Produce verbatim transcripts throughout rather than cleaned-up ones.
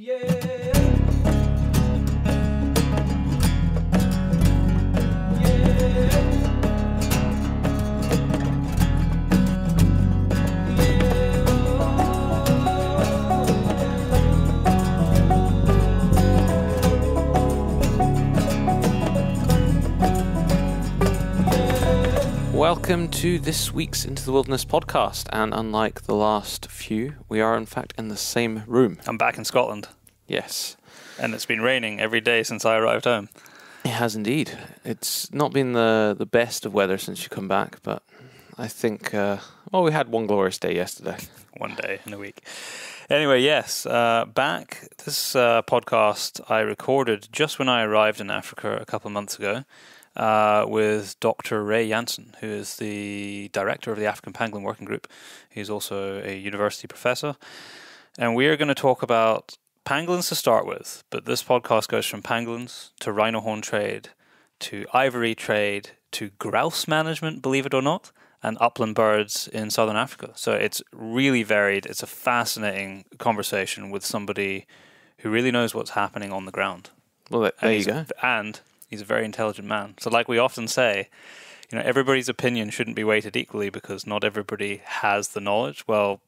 Yeah. Welcome to this week's Into the Wilderness podcast, and unlike the last few, we are in fact in the same room. I'm back in Scotland. Yes. And it's been raining every day since I arrived home. It has indeed. It's not been the, the best of weather since you come back, but I think, uh, well, we had one glorious day yesterday. One day in a week. Anyway, yes, uh, back. This uh, podcast I recorded just when I arrived in Africa a couple of months ago. Uh, with Doctor Ray Jansen, who is the director of the African Pangolin Working Group. He's also a university professor. And we are going to talk about pangolins to start with, but this podcast goes from pangolins to rhino horn trade, to ivory trade, to grouse management, believe it or not, and upland birds in southern Africa. So it's really varied. It's a fascinating conversation with somebody who really knows what's happening on the ground. Well, there and you go. And... he's a very intelligent man. So like we often say, you know, everybody's opinion shouldn't be weighted equally because not everybody has the knowledge. Well,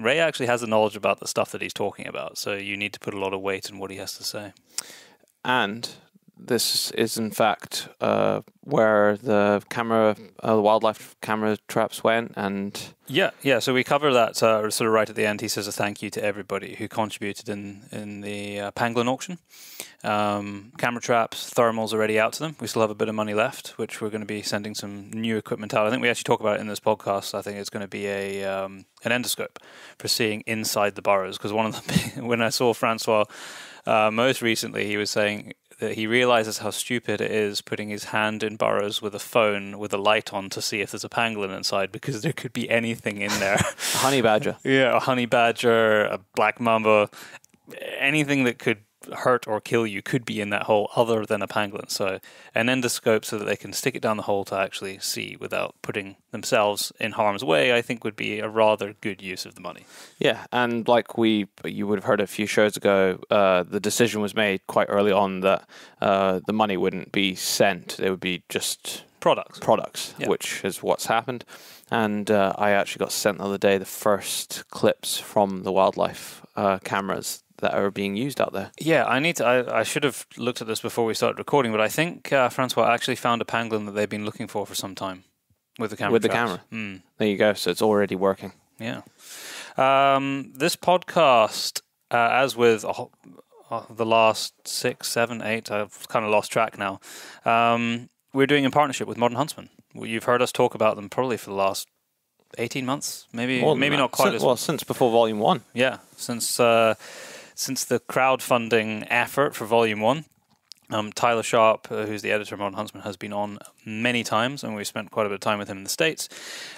Ray actually has the knowledge about the stuff that he's talking about. So you need to put a lot of weight in what he has to say. And this is, in fact, uh, where the camera, uh, the wildlife camera traps went. And yeah, yeah. So we cover that uh, sort of right at the end. He says a thank you to everybody who contributed in, in the uh, pangolin auction. Um, camera traps, thermals already out to them. We still have a bit of money left, which we're going to be sending some new equipment out. I think we actually talk about it in this podcast. I think it's going to be a um, an endoscope for seeing inside the burrows. Because one of the when I saw Francois uh, most recently, he was saying that he realizes how stupid it is putting his hand in burrows with a phone with a light on to see if there's a pangolin inside, because there could be anything in there. A honey badger. Yeah, a honey badger, a black mamba, anything that could hurt or kill you could be in that hole other than a pangolin. So an endoscope so that they can stick it down the hole to actually see without putting themselves in harm's way, I think would be a rather good use of the money. Yeah, and like we, you would have heard a few shows ago, uh, the decision was made quite early on that uh, the money wouldn't be sent. They would be just... Products. Products, yeah. Which is what's happened. And uh, I actually got sent the other day the first clips from the wildlife uh, cameras that are being used out there. Yeah, I need to. I, I should have looked at this before we started recording, but I think uh, Francois actually found a pangolin that they've been looking for for some time with the camera. With traps. The camera. Mm. There you go. So it's already working. Yeah. Um, this podcast, uh, as with uh, uh, the last six, seven, eight, I've kind of lost track now. Um, we're doing in partnership with Modern Huntsman. You've heard us talk about them probably for the last eighteen months, maybe. Maybe that. Not quite since, as well since before Volume One. Yeah, since. Uh, Since the crowdfunding effort for Volume one, um, Tyler Sharp, uh, who's the editor of Modern Huntsman, has been on many times, and we've spent quite a bit of time with him in the States.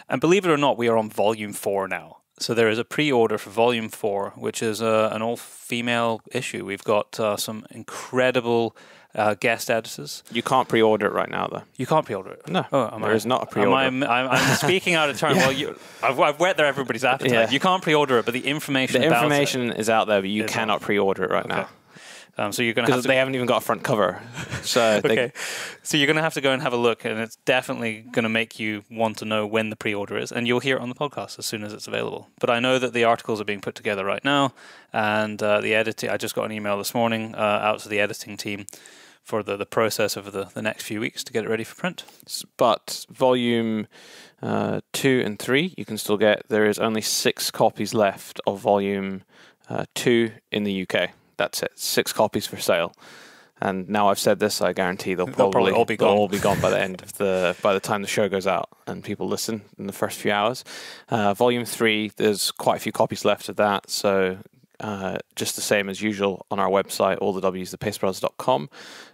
And believe it or not, we are on Volume four now. So there is a pre-order for Volume four, which is uh, an all-female issue. We've got uh, some incredible uh, guest editors. You can't pre-order it right now, though. You can't pre-order it? No, oh, there I, is not a pre-order. I'm, I'm, I'm speaking out of turn. Yeah. Well, you, I've, I've whet there everybody's appetite. Yeah. You can't pre-order it, but the information the about information it is out there, but you cannot pre-order it right okay. now. Um, so you're going to because they haven't even got a front cover. So okay, they... so you're going to have to go and have a look, and it's definitely going to make you want to know when the pre-order is, and you'll hear it on the podcast as soon as it's available. But I know that the articles are being put together right now, and uh, the editing. I just got an email this morning uh, out to the editing team for the the process over the the next few weeks to get it ready for print. But volume uh, two and three, you can still get. There is only six copies left of volume uh, two in the U K. That's it. Six copies for sale, and now I've said this, I guarantee they'll, they'll probably, probably all be gone. All be gone by the end of the by the time the show goes out and people listen in the first few hours. Uh, volume three, there's quite a few copies left of that, so uh, just the same as usual on our website, all the W's, the pace brothers dot com,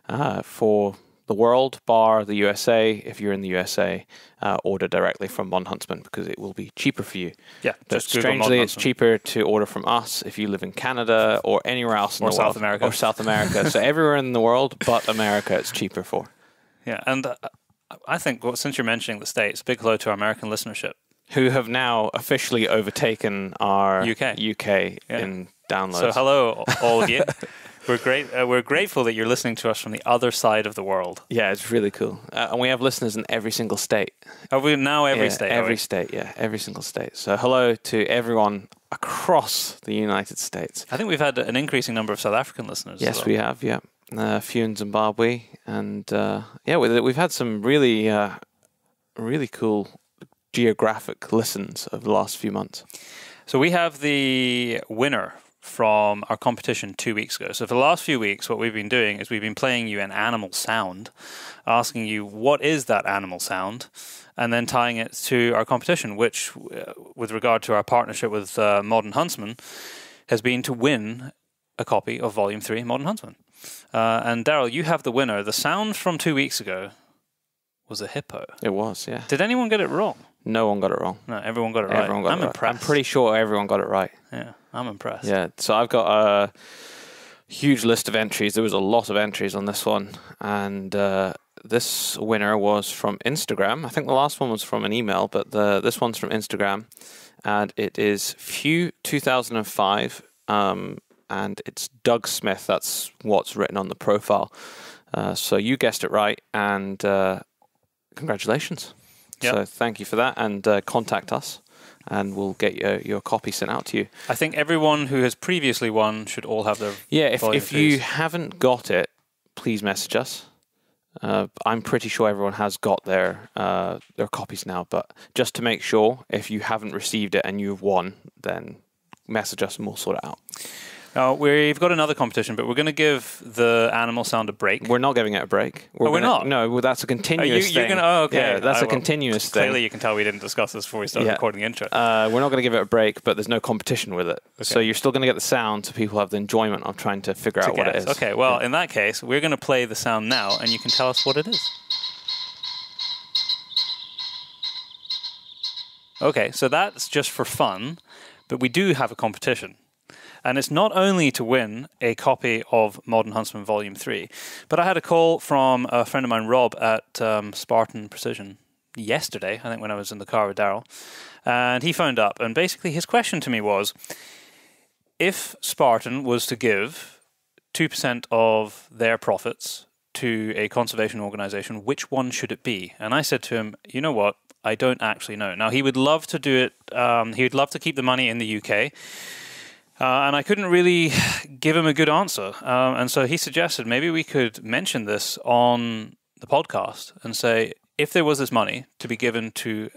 uh, for the world bar the U S A. If you're in the U S A, uh, order directly from Modern Huntsman because it will be cheaper for you. Yeah, but just strangely, it's cheaper to order from us if you live in Canada or anywhere else in or the South world, America or South America. So everywhere in the world but America, it's cheaper for. Yeah, and uh, I think well, since you're mentioning the States, big hello to our American listenership, who have now officially overtaken our U K, U K yeah. in downloads. So hello, all of you. We're great. Uh, we're grateful that you're listening to us from the other side of the world. Yeah, it's really cool, uh, and we have listeners in every single state. Are we now every yeah, state? Every state, yeah, every single state. So hello to everyone across the United States. I think we've had an increasing number of South African listeners. Yes, as well. We have. Yeah, uh, a few in Zimbabwe, and uh, yeah, we've had some really, uh, really cool geographic listens over the last few months. So we have the winner from our competition two weeks ago. So for the last few weeks, what we've been doing is we've been playing you an animal sound, asking you what is that animal sound, and then tying it to our competition, which, uh, with regard to our partnership with uh, Modern Huntsman, has been to win a copy of Volume Three, Modern Huntsman. Uh, and Daryl, you have the winner. The sound from two weeks ago was a hippo. It was, yeah. Did anyone get it wrong? No one got it wrong. No, everyone got it right. Everyone got I'm it impressed. Right. I'm pretty sure everyone got it right. Yeah, I'm impressed. Yeah, so I've got a huge list of entries. There was a lot of entries on this one. And uh, this winner was from Instagram. I think the last one was from an email, but the, this one's from Instagram. And it is Few two thousand five. Um, and it's Doug Smith. That's what's written on the profile. Uh, so you guessed it right. And uh, congratulations. Yep. So thank you for that, and uh, contact us, and we'll get your, your copy sent out to you. I think everyone who has previously won should all have their yeah. If if fees. you haven't got it, please message us. Uh, I'm pretty sure everyone has got their uh, their copies now, but just to make sure, if you haven't received it and you've won, then message us and we'll sort it out. Now, we've got another competition, but we're going to give the animal sound a break. We're not giving it a break. We're, oh, we're gonna, not? No, well, that's a continuous you, thing. Gonna, oh, okay. Yeah, that's I, a well, continuous clearly thing. Clearly, you can tell we didn't discuss this before we started yeah. recording the intro. Uh, we're not going to give it a break, but there's no competition with it. Okay. So you're still going to get the sound, so people have the enjoyment of trying to figure to out guess. what it is. Okay, well, yeah. in that case, we're going to play the sound now, and you can tell us what it is. Okay, so that's just for fun, but we do have a competition. And it's not only to win a copy of Modern Huntsman Volume three, but I had a call from a friend of mine, Rob, at um, Spartan Precision yesterday, I think when I was in the car with Daryl, and he phoned up. And basically his question to me was, if Spartan was to give two percent of their profits to a conservation organization, which one should it be? And I said to him, you know what? I don't actually know. Now, he would love to do it. Um, he would love to keep the money in the U K. Uh, and I couldn't really give him a good answer. Um, and so he suggested maybe we could mention this on the podcast and say, if there was this money to be given to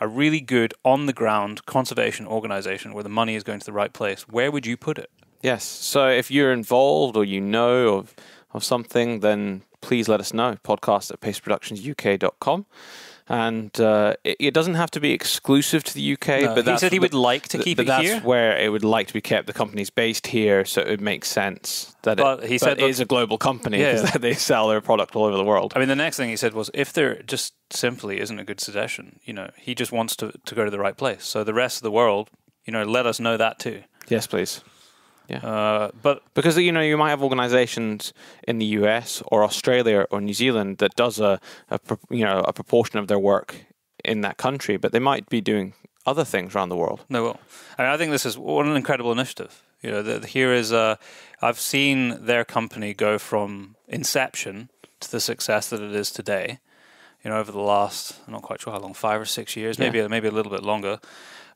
a really good on-the-ground conservation organization where the money is going to the right place, where would you put it? Yes. So if you're involved or you know of, of something, then please let us know. Podcast at pace productions U K dot com. And uh, it, it doesn't have to be exclusive to the U K. No, but that's, he said he would like to keep th it that's here. That's where it would like to be kept. The company's based here, so it makes sense that but it, he said, but it is a global company because yeah. they sell their product all over the world. I mean, the next thing he said was, if there just simply isn't a good suggestion, you know, he just wants to, to go to the right place. So the rest of the world, you know, let us know that too. Yes, please. Yeah, uh, but because you know you might have organisations in the U S or Australia or New Zealand that does a, a you know a proportion of their work in that country, but they might be doing other things around the world. They will. I mean, I think this is what an incredible initiative. You know, the, the, here is a, I've seen their company go from inception to the success that it is today. You know, over the last I'm not quite sure how long, five or six years, maybe yeah. maybe a little bit longer.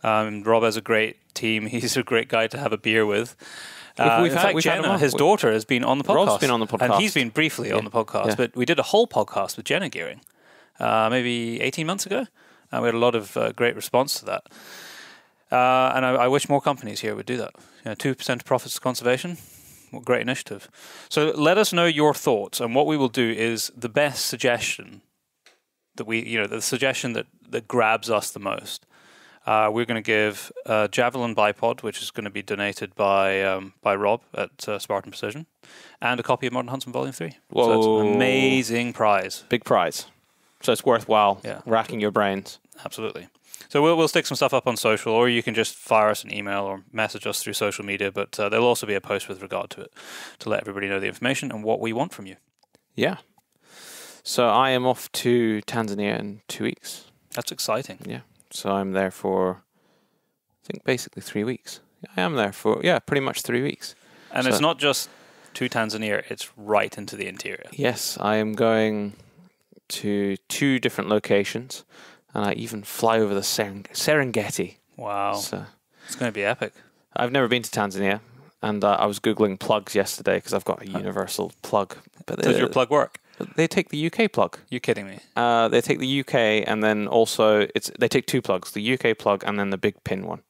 Um, Rob has a great team. He's a great guy to have a beer with. Uh, in had, fact, Jenna, his daughter, has been on the podcast. Rob's been on the podcast. And he's been briefly yeah. on the podcast. Yeah. But we did a whole podcast with Jenna Gearing uh, maybe eighteen months ago. And we had a lot of uh, great response to that. Uh, and I, I wish more companies here would do that. You know, two percent of profits to conservation. What a great initiative. So let us know your thoughts. And what we will do is the best suggestion that we, you know, the suggestion that, that grabs us the most. Uh, we're going to give a Javelin bipod, which is going to be donated by um, by Rob at uh, Spartan Precision, and a copy of Modern Huntsman Volume three. Whoa. So that's an amazing prize. Big prize. So it's worthwhile yeah. racking your brains. Absolutely. So we'll, we'll stick some stuff up on social, or you can just fire us an email or message us through social media, but uh, there'll also be a post with regard to it to let everybody know the information and what we want from you. Yeah. So I am off to Tanzania in two weeks. That's exciting. Yeah. So I'm there for, I think, basically three weeks. I am there for, yeah, pretty much three weeks. And so it's not just to Tanzania, it's right into the interior. Yes, I am going to two different locations, and I even fly over the Seren Serengeti. Wow. So it's going to be epic. I've never been to Tanzania, and uh, I was Googling plugs yesterday because I've got a universal plug. But does your plug work? They take the U K plug. You're kidding me. Uh, they take the U K, and then also it's they take two plugs, the U K plug and then the big pin one.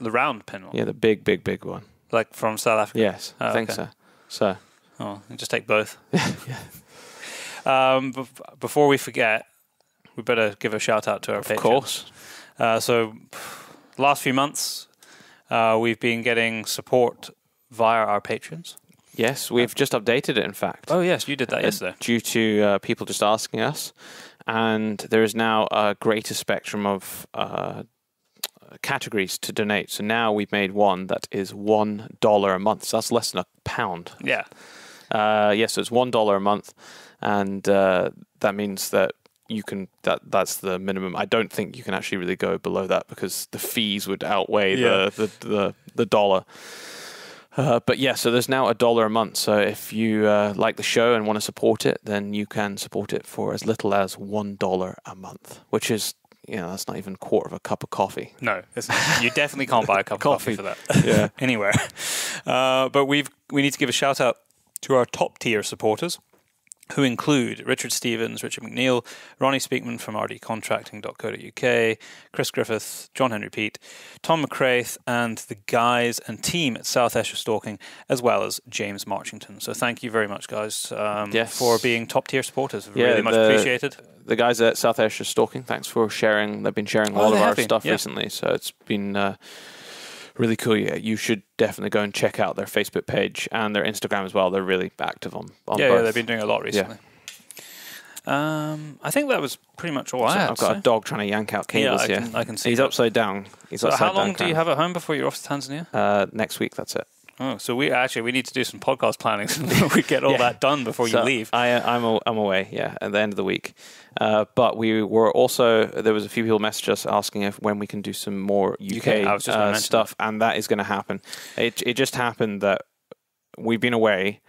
The round pin one? Yeah, the big, big, big one. Like from South Africa? Yes, oh, I think okay. so. So. Oh, you just take both. yeah. um, before we forget, we better give a shout out to our patrons. Of course. Uh, so last few months, uh, we've been getting support via our patrons. Yes, we've just updated it, in fact. Oh, yes, you did that uh, yesterday. Due to uh, people just asking us. And there is now a greater spectrum of uh, categories to donate. So now we've made one that is one dollar a month. So that's less than a pound. Yeah. Uh, yes, yeah, so it's one dollar a month. And uh, that means that you can, that that's the minimum. I don't think you can actually really go below that because the fees would outweigh yeah. the, the, the, the dollar. Uh, but yeah, so there's now a dollar a month. So if you uh, like the show and want to support it, then you can support it for as little as one dollar a month, which is, you know, that's not even a quarter of a cup of coffee. No, it's not. You definitely can't buy a cup of coffee for that. Yeah, anywhere. Uh, but we've we need to give a shout out to our top tier supporters, who include Richard Stevens, Richard McNeil, Ronnie Speakman from r d contracting dot co dot u k, Chris Griffith, John Henry Pete, Tom McCraith, and the guys and team at South Esher Stalking, as well as James Marchington. So thank you very much, guys, um, yes. for being top-tier supporters. Yeah, really much the, appreciated. The guys at South Esher Stalking, thanks for sharing. They've been sharing a lot oh, of our been. stuff yeah. recently, so it's been... Uh, really cool. Yeah, you should definitely go and check out their Facebook page and their Instagram as well. They're really active on, on yeah, both. Yeah, they've been doing a lot recently. Yeah. Um, I think that was pretty much all so I had. I've got so. a dog trying to yank out cables yeah, I here. Can, I can see He's that. upside down. He's so upside how long down do you have at home before you're off to Tanzania? Uh, next week, that's it. Oh, so we actually, we need to do some podcast planning so we get all yeah. that done before so you leave. I, I'm, a, I'm away, yeah, at the end of the week. Uh, but we were also, there was a few people message us asking if when we can do some more U K, U K uh, stuff, that. and that is going to happen. It, it just happened that we've been away,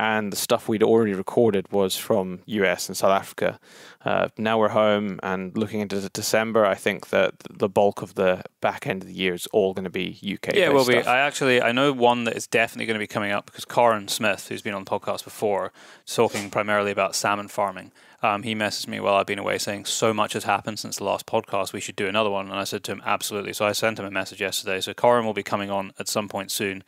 and the stuff we'd already recorded was from U S and South Africa. Uh, now we're home, and looking into December, I think that the bulk of the back end of the year is all going to be U K. Yeah, well, we, I actually I know one that is definitely going to be coming up because Corin Smith, who's been on the podcast before, talking primarily about salmon farming. Um, he messaged me while I've been away saying, so much has happened since the last podcast, we should do another one. And I said to him, absolutely. So I sent him a message yesterday. So Corin will be coming on at some point soon.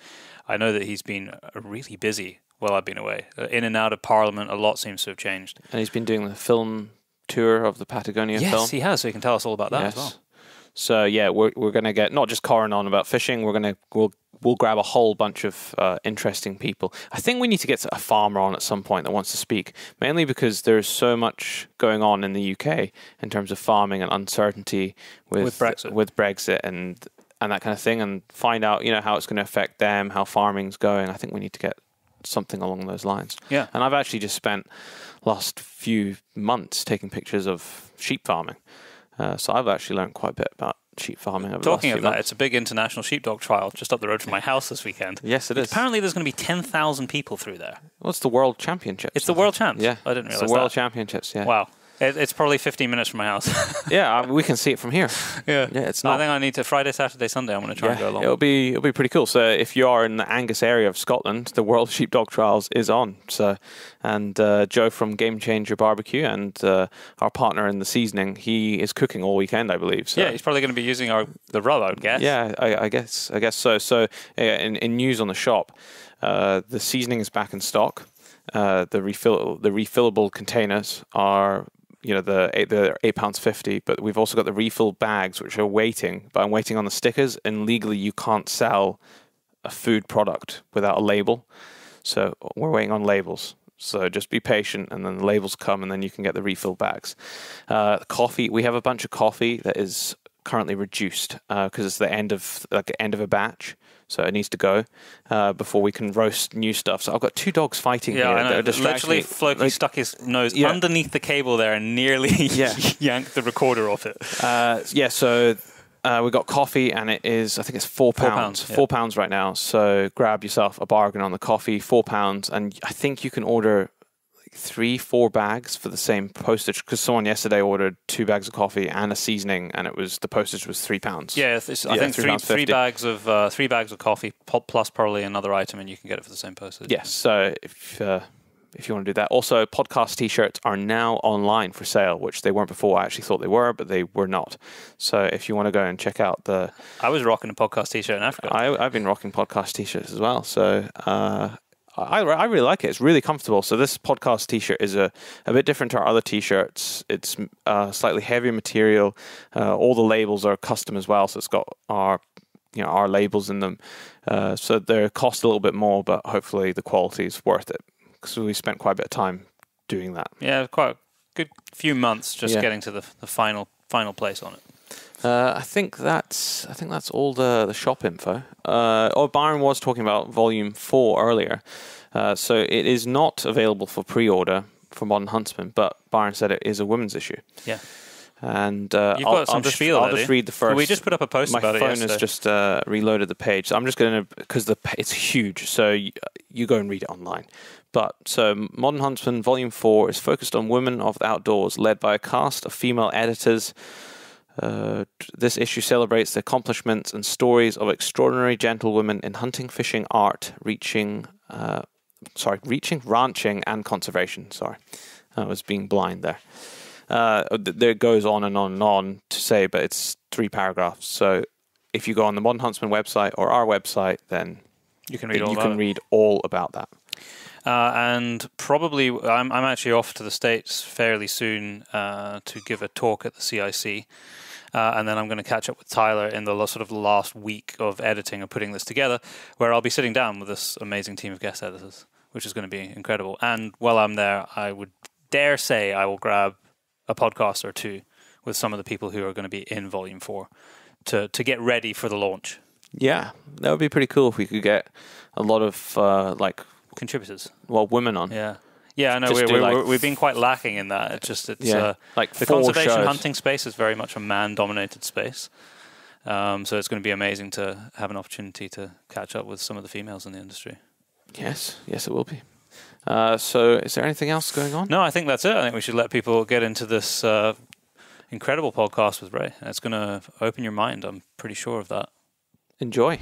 I know that he's been really busy while I've been away. In and out of Parliament, a lot seems to have changed. And he's been doing the film tour of the Patagonian yes, film. Yes, he has. So he can tell us all about that yes. as well. So yeah, we're we're going to get not just Corin on about fishing. We're going to we'll we'll grab a whole bunch of uh, interesting people. I think we need to get a farmer on at some point that wants to speak, mainly because there is so much going on in the U K in terms of farming and uncertainty with with Brexit, with Brexit and and that kind of thing, and find out you know how it's going to affect them, how farming's going. I think we need to get something along those lines. Yeah. And I've actually just spent last few months taking pictures of sheep farming. Uh, so I've actually learned quite a bit about sheep farming. Over Talking the last of that, months. It's a big international sheepdog trial just up the road from my house this weekend. Yes, it is. Apparently, there's going to be ten thousand people through there. Well, it's the World Championships. It's the World Champs. Yeah, I didn't realize that. It's the World that. Championships. Yeah. Wow, it, it's probably fifteen minutes from my house. yeah, I mean, we can see it from here. yeah, yeah. It's not. I think I need to Friday, Saturday, Sunday. I'm going to try yeah, and go along. It'll be it'll be pretty cool. So if you are in the Angus area of Scotland, the World Sheepdog Trials is on. So, and uh, Joe from Game Changer Barbecue and uh, our partner in the seasoning, he is cooking all weekend, I believe. So. Yeah, he's probably going to be using our the rub, I would guess. Yeah, I, I guess I guess so. So yeah, in, in news on the shop, uh, the seasoning is back in stock. Uh, the refill the refillable containers are. You know the eight, the eight pounds fifty, but we've also got the refill bags which are waiting. But I'm waiting on the stickers, and legally you can't sell a food product without a label. So we're waiting on labels. So just be patient, and then the labels come, and then you can get the refill bags. Uh, coffee, we have a bunch of coffee that is currently reduced because uh, it's the end of like end of a batch. So it needs to go uh, before we can roast new stuff. So I've got two dogs fighting yeah, here. Yeah, literally, Floki like, stuck his nose yeah. underneath the cable there and nearly yeah. yanked the recorder off it. Uh, yeah, so Uh, we got coffee, and it is, I think it's four pounds. Four pounds, yeah. four pounds right now. So grab yourself a bargain on the coffee, four pounds. And I think you can order like three, four bags for the same postage, because someone yesterday ordered two bags of coffee and a seasoning, and it was, the postage was three pounds. Yeah, it's, I yeah, think three, three, bags of, uh, three bags of coffee plus probably another item, and you can get it for the same postage. Yes, so if... Uh, if you want to do that. Also, podcast t-shirts are now online for sale, which they weren't before. I actually thought they were, but they were not. So if you want to go and check out the... I was rocking a podcast t-shirt in Africa. I, I've been rocking podcast t-shirts as well. So uh, I, I really like it. It's really comfortable. So this podcast t-shirt is a, a bit different to our other t-shirts. It's uh, slightly heavier material. Uh, all the labels are custom as well. So it's got our... you know, our labels in them. Uh, so they cost a little bit more, but hopefully the quality is worth it, because we spent quite a bit of time doing that. Yeah, quite a good few months just yeah. getting to the, the final final place on it. Uh, I think that's I think that's all the the shop info. Uh, oh, Byron was talking about Volume Four earlier, uh, so it is not available for pre-order for Modern Huntsman. But Byron said it is a women's issue. Yeah. And uh, You've I'll, got some I'll, just, feel I'll just read the first. Can we just put up a post My about it yesterday? phone has just uh, reloaded the page. So I'm just going to, because the it's huge, so you, you go and read it online. But so Modern Huntsman Volume four is focused on women of the outdoors, led by a cast of female editors. Uh, this issue celebrates the accomplishments and stories of extraordinary gentlewomen in hunting, fishing, art, reaching, uh, sorry, reaching, ranching, and conservation. Sorry, I was being blind there. Uh, there goes on and on and on to say, but it's three paragraphs. So if you go on the Modern Huntsman website or our website, then you can read all, you can read all about that. Uh, and probably, I'm, I'm actually off to the States fairly soon uh, to give a talk at the C I C. Uh, and then I'm going to catch up with Tyler in the sort of last week of editing and putting this together, where I'll be sitting down with this amazing team of guest editors, which is going to be incredible. And while I'm there, I would dare say I will grab a podcast or two with some of the people who are going to be in Volume Four to to get ready for the launch. Yeah, that would be pretty cool if we could get a lot of uh, like contributors, well, women on. Yeah, yeah, I know we're, we're, like we're, we've been quite lacking in that. It's just it's yeah. uh, like the conservation shows. hunting space is very much a man-dominated space, um, so it's going to be amazing to have an opportunity to catch up with some of the females in the industry. Yes, yes, it will be. Uh, so is there anything else going on? No, I think that's it. I think we should let people get into this uh, incredible podcast with Ray. It's going to open your mind. I'm pretty sure of that. Enjoy.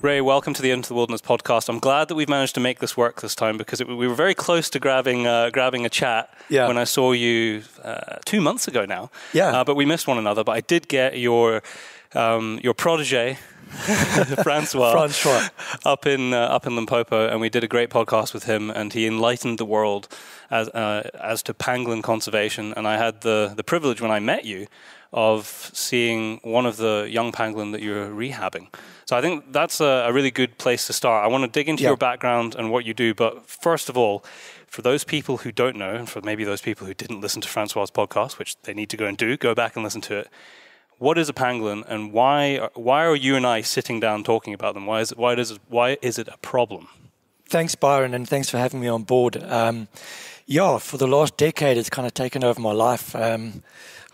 Ray, welcome to the Into the Wilderness podcast. I'm glad that we've managed to make this work this time, because it, we were very close to grabbing uh, grabbing a chat yeah. when I saw you uh, two months ago now. Yeah. Uh, but we missed one another. But I did get your um, your protege, Francois, Francois, up in uh, up in Limpopo, and we did a great podcast with him, and he enlightened the world as uh, as to pangolin conservation. And I had the the privilege when I met you of seeing one of the young pangolin that you're rehabbing. So I think that's a, a really good place to start. I want to dig into yeah. your background and what you do, but first of all, for those people who don't know, and for maybe those people who didn't listen to Francois's podcast, which they need to go and do, go back and listen to it. What is a pangolin, and why why are you and I sitting down talking about them? Why is it, why does it, why is it a problem? Thanks, Byron, and thanks for having me on board. Um, yeah, for the last decade, it's kind of taken over my life. Um,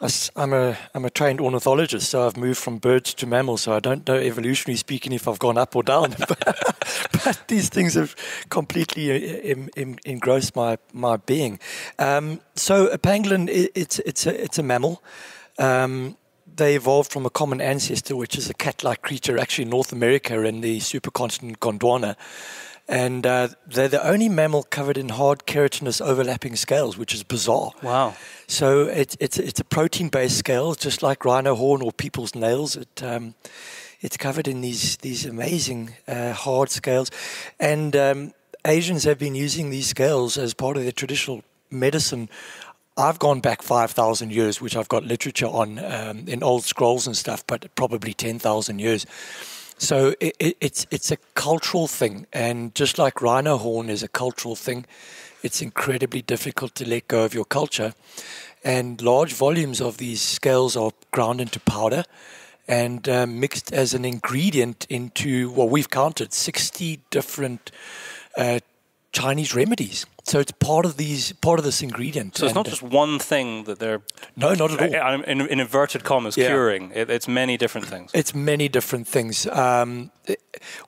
I, I'm a I'm a trained ornithologist, so I've moved from birds to mammals. So I don't know, evolutionarily speaking, if I've gone up or down. but, but these things have completely em, em, engrossed my my being. Um, so a pangolin, it, it's it's a it's a mammal. Um, They evolved from a common ancestor, which is a cat-like creature, actually in North America in the supercontinent Gondwana. And uh, they're the only mammal covered in hard keratinous overlapping scales, which is bizarre. Wow. So it, it's, it's a protein-based scale, just like rhino horn or people's nails. It, um, it's covered in these, these amazing uh, hard scales. And um, Asians have been using these scales as part of their traditional medicine. I've gone back five thousand years, which I've got literature on um, in old scrolls and stuff, but probably ten thousand years. So it, it, it's it's a cultural thing. And just like rhino horn is a cultural thing, it's incredibly difficult to let go of your culture. And large volumes of these scales are ground into powder and uh, mixed as an ingredient into, well, we've counted sixty different uh Chinese remedies. So it's part of these, part of this ingredient. So it's not just one thing that they're... No, not at all. In, in inverted commas, yeah. curing. It, it's many different things. It's many different things. Um, it,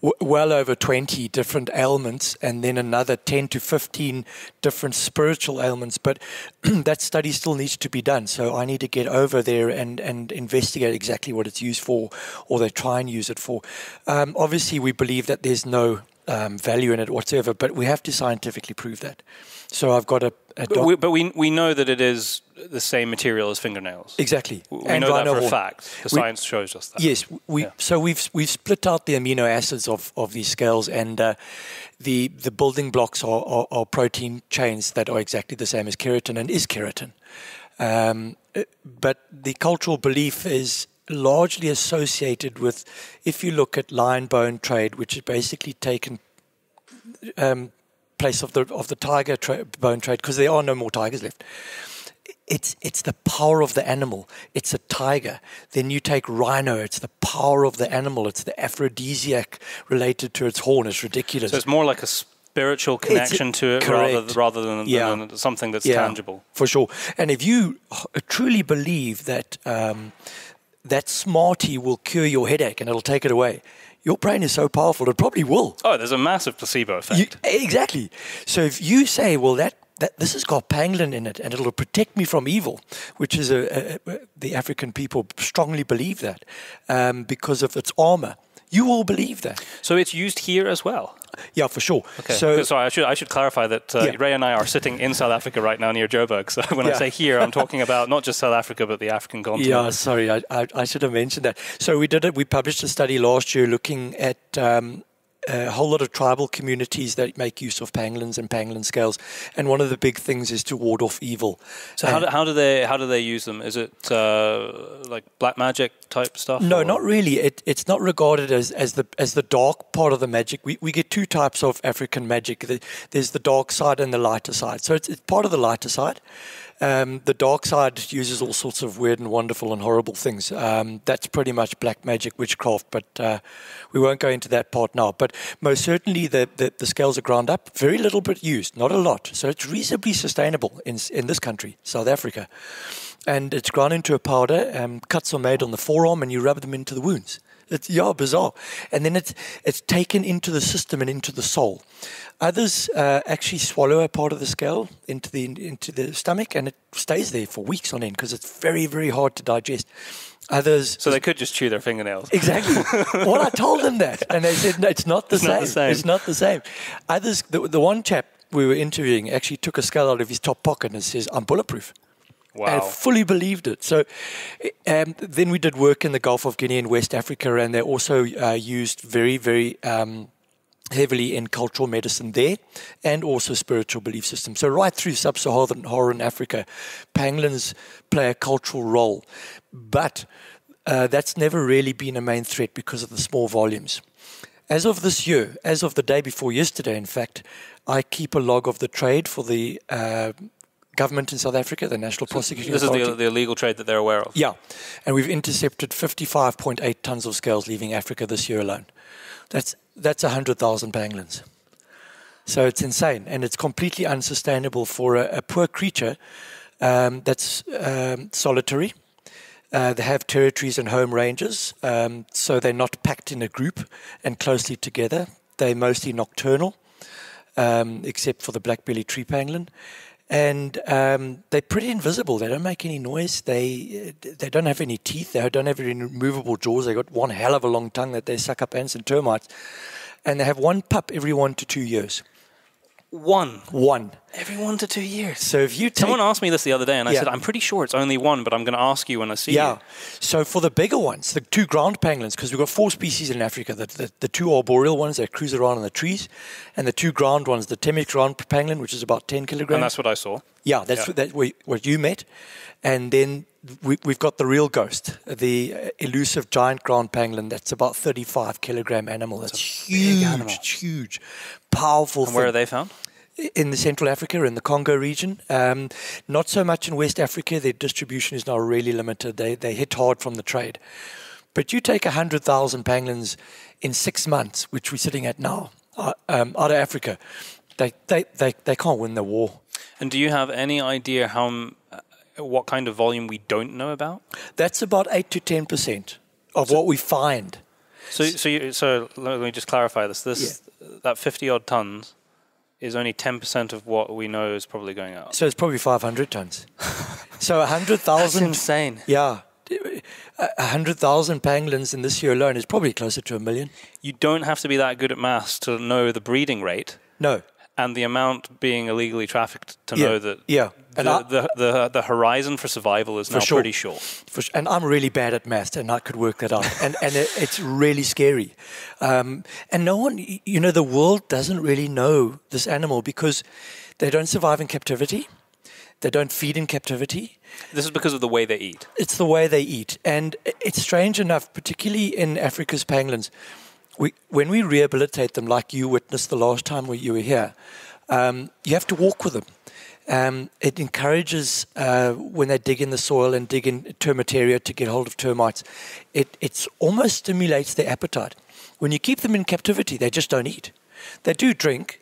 w well over twenty different ailments, and then another ten to fifteen different spiritual ailments. But that study still needs to be done. So I need to get over there and, and investigate exactly what it's used for, or they try and use it for. Um, obviously, we believe that there's no... Um, value in it whatsoever, but we have to scientifically prove that. So I've got a, a but, we, but we we know that it is the same material as fingernails. Exactly. We and know that for a fact. The we, science shows us that. Yes, we yeah. so we've we've split out the amino acids of of these scales, and uh, the the building blocks are, are are protein chains that are exactly the same as keratin and is keratin. Um, but the cultural belief is largely associated with, if you look at lion bone trade, which is basically taken um, place of the of the tiger tra bone trade, because there are no more tigers left. It's it's the power of the animal. It's a tiger. Then you take rhino. It's the power of the animal. It's the aphrodisiac related to its horn. It's ridiculous. So it's more like a spiritual connection a, to it rather, rather than, yeah. than something that's yeah, tangible. For sure. And if you truly believe that. Um, that Smartie will cure your headache and it'll take it away. Your brain is so powerful, it probably will. Oh, there's a massive placebo effect. You, exactly. So if you say, well, that, that this has got pangolin in it and it'll protect me from evil, which is a, a, a, the African people strongly believe that um, because of its armor, you will believe that. So it's used here as well? Yeah, for sure. Okay. So, sorry, I should I should clarify that uh, yeah. Ray and I are sitting in South Africa right now near Joburg. So when yeah. I say here, I'm talking about not just South Africa but the African continent. Yeah, sorry, I, I, I should have mentioned that. So we did it. We published a study last year looking at um, a whole lot of tribal communities that make use of pangolins and pangolin scales. And one of the big things is to ward off evil. So how do, how do they how do they use them? Is it uh, like black magic type stuff? No, or? Not really. It, it's not regarded as, as the as the dark part of the magic. We, we get two types of African magic. There's the dark side and the lighter side. So it's, it's part of the lighter side. Um, the dark side uses all sorts of weird and wonderful and horrible things. Um, that's pretty much black magic, witchcraft, but uh, we won't go into that part now. But most certainly the, the, the scales are ground up, very little bit used, not a lot. So it's reasonably sustainable in, in this country, South Africa. And it's ground into a powder, um, cuts are made on the forearm and you rub them into the wounds. It's yeah, bizarre. And then it's it's taken into the system and into the soul. Others uh, actually swallow a part of the scale into the into the stomach, and it stays there for weeks on end because it's very, very hard to digest. Others, so they could just chew their fingernails. Exactly. Well, I told them that, and they said, no, it's not the, it's same. Not the same. It's not the same. Others, the, the one chap we were interviewing actually took a scale out of his top pocket and says, I'm bulletproof. Wow. And fully believed it. So um, then we did work in the Gulf of Guinea in West Africa, and they're also uh, used very, very um, heavily in cultural medicine there and also spiritual belief systems. So right through sub-Saharan Africa, pangolins play a cultural role. But uh, that's never really been a main threat because of the small volumes. As of this year, as of the day before yesterday, in fact, I keep a log of the trade for the... Uh, government in South Africa, the National so Prosecution This Authority. Is the, the illegal trade that they're aware of? Yeah. And we've intercepted fifty-five point eight tons of scales leaving Africa this year alone. That's, that's one hundred thousand pangolins. So it's insane. And it's completely unsustainable for a, a poor creature um, that's um, solitary. Uh, they have territories and home ranges. Um, so they're not packed in a group and closely together. They're mostly nocturnal, um, except for the black-bellied tree pangolin. And um, they're pretty invisible. They don't make any noise. They they don't have any teeth. They don't have any movable jaws. They got one hell of a long tongue that they suck up ants and termites. And they have one pup every one to two years. One? One. Every one to two years. So if you take, someone asked me this the other day, and I yeah. said, I'm pretty sure it's only one, but I'm going to ask you when I see yeah. you. Yeah. So for the bigger ones, the two ground pangolins, because we've got four species in Africa, the, the, the two arboreal ones that cruise around in the trees, and the two ground ones, the Temikron ground pangolin, which is about ten kilograms. And that's what I saw. Yeah, that's yeah. What, that, we, what you met. And then we, we've got the real ghost, the elusive giant ground pangolin. That's about thirty-five kilogram animal. That's, that's huge, animal. huge, powerful. And where thing. Are they found? In the Central Africa, in the Congo region. Um, not so much in West Africa. Their distribution is now really limited. They, they hit hard from the trade. But you take one hundred thousand pangolins in six months, which we're sitting at now, uh, um, out of Africa. they, they, they, they can't win the war. And do you have any idea how, what kind of volume we don't know about? That's about eight to ten percent of so, what we find. So, so, you, so let me just clarify this. This yeah. That fifty-odd tons is only ten percent of what we know is probably going out. So it's probably five hundred tons. So one hundred thousand... That's insane. Yeah. one hundred thousand pangolins in this year alone is probably closer to a million. You don't have to be that good at maths to know the breeding rate. No. And the amount being illegally trafficked to yeah. know that yeah. and the, I, the, the, the horizon for survival is for now sure. pretty short. For sure. And I'm really bad at maths, and I could work that out. and and it, it's really scary. Um, and no one, you know, the world doesn't really know this animal because they don't survive in captivity. They don't feed in captivity. This is because of the way they eat. It's the way they eat. And it's strange enough, particularly in Africa's pangolins, we, when we rehabilitate them, like you witnessed the last time we, you were here, um, you have to walk with them. Um, it encourages, uh, when they dig in the soil and dig in termitaria to get hold of termites, it it's almost stimulates their appetite. When you keep them in captivity, they just don't eat. They do drink,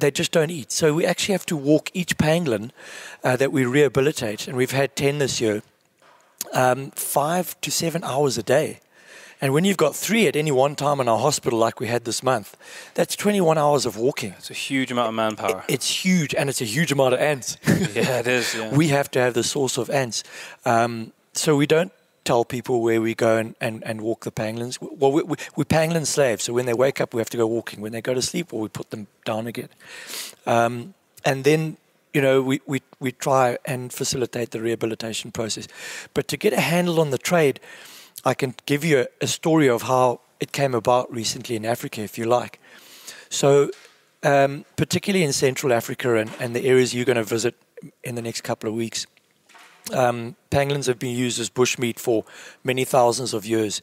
they just don't eat. So we actually have to walk each pangolin uh, that we rehabilitate, and we've had ten this year, um, five to seven hours a day. And when you've got three at any one time in our hospital, like we had this month, that's twenty-one hours of walking. It's a huge amount of manpower. It, it's huge, and it's a huge amount of ants. Yeah, it is. Yeah. We have to have the source of ants. Um, so we don't tell people where we go and, and, and walk the pangolins. Well, we, we, we're pangolin slaves, so when they wake up, we have to go walking. When they go to sleep, well, we put them down again. Um, and then, you know, we, we, we try and facilitate the rehabilitation process. But to get a handle on the trade, I can give you a, a story of how it came about recently in Africa, if you like. So, um, particularly in Central Africa and, and the areas you're going to visit in the next couple of weeks, Um, pangolins have been used as bushmeat for many thousands of years.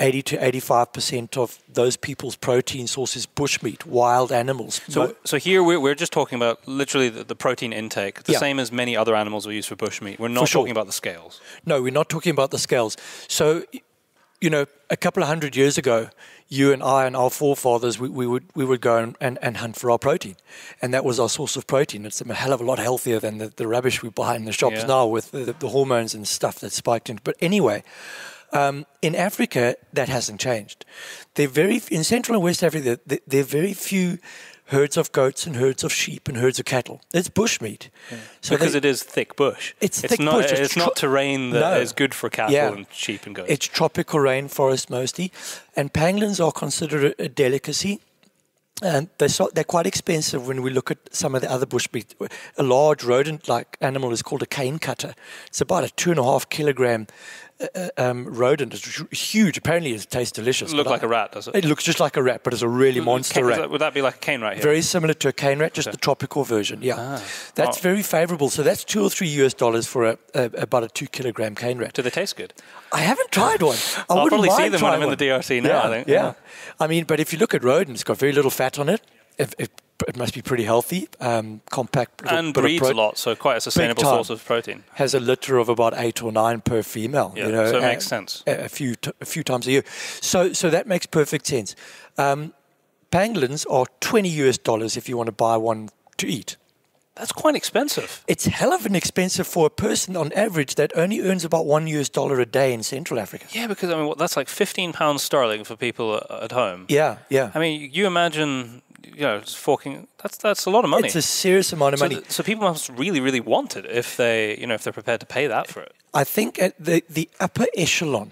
eighty to eighty-five percent of those people's protein source is bushmeat, wild animals. So, so here we're, we're just talking about literally the, the protein intake, the yeah. same as many other animals we use for bushmeat. We're not sure. talking about the scales. No, we're not talking about the scales. So, you know, a couple of hundred years ago, you and I and our forefathers, we, we would we would go and, and, and hunt for our protein. And that was our source of protein. It's a hell of a lot healthier than the, the rubbish we buy in the shops yeah. now with the, the hormones and stuff that's spiked in. But anyway, um, in Africa, that hasn't changed. They're very In Central and West Africa, there, there are very few herds of goats and herds of sheep and herds of cattle. It's bushmeat. Yeah. So because they, it is thick bush. It's, it's thick not, bush. It's, it's not terrain that no. is good for cattle yeah. and sheep and goats. It's tropical rainforest mostly. And pangolins are considered a delicacy. And they're, so, they're quite expensive when we look at some of the other bushmeat. A large rodent-like animal is called a cane cutter. It's about a two and a half kilogram uh, um, rodent. It's huge. Apparently, it tastes delicious. It looks like I, a rat, does it? It looks just like a rat, but it's a really monster rat. That, would that be like a cane rat here? Very similar to a cane rat, just okay. the tropical version. Yeah, ah. that's oh. very favourable. So that's two or three U S dollars for a, a, about a two kilogram cane rat. Do they taste good? I haven't tried one. I I'll probably see them when I'm in the D R C now. Yeah, I think. Yeah. yeah, I mean, but if you look at rodents, it's got very little fat on it. It, it, it must be pretty healthy, um, compact. And breeds a lot, so quite a sustainable source of protein. Has a litter of about eight or nine per female. Yeah, you know, so it makes a, sense. A few, t a few times a year. So, so that makes perfect sense. Um, pangolins are twenty U S dollars if you want to buy one to eat. That's quite expensive. It's hell of an expensive for a person on average that only earns about one U S dollar a day in Central Africa. Yeah, because I mean that's like fifteen pounds sterling for people at home. Yeah, yeah. I mean, you imagine, you know, just forking that's that's a lot of money. It's a serious amount of so money. So people must really, really want it if they, you know, if they're prepared to pay that for it. I think at the the upper echelon.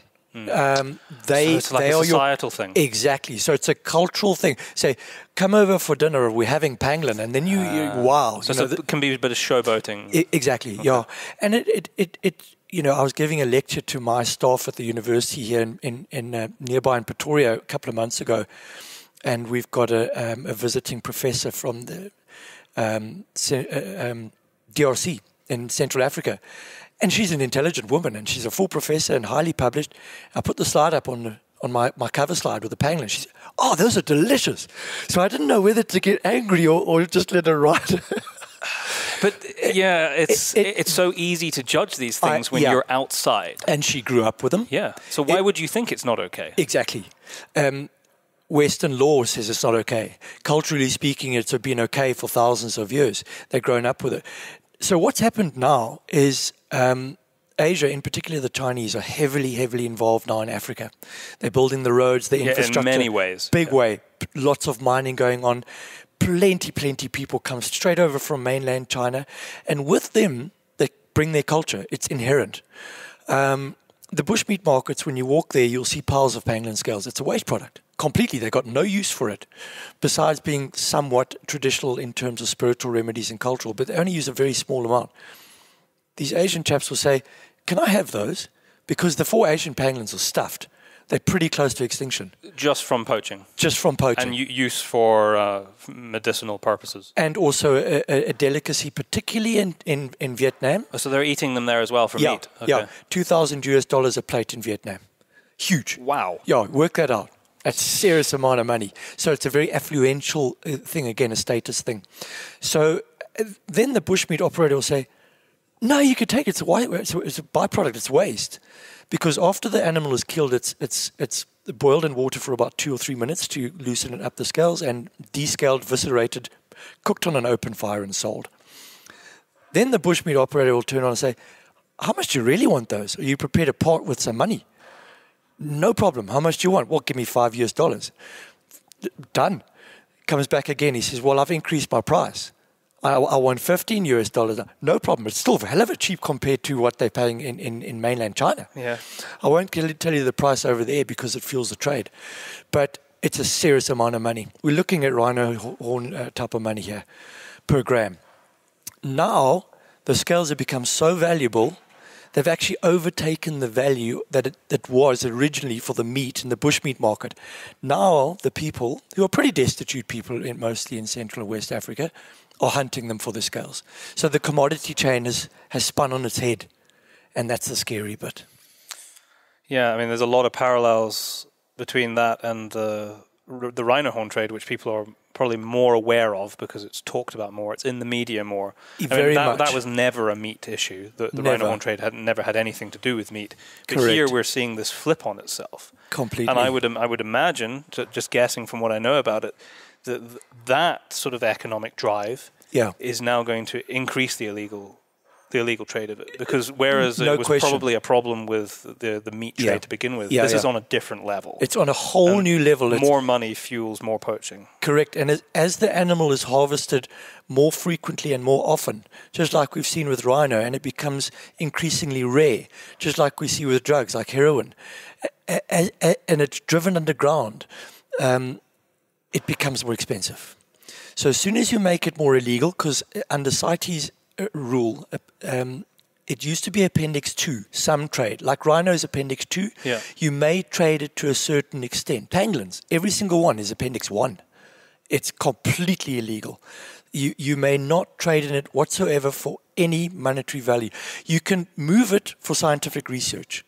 Um, they, so it's like they a societal are your, thing. Exactly. So it's a cultural thing. Say, come over for dinner, we're having pangolin. And then you, uh, you wow. So, you know, so it can be a bit of showboating. I, exactly, okay. yeah. And it, it, it, it, you know, I was giving a lecture to my staff at the university here in, in, in uh, nearby in Pretoria a couple of months ago. And we've got a, um, a visiting professor from the um, um, D R C in Central Africa. And she's an intelligent woman, and she's a full professor and highly published. I put the slide up on on my, my cover slide with the pangolin. She said, oh, those are delicious. So I didn't know whether to get angry or, or just let her ride. But yeah, it's it, it, it's so easy to judge these things I, when yeah. you're outside. And she grew up with them. Yeah. So why it, would you think it's not okay? Exactly. Um, Western law says it's not okay. Culturally speaking, it's been okay for thousands of years. They've grown up with it. So what's happened now is um, Asia, in particular the Chinese, are heavily, heavily involved now in Africa. They're building the roads, the yeah, infrastructure. In many ways. Big yeah. way. Lots of mining going on. Plenty, plenty people come straight over from mainland China. And with them, they bring their culture. It's inherent. Um, the bushmeat markets, when you walk there, you'll see piles of pangolin scales. It's a waste product. Completely. They got no use for it, besides being somewhat traditional in terms of spiritual remedies and cultural, but they only use a very small amount. These Asian chaps will say, can I have those? Because the four Asian pangolins are stuffed. They're pretty close to extinction. Just from poaching? Just from poaching. And use for uh, medicinal purposes? And also a, a, a delicacy, particularly in, in, in Vietnam. Oh, so they're eating them there as well for yeah, meat? Okay. Yeah, two thousand US dollars a plate in Vietnam. Huge. Wow. Yeah, work that out. That's a serious amount of money. So it's a very affluential thing, again, a status thing. So then the bushmeat operator will say, no, you could take it. It's a, it's a, it's a byproduct. It's waste. Because after the animal is killed, it's, it's, it's boiled in water for about two or three minutes to loosen it up the scales and descaled, viscerated, cooked on an open fire and sold. Then the bushmeat operator will turn on and say, how much do you really want those? Are you prepared to part with some money? No problem. How much do you want? Well, give me five U S dollars. Done. Comes back again. He says, well, I've increased my price. I, I want fifteen U S dollars. No problem. It's still a hell of a cheap compared to what they're paying in, in, in mainland China. Yeah. I won't tell you the price over there because it fuels the trade. But it's a serious amount of money. We're looking at rhino horn uh, type of money here per gram. Now, the scales have become so valuable, they've actually overtaken the value that it that was originally for the meat in the bushmeat market. Now, the people, who are pretty destitute people, in, mostly in Central and West Africa, are hunting them for the scales. So the commodity chain has, has spun on its head, and that's the scary bit. Yeah, I mean, there's a lot of parallels between that and the, the rhino horn trade, which people are probably more aware of because it's talked about more, it's in the media more. I Very mean, that, much. that was never a meat issue. The, the rhino horn trade had never had anything to do with meat. But Correct. here we're seeing this flip on itself. Completely. And I would, I would imagine, just guessing from what I know about it, that that sort of economic drive yeah. is now going to increase the illegal the illegal trade of it. Because whereas no it was question. probably a problem with the, the meat trade yeah. to begin with, yeah, this yeah. is on a different level. It's on a whole and new level. It's more money fuels more poaching. Correct. And as, as the animal is harvested more frequently and more often, just like we've seen with rhino, and it becomes increasingly rare, just like we see with drugs like heroin, a, a, a, and it's driven underground, um, it becomes more expensive. So as soon as you make it more illegal, because under CITES rule, um, it used to be Appendix two, some trade. Like rhinos, Appendix two, yeah. you may trade it to a certain extent. Pangolins, every single one is Appendix one. It's completely illegal. You, you may not trade in it whatsoever for any monetary value. You can move it for scientific research,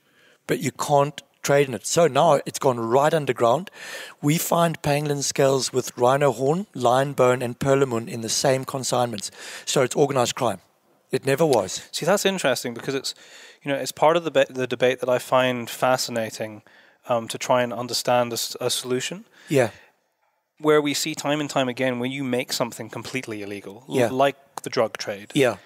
but you can't trade in it. So now it's gone right underground. We find pangolin scales with rhino horn, lion bone, and perlemun in the same consignments. So it's organized crime. It never was. See, that's interesting because it's, you know, it's part of the the debate that I find fascinating um, to try and understand a, a solution. Yeah. Where we see time and time again, when you make something completely illegal, yeah. like the drug trade. Yeah.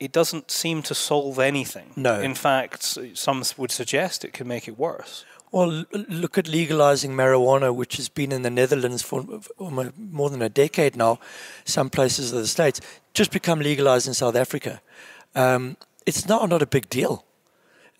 It doesn't seem to solve anything. No. In fact, some would suggest it could make it worse. Well, look at legalizing marijuana, which has been in the Netherlands for more than a decade now, some places of the States, just become legalized in South Africa. Um, it's now not a big deal.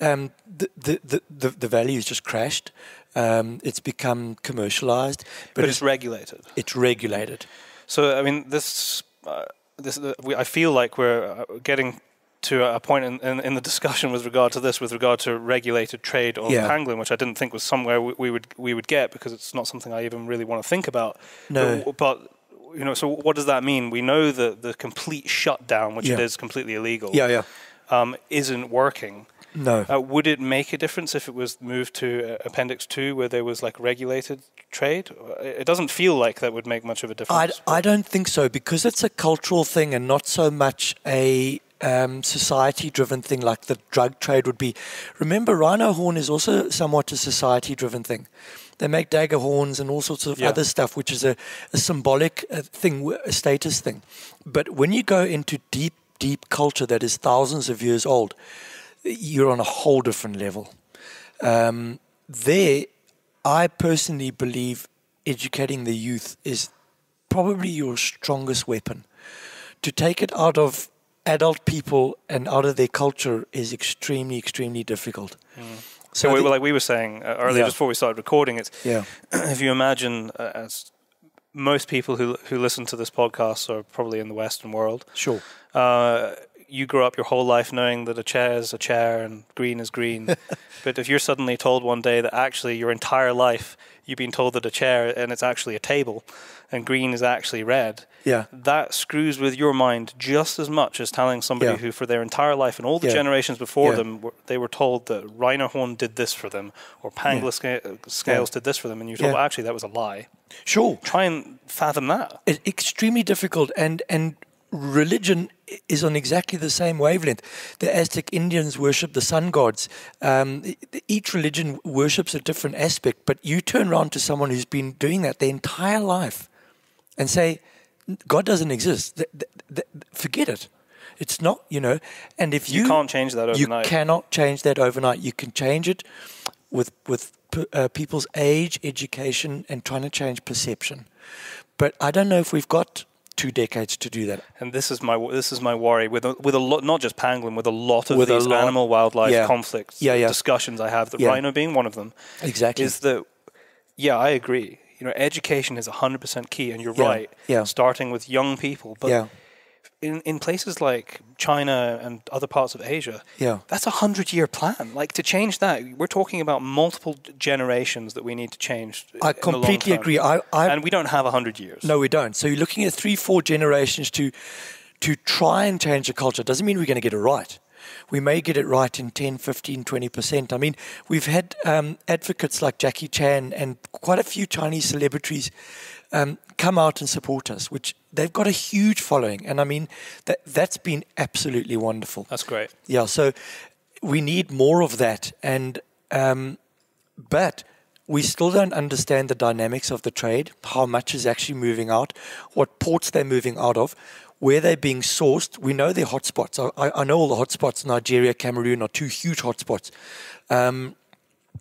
Um, the, the, the, the value has just crashed. Um, it's become commercialized. But, but it's, it's regulated. It's regulated. So, I mean, this... Uh, This, uh, we, I feel like we're getting to a point in, in, in the discussion with regard to this, with regard to regulated trade of yeah. pangolin, which I didn't think was somewhere we, we would we would get because it's not something I even really want to think about. No, but, but you know, so what does that mean? We know that the complete shutdown, which yeah. it is completely illegal, yeah, yeah, um, isn't working. No, uh, would it make a difference if it was moved to uh, Appendix Two, where there was like regulated trade? It doesn't feel like that would make much of a difference. I, I don't think so, because it's a cultural thing and not so much a um, society-driven thing like the drug trade would be. Remember, rhino horn is also somewhat a society-driven thing. They make dagger horns and all sorts of yeah. other stuff, which is a, a symbolic uh, thing, a status thing. But when you go into deep, deep culture that is thousands of years old, you're on a whole different level. Um, there, I personally believe educating the youth is probably your strongest weapon. To take it out of adult people and out of their culture is extremely, extremely difficult. Mm. So, so we, like we were saying uh, earlier, yeah. just before we started recording, it's yeah. if you imagine, uh, as most people who who listen to this podcast are probably in the Western world. Sure. Uh, you grow up your whole life knowing that a chair is a chair and green is green. But if you're suddenly told one day that actually your entire life you've been told that a chair and it's actually a table and green is actually red, yeah. that screws with your mind just as much as telling somebody yeah. who for their entire life and all the yeah. generations before yeah. them, were, they were told that rhino horn did this for them or pangolin yeah. sca scales yeah. did this for them. And you're told, yeah. well, actually, that was a lie. Sure. Try and fathom that. It's extremely difficult. And, and religion is on exactly the same wavelength. The Aztec Indians worship the sun gods. Um, each religion worships a different aspect, but you turn around to someone who's been doing that their entire life and say, God doesn't exist. Th th th forget it. It's not, you know. And if you, you can't change that overnight. You cannot change that overnight. You can change it with, with uh, people's age, education, and trying to change perception. But I don't know if we've got two decades to do that. And this is my this is my worry with a, with a lot, not just pangolin, with a lot of with these lot, animal wildlife yeah. conflicts yeah, yeah. discussions I have, the yeah. rhino being one of them. Exactly. Is that yeah, I agree. You know, education is one hundred percent key, and you're yeah. right. Yeah. Starting with young people, but yeah. in in places like China and other parts of Asia, yeah. that's a hundred-year plan. Like, to change that, we're talking about multiple generations that we need to change. I completely agree. I, I, and we don't have a hundred years. No, we don't. So you're looking at three, four generations to to try and change the culture. Doesn't mean we're going to get it right. We may get it right in ten, fifteen, twenty percent. I mean, we've had um, advocates like Jackie Chan and quite a few Chinese celebrities um, come out and support us, which they've got a huge following. And I mean, that, that's been absolutely wonderful. That's great. Yeah, so we need more of that. And um, but we still don't understand the dynamics of the trade, how much is actually moving out, what ports they're moving out of, where they're being sourced. We know they're hotspots. I, I know all the hotspots. Nigeria, Cameroon are two huge hotspots. Um,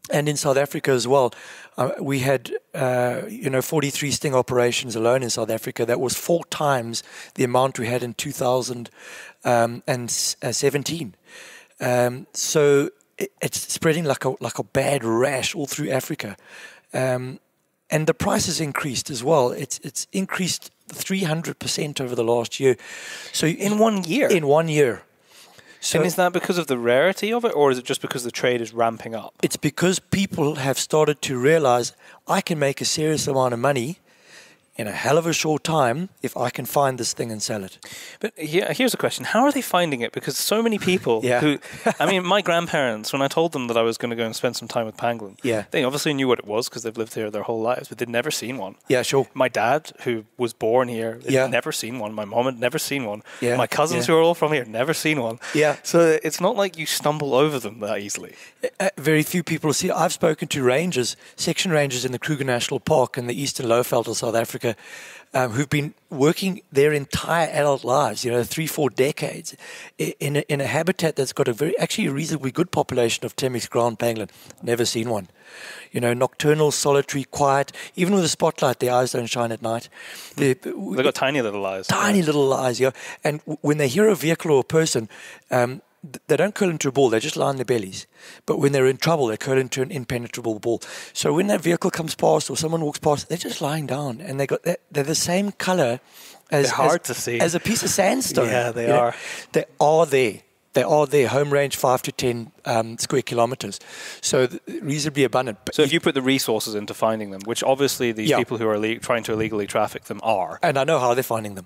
and in South Africa as well, uh, we had, uh, you know, forty-three sting operations alone in South Africa. That was four times the amount we had in two thousand seventeen. Um, so it, it's spreading like a, like a bad rash all through Africa. Um, and the price has increased as well. It's, it's increased three hundred percent over the last year. So in one year? In one year. So, and is that because of the rarity of it, or is it just because the trade is ramping up? It's because people have started to realize, I can make a serious amount of money in a hell of a short time if I can find this thing and sell it. But here, here's a question. How are they finding it? Because so many people yeah. who, I mean, my grandparents, when I told them that I was going to go and spend some time with pangolin, yeah. they obviously knew what it was because they've lived here their whole lives, but they'd never seen one. Yeah, sure. My dad, who was born here, had yeah. never seen one. My mom had never seen one. Yeah. My cousins yeah. who are all from here had never seen one. Yeah. So it's not like you stumble over them that easily. Uh, very few people see. I've spoken to rangers, section rangers in the Kruger National Park in the eastern Lowveld of South Africa, Um, who've been working their entire adult lives, you know, three, four decades, in a, in a habitat that's got a very, actually a reasonably good population of Temikron ground pangolin. Never seen one. You know, nocturnal, solitary, quiet. Even with a spotlight, their eyes don't shine at night. They're, They've got tiny little eyes. Tiny little eyes, yeah. And when they hear a vehicle or a person, um, they don't curl into a ball, they just line their bellies. But when they're in trouble, they curl into an impenetrable ball. So when that vehicle comes past or someone walks past, they're just lying down, and they got they're, they're the same color as, hard as, to see. as a piece of sandstone. Yeah, they you are. Know? They are there. They are there. Home range five to ten um, square kilometers, so reasonably abundant. But so if you put the resources into finding them, which obviously these yeah. people who are trying to illegally traffic them are, and I know how they're finding them.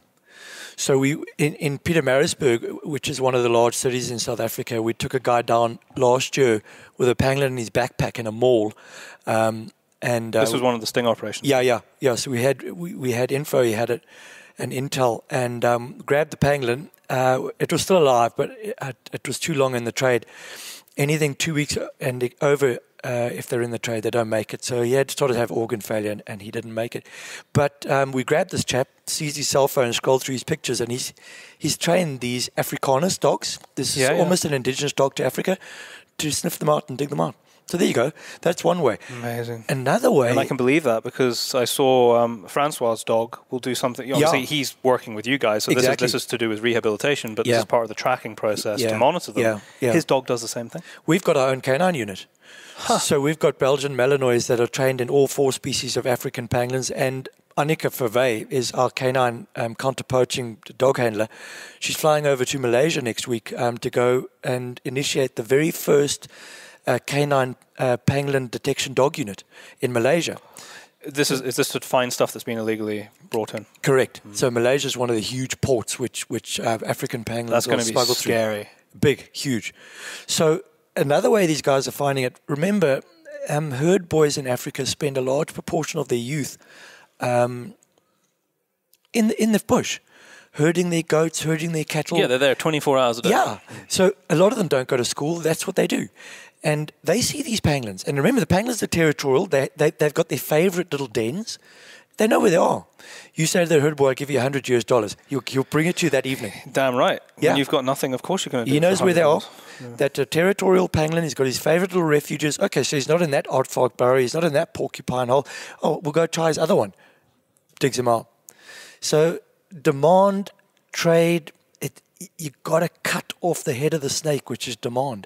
So we in, in Pietermaritzburg, which is one of the large cities in South Africa, we took a guy down last year with a pangolin in his backpack in a mall. Um, and uh, this was one of the sting operations. Yeah, yeah, yeah. So we had we, we had info, he had it, and intel, and um, grabbed the pangolin. Uh, it was still alive, but it, it was too long in the trade. Anything two weeks and over uh, if they're in the trade, they don't make it. So he had started to have organ failure, and, and he didn't make it. But um, we grabbed this chap, seized his cell phone, and scrolled through his pictures, and he's he's trained these Africanis dogs. This is yeah, almost yeah. an indigenous dog to Africa, to sniff them out and dig them out. So there you go. That's one way. Amazing. Another way... And I can believe that because I saw um, Francois's dog will do something. Obviously, yeah. he's working with you guys, so exactly. this, is, this is to do with rehabilitation, but yeah. this is part of the tracking process yeah. to monitor them. Yeah. Yeah. His dog does the same thing. We've got our own canine unit. Huh. So we've got Belgian Malinois that are trained in all four species of African pangolins, and Annika Favey is our canine um, counter-poaching dog handler. She's flying over to Malaysia next week um, to go and initiate the very first... Uh, canine uh, pangolin detection dog unit in Malaysia. This is is this to find stuff that's been illegally brought in? Correct. Mm. So Malaysia is one of the huge ports which which uh, African pangolins. That's going to be scary. Through. Big, huge. So another way these guys are finding it. Remember, um, herd boys in Africa spend a large proportion of their youth um, in the, in the bush. Herding their goats, herding their cattle. Yeah, they're there twenty-four hours a day. Yeah. So a lot of them don't go to school. That's what they do. And they see these pangolins. And remember, the pangolins are territorial. They, they, they've got their favorite little dens. They know where they are. You say to the herd boy, I'll give you one hundred U S dollars. He'll, he'll bring it to you that evening. Damn right. Yeah. When you've got nothing, of course you're going to do it. He knows where they are. Yeah. That uh, territorial pangolin, he's got his favorite little refuges. Okay, so he's not in that aardvark burrow. He's not in that porcupine hole. Oh, we'll go try his other one. Digs him out. So... Demand, trade, it, you've got to cut off the head of the snake, which is demand.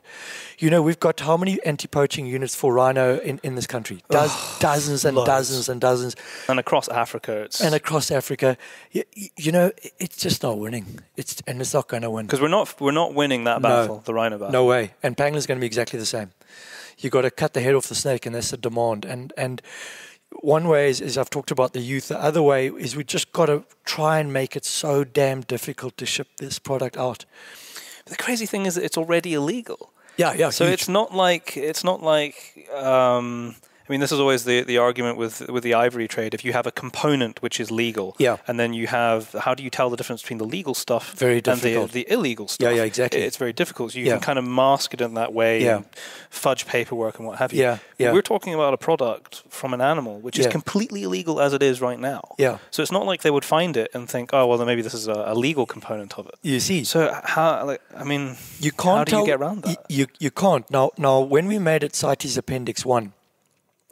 You know, we've got how many anti-poaching units for rhino in, in this country? Does, oh, dozens and loads. dozens and dozens. And across Africa. It's and across Africa. You, you know, it's just not winning. It's And it's not going to win. Because we're not, we're not winning that battle, no, the rhino battle. No way. And pangolin's going to be exactly the same. You've got to cut the head off the snake, and that's the demand. And... and One way is, is I've talked about the youth. The other way is we just got to try and make it so damn difficult to ship this product out. But the crazy thing is that it's already illegal. Yeah, yeah. So huge. it's not like it's not like. Um, I mean, this is always the the argument with with the ivory trade. If you have a component which is legal, yeah. and then you have, how do you tell the difference between the legal stuff very difficult. and the, the illegal stuff? Yeah, yeah, exactly. It's very difficult. So you yeah. can kind of mask it in that way, yeah. and fudge paperwork and what have you. Yeah, yeah. We're talking about a product from an animal which yeah. is completely illegal as it is right now. Yeah. So it's not like they would find it and think, oh well, then maybe this is a, a legal component of it. You see. So how? Like, I mean, you can't. How do tell, you get around that? You you can't. Now now when we made it CITES Appendix One.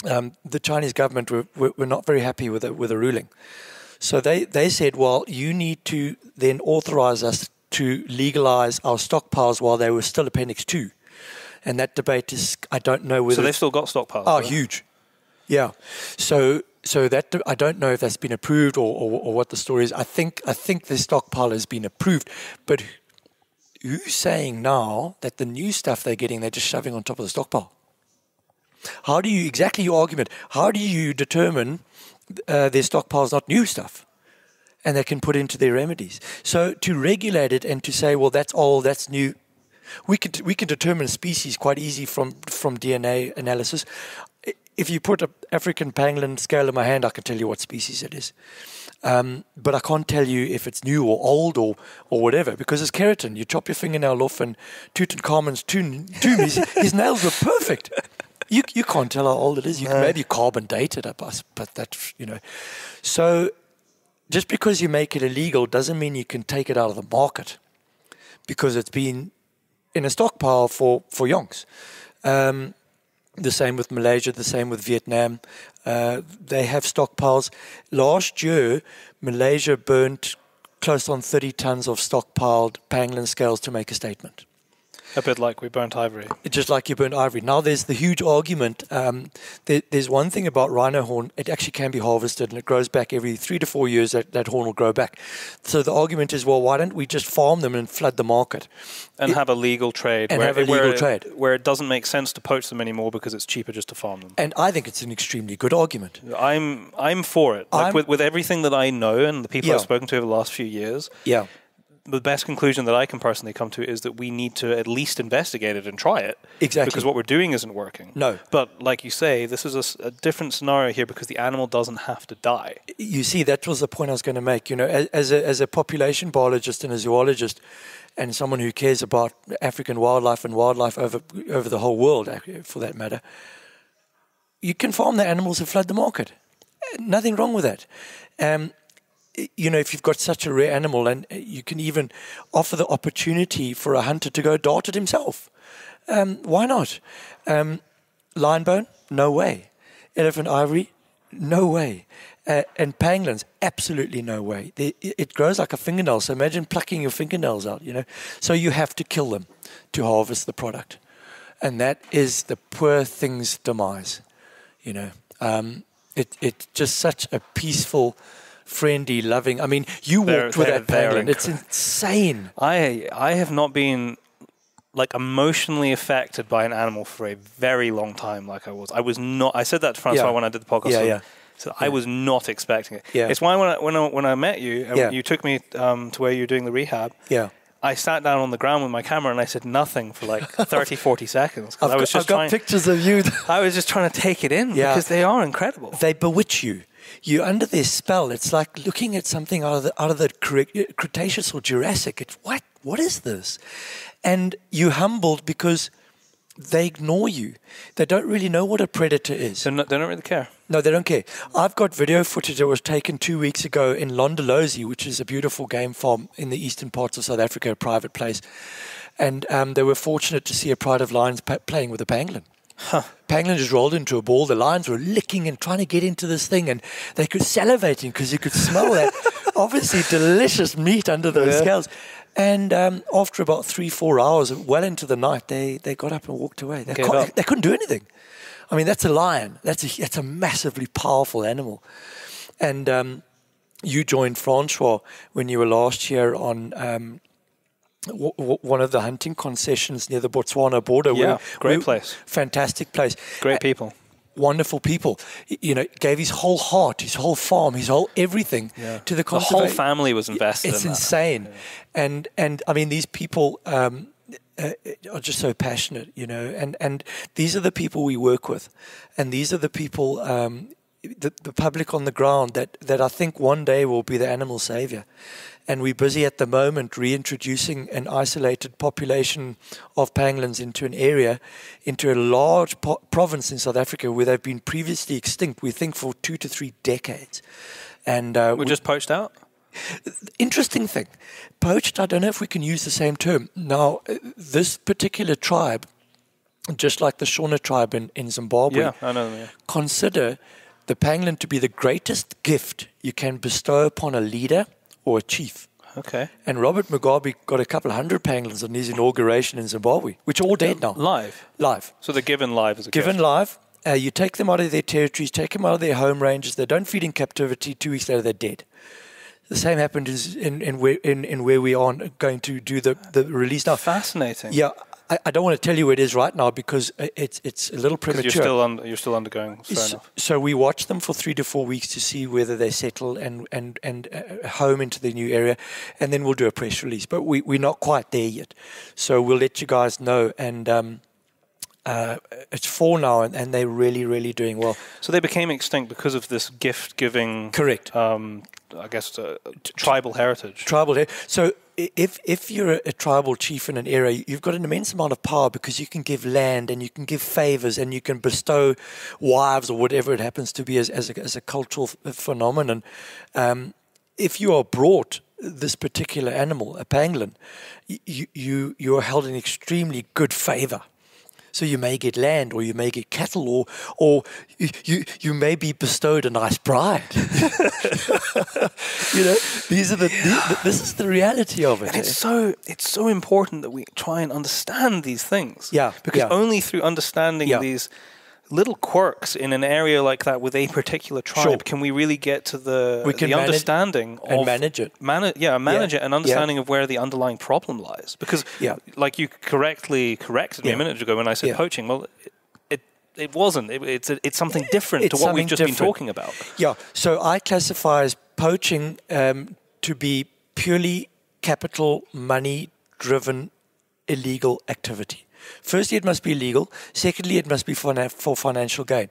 Um, the Chinese government were, were, were not very happy with a, with a ruling. So they, they said, well, you need to then authorize us to legalize our stockpiles while they were still Appendix two. And that debate is, I don't know whether... So they've still got stockpiles? Oh, right? Huge. Yeah. So so that I don't know if that's been approved or, or, or what the story is. I think, I think the stockpile has been approved. But who's saying now that the new stuff they're getting, they're just shoving on top of the stockpile? How do you, exactly your argument, how do you determine uh, their stockpile's not new stuff and they can put into their remedies? So to regulate it and to say, well, that's old, that's new, we can, we can determine species quite easy from, from D N A analysis. If you put an African pangolin scale in my hand, I can tell you what species it is. Um, but I can't tell you if it's new or old or, or whatever, because it's keratin. You chop your fingernail off, and Tutankhamun's tomb, tomb his, his nails were perfect. You you can't tell how old it is. You no. can maybe carbon date it, but that, you know. So just because you make it illegal doesn't mean you can take it out of the market, because it's been in a stockpile for, for yonks. Um, the same with Malaysia, the same with Vietnam. Uh, they have stockpiles. Last year, Malaysia burnt close on thirty tons of stockpiled pangolin scales to make a statement. A bit like we burnt ivory. Just like you burnt ivory. Now there's the huge argument. Um, there, there's one thing about rhino horn. It actually can be harvested, and it grows back every three to four years. That, that horn will grow back. So the argument is, well, why don't we just farm them and flood the market? And it, have a legal trade. And where, have a legal where trade. It, where it doesn't make sense to poach them anymore because it's cheaper just to farm them. And I think it's an extremely good argument. I'm, I'm for it. Like I'm, with, with everything that I know and the people yeah. I've spoken to over the last few years. Yeah. The best conclusion that I can personally come to is that we need to at least investigate it and try it. Exactly. Because what we're doing isn't working. No. But like you say, this is a, a different scenario here because the animal doesn't have to die. You see, that was the point I was going to make. You know, as, as, a, as a population biologist and a zoologist and someone who cares about African wildlife and wildlife over, over the whole world, for that matter, you can farm the animals and flood the market. Nothing wrong with that. Um, you know, if you've got such a rare animal, and you can even offer the opportunity for a hunter to go dart it himself. Um, why not? Um, lion bone? No way. Elephant ivory? No way. Uh, and pangolins? Absolutely no way. They, it grows like a fingernail, so imagine plucking your fingernails out, you know. So you have to kill them to harvest the product. And that is the poor thing's demise, you know. Um, it, it's just such a peaceful... friendly, loving. I mean, you walked with that pangolin. It's insane. I I have not been like emotionally affected by an animal for a very long time. Like I was, I was not. I said that to Francois yeah. when I did the podcast. Yeah, yeah. So yeah. I was not expecting it. Yeah. It's why when I, when I, when I met you and yeah. you took me um, to where you were doing the rehab. Yeah. I sat down on the ground with my camera and I said nothing for like thirty, forty seconds. I've, I was got, just I've trying, got pictures of you. I was just trying to take it in yeah. because they are incredible. They bewitch you. You're under their spell. It's like looking at something out of the, out of the Cretaceous or Jurassic. It's, what? What is this? And you're humbled because they ignore you. They don't really know what a predator is. They're not, they don't really care. No, they don't care. I've got video footage that was taken two weeks ago in Londolozi, which is a beautiful game farm in the eastern parts of South Africa, a private place. And um, they were fortunate to see a pride of lions pa playing with a pangolin. Huh. Pangolin just rolled into a ball. The lions were licking and trying to get into this thing, and they could salivating because you could smell that obviously delicious meat under those yeah. scales. And um, after about three, four hours, well into the night, they they got up and walked away. They, they, they couldn't do anything. I mean, that's a lion. That's a that's a massively powerful animal. And um, you joined Francois when you were last year on. Um, W w one of the hunting concessions near the Botswana border. Yeah, we're, great we're, place. Fantastic place. Great people. Uh, wonderful people. You know, gave his whole heart, his whole farm, his whole everything yeah. to the conservation. The whole family was invested it's in It's insane. Yeah. And, and I mean, these people um, uh, are just so passionate, you know, and, and these are the people we work with. And these are the people, um, the, the public on the ground that, that I think one day will be the animal savior. And we're busy at the moment reintroducing an isolated population of pangolins into an area, into a large po province in South Africa where they've been previously extinct, we think for two to three decades. And uh, We're we just poached out? Interesting thing. Poached, I don't know if we can use the same term. Now, this particular tribe, just like the Shona tribe in, in Zimbabwe, yeah, I know them, yeah. consider the pangolin to be the greatest gift you can bestow upon a leader or a chief. Okay. And Robert Mugabe got a couple hundred pangolins on his inauguration in Zimbabwe, which are all dead now. Live? Live. So they're given live as a given gift. live. Uh, you take them out of their territories, take them out of their home ranges. They don't feed in captivity. Two weeks later, they're dead. The same happened in, in, where, in, in where we are going to do the, the release now. Fascinating. Yeah. I, I don't want to tell you where it is right now because it's it's a little premature. You're still, un you're still undergoing. Fair enough. So we watch them for three to four weeks to see whether they settle and and and uh, home into the new area, and then we'll do a press release. But we we're not quite there yet, so we'll let you guys know. And um, uh, it's four now, and, and they're really really doing well. So they became extinct because of this gift giving. Correct. Um, I guess uh, tribal heritage. Tribal heritage. So. If if you're a tribal chief in an area, you've got an immense amount of power because you can give land and you can give favors and you can bestow wives or whatever it happens to be as as a, as a cultural phenomenon. Um, if you are brought this particular animal, a pangolin, you you you are held in extremely good favor. So you may get land, or you may get cattle, or or you you may be bestowed a nice bride. You know, these are the, the this is the reality of it. And it's so it's so important that we try and understand these things. Yeah, because yeah. only through understanding yeah. these little quirks in an area like that with a particular tribe sure. can we really get to the we can the understanding and of, manage it. Man, yeah, manage yeah. it and understanding yeah. of where the underlying problem lies. Because, yeah. like you correctly corrected me yeah. a minute ago when I said yeah. poaching. Well, it it, it wasn't. It, it's a, it's something different it's to what we've just different. been talking about. Yeah. So I classify as poaching um, to be purely capital money-driven illegal activity. Firstly, it must be legal. Secondly, it must be for, for financial gain.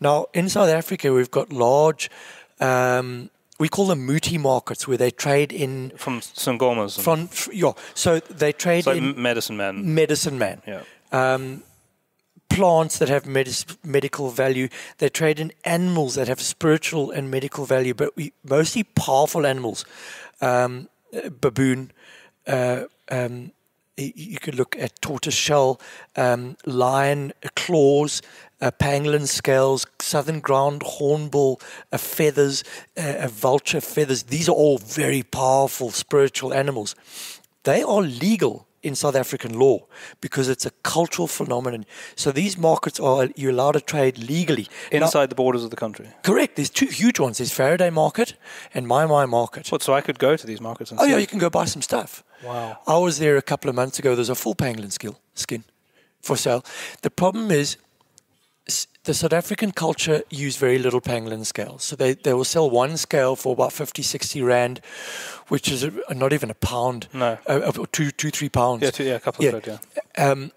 Now, in South Africa, we've got large, um, we call them muti markets, where they trade in... From Sangomas. From, yeah. So they trade so in... medicine man. Medicine man. Yeah. Um, plants that have medis- medical value. They trade in animals that have spiritual and medical value, but we, mostly powerful animals. Um, baboon, uh, um, you could look at tortoise shell, um, lion claws, uh, pangolin scales, southern ground hornbill uh, feathers, uh, vulture feathers. These are all very powerful spiritual animals. They are legal in South African law because it's a cultural phenomenon. So these markets are, you're allowed to trade legally. Inside now, the borders of the country? Correct. There's two huge ones. There's Faraday Market and My My Market. What, so I could go to these markets and oh, see? Oh yeah, you can go buy some stuff. Wow. I was there a couple of months ago. There's a full pangolin skill, skin for sale. The problem is the South African culture use very little pangolin scales. So they, they will sell one scale for about fifty, sixty rand, which is a, a, not even a pound. No. Uh, or two, two, three pounds. Yeah, two, yeah a couple yeah. of those, yeah. Um,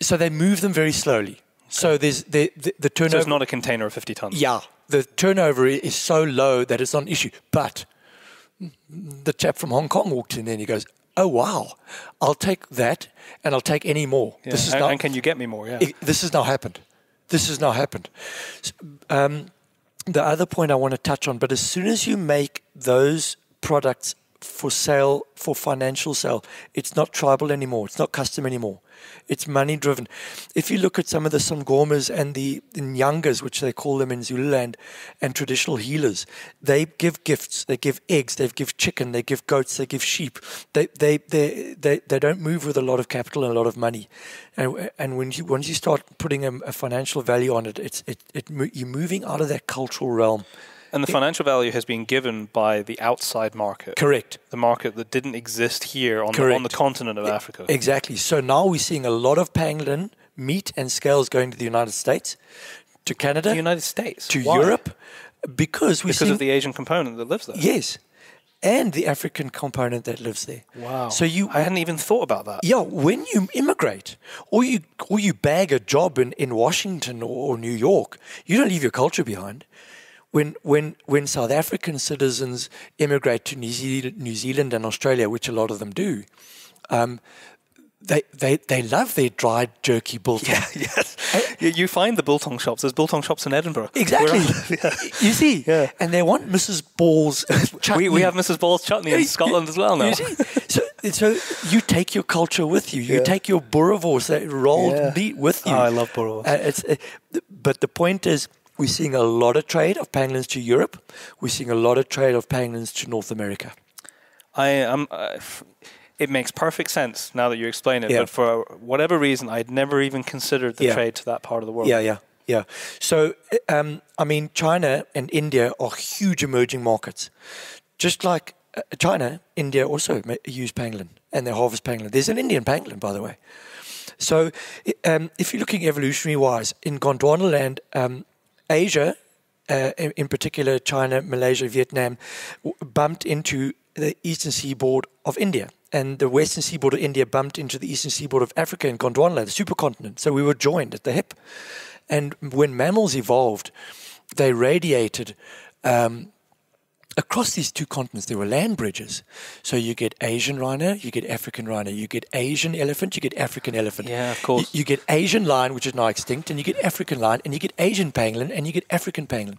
so they move them very slowly. Okay. So there's the, the, the turnover. So it's not a container of fifty tons. Yeah. The turnover is so low that it's not an issue. But the chap from Hong Kong walked in there and he goes, oh, wow, I'll take that and I'll take any more. Yeah. This is and, now, and can you get me more? Yeah. It, this has now happened. This has now happened. Um, the other point I want to touch on, but as soon as you make those products for sale, for financial sale, it's not tribal anymore. It's not custom anymore. It's money-driven. If you look at some of the Sangomas and the Nyangas, which they call them in Zululand, and traditional healers, they give gifts. They give eggs. They give chicken. They give goats. They give sheep. They they they they, they don't move with a lot of capital and a lot of money. And and when you once you start putting a, a financial value on it, it's it it you're moving out of that cultural realm. And the financial value has been given by the outside market. Correct. The market that didn't exist here on, the, on the continent of it, Africa. Exactly. So now we're seeing a lot of pangolin meat and scales going to the United States, to Canada. The United States. To Why? Europe. Because we Because of the Asian component that lives there. Yes. And the African component that lives there. Wow. So you I hadn't even thought about that. Yeah, when you immigrate or you or you bag a job in, in Washington or, or New York, you don't leave your culture behind. When when when South African citizens immigrate to New Zealand, New Zealand and Australia, which a lot of them do, um, they they they love their dried jerky biltong. Yeah, yes, uh, you find the biltong shops. There's biltong shops in Edinburgh. Exactly. On, yeah. You see, yeah. And they want Missus Ball's chutney. We, we have Missus Ball's chutney in Scotland as well now. You see? So so you take your culture with you. You yeah. take your boerewors that rolled yeah. meat with you. Oh, I love boerewors. Uh, it's uh, but the point is, we're seeing a lot of trade of pangolins to Europe. We're seeing a lot of trade of pangolins to North America. I am. Um, it makes perfect sense now that you explain it. Yeah. But for whatever reason, I'd never even considered the yeah. trade to that part of the world. Yeah, yeah, yeah. So, um, I mean, China and India are huge emerging markets. Just like uh, China, India also use pangolin and they harvest pangolin. There's an Indian pangolin, by the way. So, um, if you're looking evolutionary-wise, in Gondwana land, um, Asia, uh, in, in particular China, Malaysia, Vietnam, w bumped into the eastern seaboard of India. And the western seaboard of India bumped into the eastern seaboard of Africa and Gondwana, the supercontinent. So we were joined at the hip. And when mammals evolved, they radiated um, across these two continents. There were land bridges. So you get Asian rhino, you get African rhino, you get Asian elephant, you get African elephant. Yeah, of course. You, you get Asian lion, which is now extinct, and you get African lion, and you get Asian pangolin, and you get African pangolin.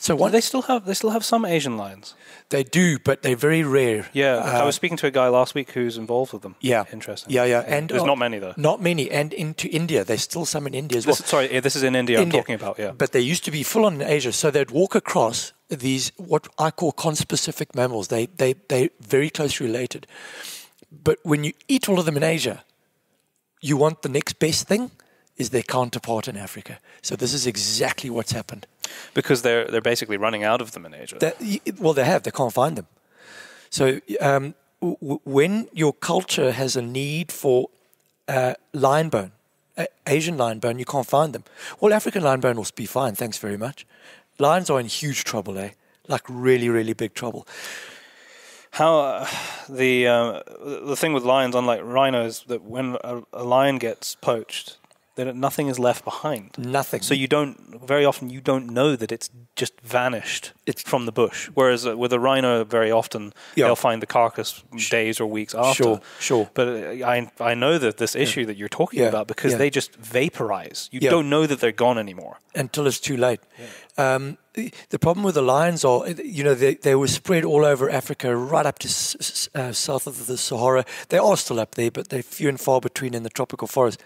So one, they still have they still have some Asian lions. They do, but they're very rare. Yeah, uh, I was speaking to a guy last week who's involved with them. Yeah, interesting. Yeah, yeah, and there's uh, not many though. Not many, and into India, there's still some in India as well. This is, sorry, this is in India, India I'm talking about. Yeah, but they used to be full on in Asia, so they'd walk across these what I call conspecific mammals. They they they're very closely related. But when you eat all of them in Asia, you want the next best thing is their counterpart in Africa. So this is exactly what's happened. Because they're they're basically running out of them in Asia. That, well, they have. They can't find them. So um, w when your culture has a need for uh, lion bone, uh, Asian lion bone, you can't find them. Well, African lion bone will be fine. Thanks very much. Lions are in huge trouble, eh? Like really, really big trouble. How uh, the uh, the thing with lions, unlike rhinos, that when a, a lion gets poached, that nothing is left behind. Nothing. So you don't, very often you don't know that it's just vanished it's, from the bush. Whereas with a rhino, very often yeah. they'll find the carcass days or weeks after. Sure, sure. But I, I know that this issue yeah. that you're talking yeah. about, because yeah. they just vaporize. You yeah. don't know that they're gone anymore. Until it's too late. Yeah. Um, the problem with the lions are, you know, they, they were spread all over Africa, right up to s uh, south of the Sahara. They are still up there, but they're few and far between in the tropical forest.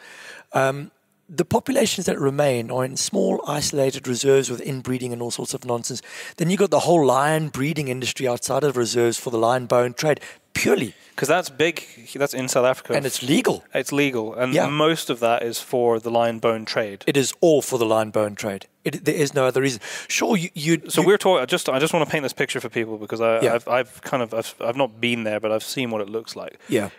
Um, the populations that remain are in small, isolated reserves with inbreeding and all sorts of nonsense. Then you've got the whole lion breeding industry outside of reserves for the lion bone trade, purely. Because that's big, that's in South Africa. And it's legal. It's legal. And yeah. most of that is for the lion bone trade. It is all for the lion bone trade. It, there is no other reason. Sure, you... you so you, we're talking, just, I just want to paint this picture for people, because I, yeah. I've, I've kind of, I've, I've not been there, but I've seen what it looks like. Yeah.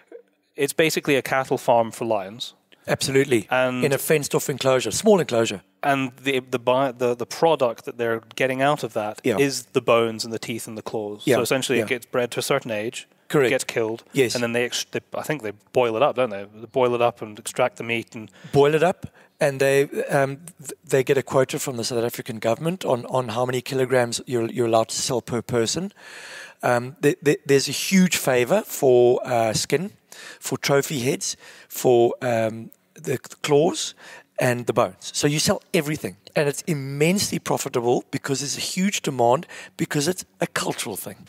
It's basically a cattle farm for lions. Absolutely, and in a fenced-off enclosure, small enclosure, and the the the the product that they're getting out of that yeah. is the bones and the teeth and the claws. Yeah. So essentially, yeah. it gets bred to a certain age, correct? Gets killed, yes, and then they, ex they I think they boil it up, don't they? They boil it up and extract the meat and boil it up, and they um, they get a quota from the South African government on on how many kilograms you're you're allowed to sell per person. Um, th th there's a huge favour for uh, skin. For trophy heads, for um, the claws and the bones. So you sell everything. And it's immensely profitable because there's a huge demand, because it's a cultural thing.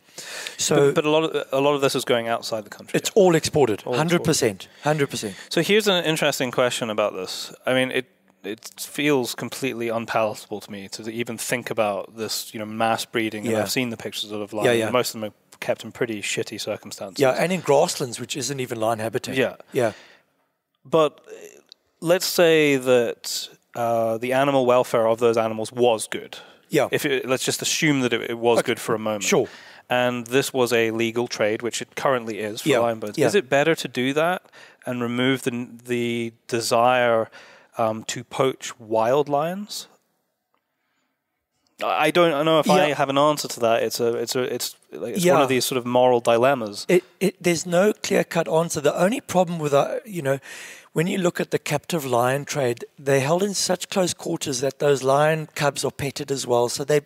So, But, but a, lot of, a lot of this is going outside the country. It's all exported, all one hundred percent. Exported. one hundred percent. So here's an interesting question about this. I mean, it, it feels completely unpalatable to me to even think about this, you know, mass breeding. Yeah. And I've seen the pictures of lions. Yeah, yeah. Most of them are kept in pretty shitty circumstances. Yeah, and in grasslands, which isn't even lion habitat. Yeah. Yeah. But let's say that uh, the animal welfare of those animals was good. Yeah. If it, let's just assume that it, it was okay. good for a moment. Sure. And this was a legal trade, which it currently is for yeah. lion bones. Yeah. Is it better to do that and remove the, the desire um, to poach wild lions? I don't know if yeah. I have an answer to that. It's a, it's a, it's, like, it's yeah. one of these sort of moral dilemmas. It, it, there's no clear-cut answer. The only problem with, uh, you know, when you look at the captive lion trade, they're held in such close quarters that those lion cubs are petted as well. So they,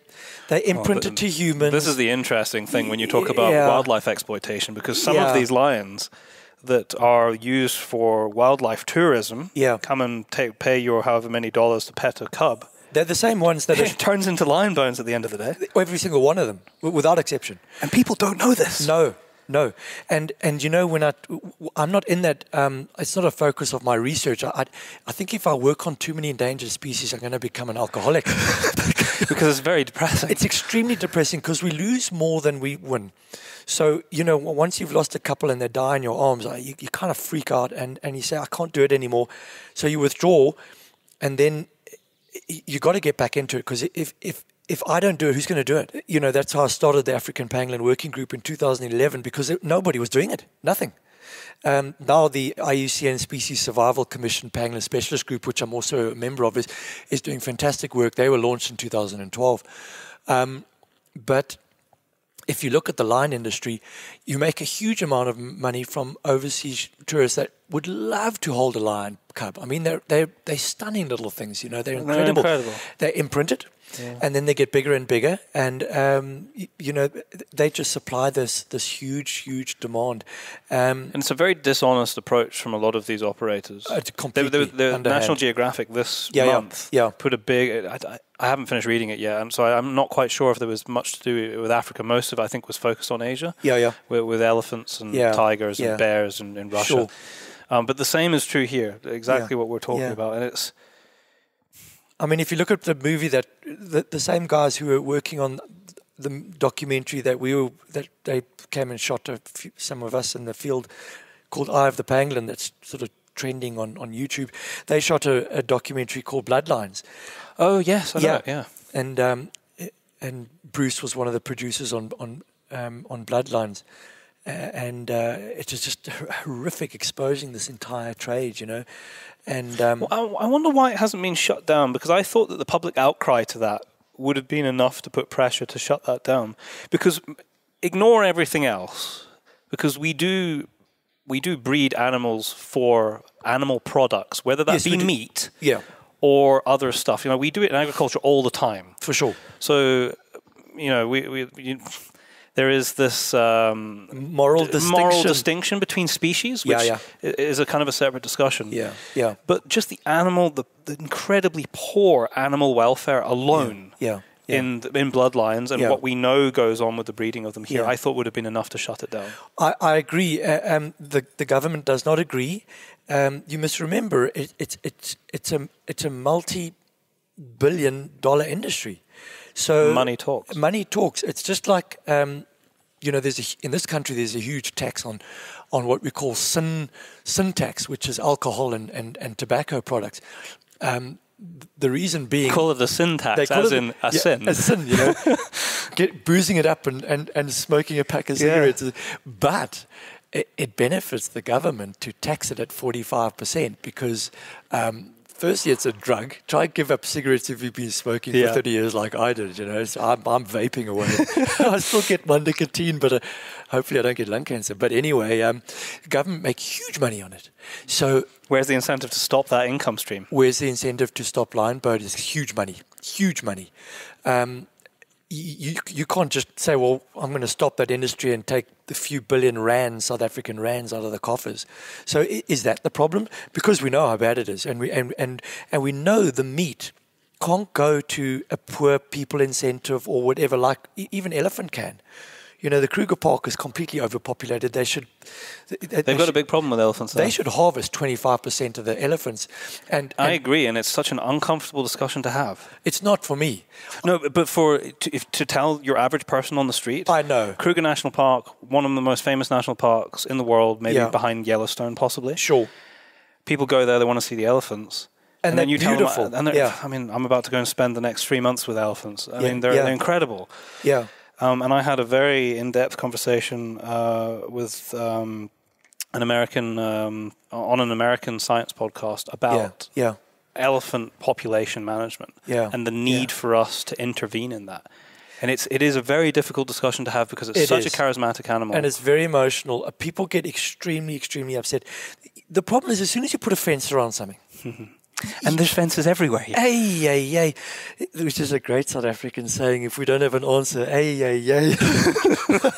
they're imprinted oh, to humans. This is the interesting thing when you talk about yeah. wildlife exploitation, because some yeah. of these lions that are used for wildlife tourism yeah. come and take, pay you however many dollars to pet a cub. They're the same ones that... It turns into lion bones at the end of the day. Every single one of them, without exception. And people don't know this. No, no. And, and you know, when I, I'm not in that... Um, it's not a focus of my research. I, I, I think if I work on too many endangered species, I'm going to become an alcoholic. Because it's very depressing. It's extremely depressing, because we lose more than we win. So, you know, once you've lost a couple and they die in your arms, you, you kind of freak out and, and you say, I can't do it anymore. So you withdraw, and then... you got to get back into it, because if if if I don't do it, who's going to do it? You know, that's how I started the African Pangolin Working Group in two thousand eleven, because it, nobody was doing it, nothing. Um, now the I U C N Species Survival Commission Pangolin Specialist Group, which I'm also a member of, is is doing fantastic work. They were launched in two thousand twelve, um, but if you look at the lion industry, you make a huge amount of money from overseas tourists that would love to hold a lion cub. I mean, they're, they're, they're stunning little things, you know. They're incredible. They're, incredible. They're imprinted, yeah. and then they get bigger and bigger. And, um, you, you know, they just supply this, this huge, huge demand. Um, and it's a very dishonest approach from a lot of these operators. Uh, completely the National Geographic this yeah, month yeah, yeah. put a big... I, I, I haven't finished reading it yet, and so I'm not quite sure if there was much to do with Africa. Most of it, I think, was focused on Asia. Yeah, yeah. With, with elephants and yeah, tigers yeah. and bears in, in Russia. Sure. Um, but the same is true here. Exactly yeah. what we're talking yeah. about, and it's. I mean, if you look at the movie that the, the same guys who were working on the documentary that we were that they came and shot a few, some of us in the field, called "Eye of the Pangolin," that's sort of trending on on YouTube. They shot a, a documentary called "Bloodlines." Oh yes, I know yeah, it, yeah. And um, and Bruce was one of the producers on on um, on Bloodlines, uh, and uh, it was just horrific, exposing this entire trade, you know. And um, well, I, I wonder why it hasn't been shut down, because I thought that the public outcry to that would have been enough to put pressure to shut that down. Because ignore everything else, because we do we do breed animals for animal products, whether that yes, be meat yeah. or other stuff. You know, we do it in agriculture all the time. For sure. So, you know, we... we you, there is this um, moral, distinction. moral distinction between species, which yeah, yeah. is a kind of a separate discussion. Yeah, yeah. But just the animal, the, the incredibly poor animal welfare alone yeah, yeah, in yeah. in bloodlines and yeah. what we know goes on with the breeding of them here, yeah. I thought would have been enough to shut it down. I, I agree. Uh, um, the the government does not agree. Um, you must remember, it, it, it, it's a it's a multi-billion dollar industry. So money talks. Money talks. It's just like. Um, You know, there's a, in this country, there's a huge tax on, on what we call sin, sin tax, which is alcohol and, and, and tobacco products. Um, the reason being... Call it the sin tax, as in a yeah, sin. A sin, you know. Get, boozing it up and, and, and smoking a pack of cigarettes. Yeah. But it, it benefits the government to tax it at forty-five percent because... Um, firstly, it's a drug. Try and give up cigarettes if you've been smoking yeah. for thirty years like I did. You know, so I'm, I'm vaping away. I still get my nicotine, but uh, hopefully I don't get lung cancer. But anyway, um, the government make huge money on it. So where's the incentive to stop that income stream? Where's the incentive to stop lion bird? It's huge money, huge money. Um, you, you can't just say, well, I'm going to stop that industry and take the few billion rands, South African rands, out of the coffers. So is that the problem? Because we know how bad it is, and we and and, and we know the meat can't go to a poor people incentive or whatever. Like even elephant can. You know, the Kruger Park is completely overpopulated. They should. They, They've they got should, a big problem with elephants. They though. should harvest twenty-five percent of the elephants. And, and I agree, and it's such an uncomfortable discussion to have. It's not for me. No, but for to, if, to tell your average person on the street. I know. Kruger National Park, one of the most famous national parks in the world, maybe yeah. behind Yellowstone, possibly. Sure. People go there; they want to see the elephants. And, and they're then you beautiful. Tell them, and they're, yeah. I mean, I'm about to go and spend the next three months with elephants. I yeah. mean, they're, yeah. they're incredible. Yeah. Um, and I had a very in-depth conversation uh, with um, an American um, on an American science podcast about yeah, yeah. elephant population management yeah, and the need yeah. for us to intervene in that. And it's it is a very difficult discussion to have because it's it such is. a charismatic animal, and it's very emotional. People get extremely, extremely upset. The problem is as soon as you put a fence around something. And there's fences everywhere. Ay, ay, ay. Which is a great South African saying, if we don't have an answer, ay, ay, ay. but,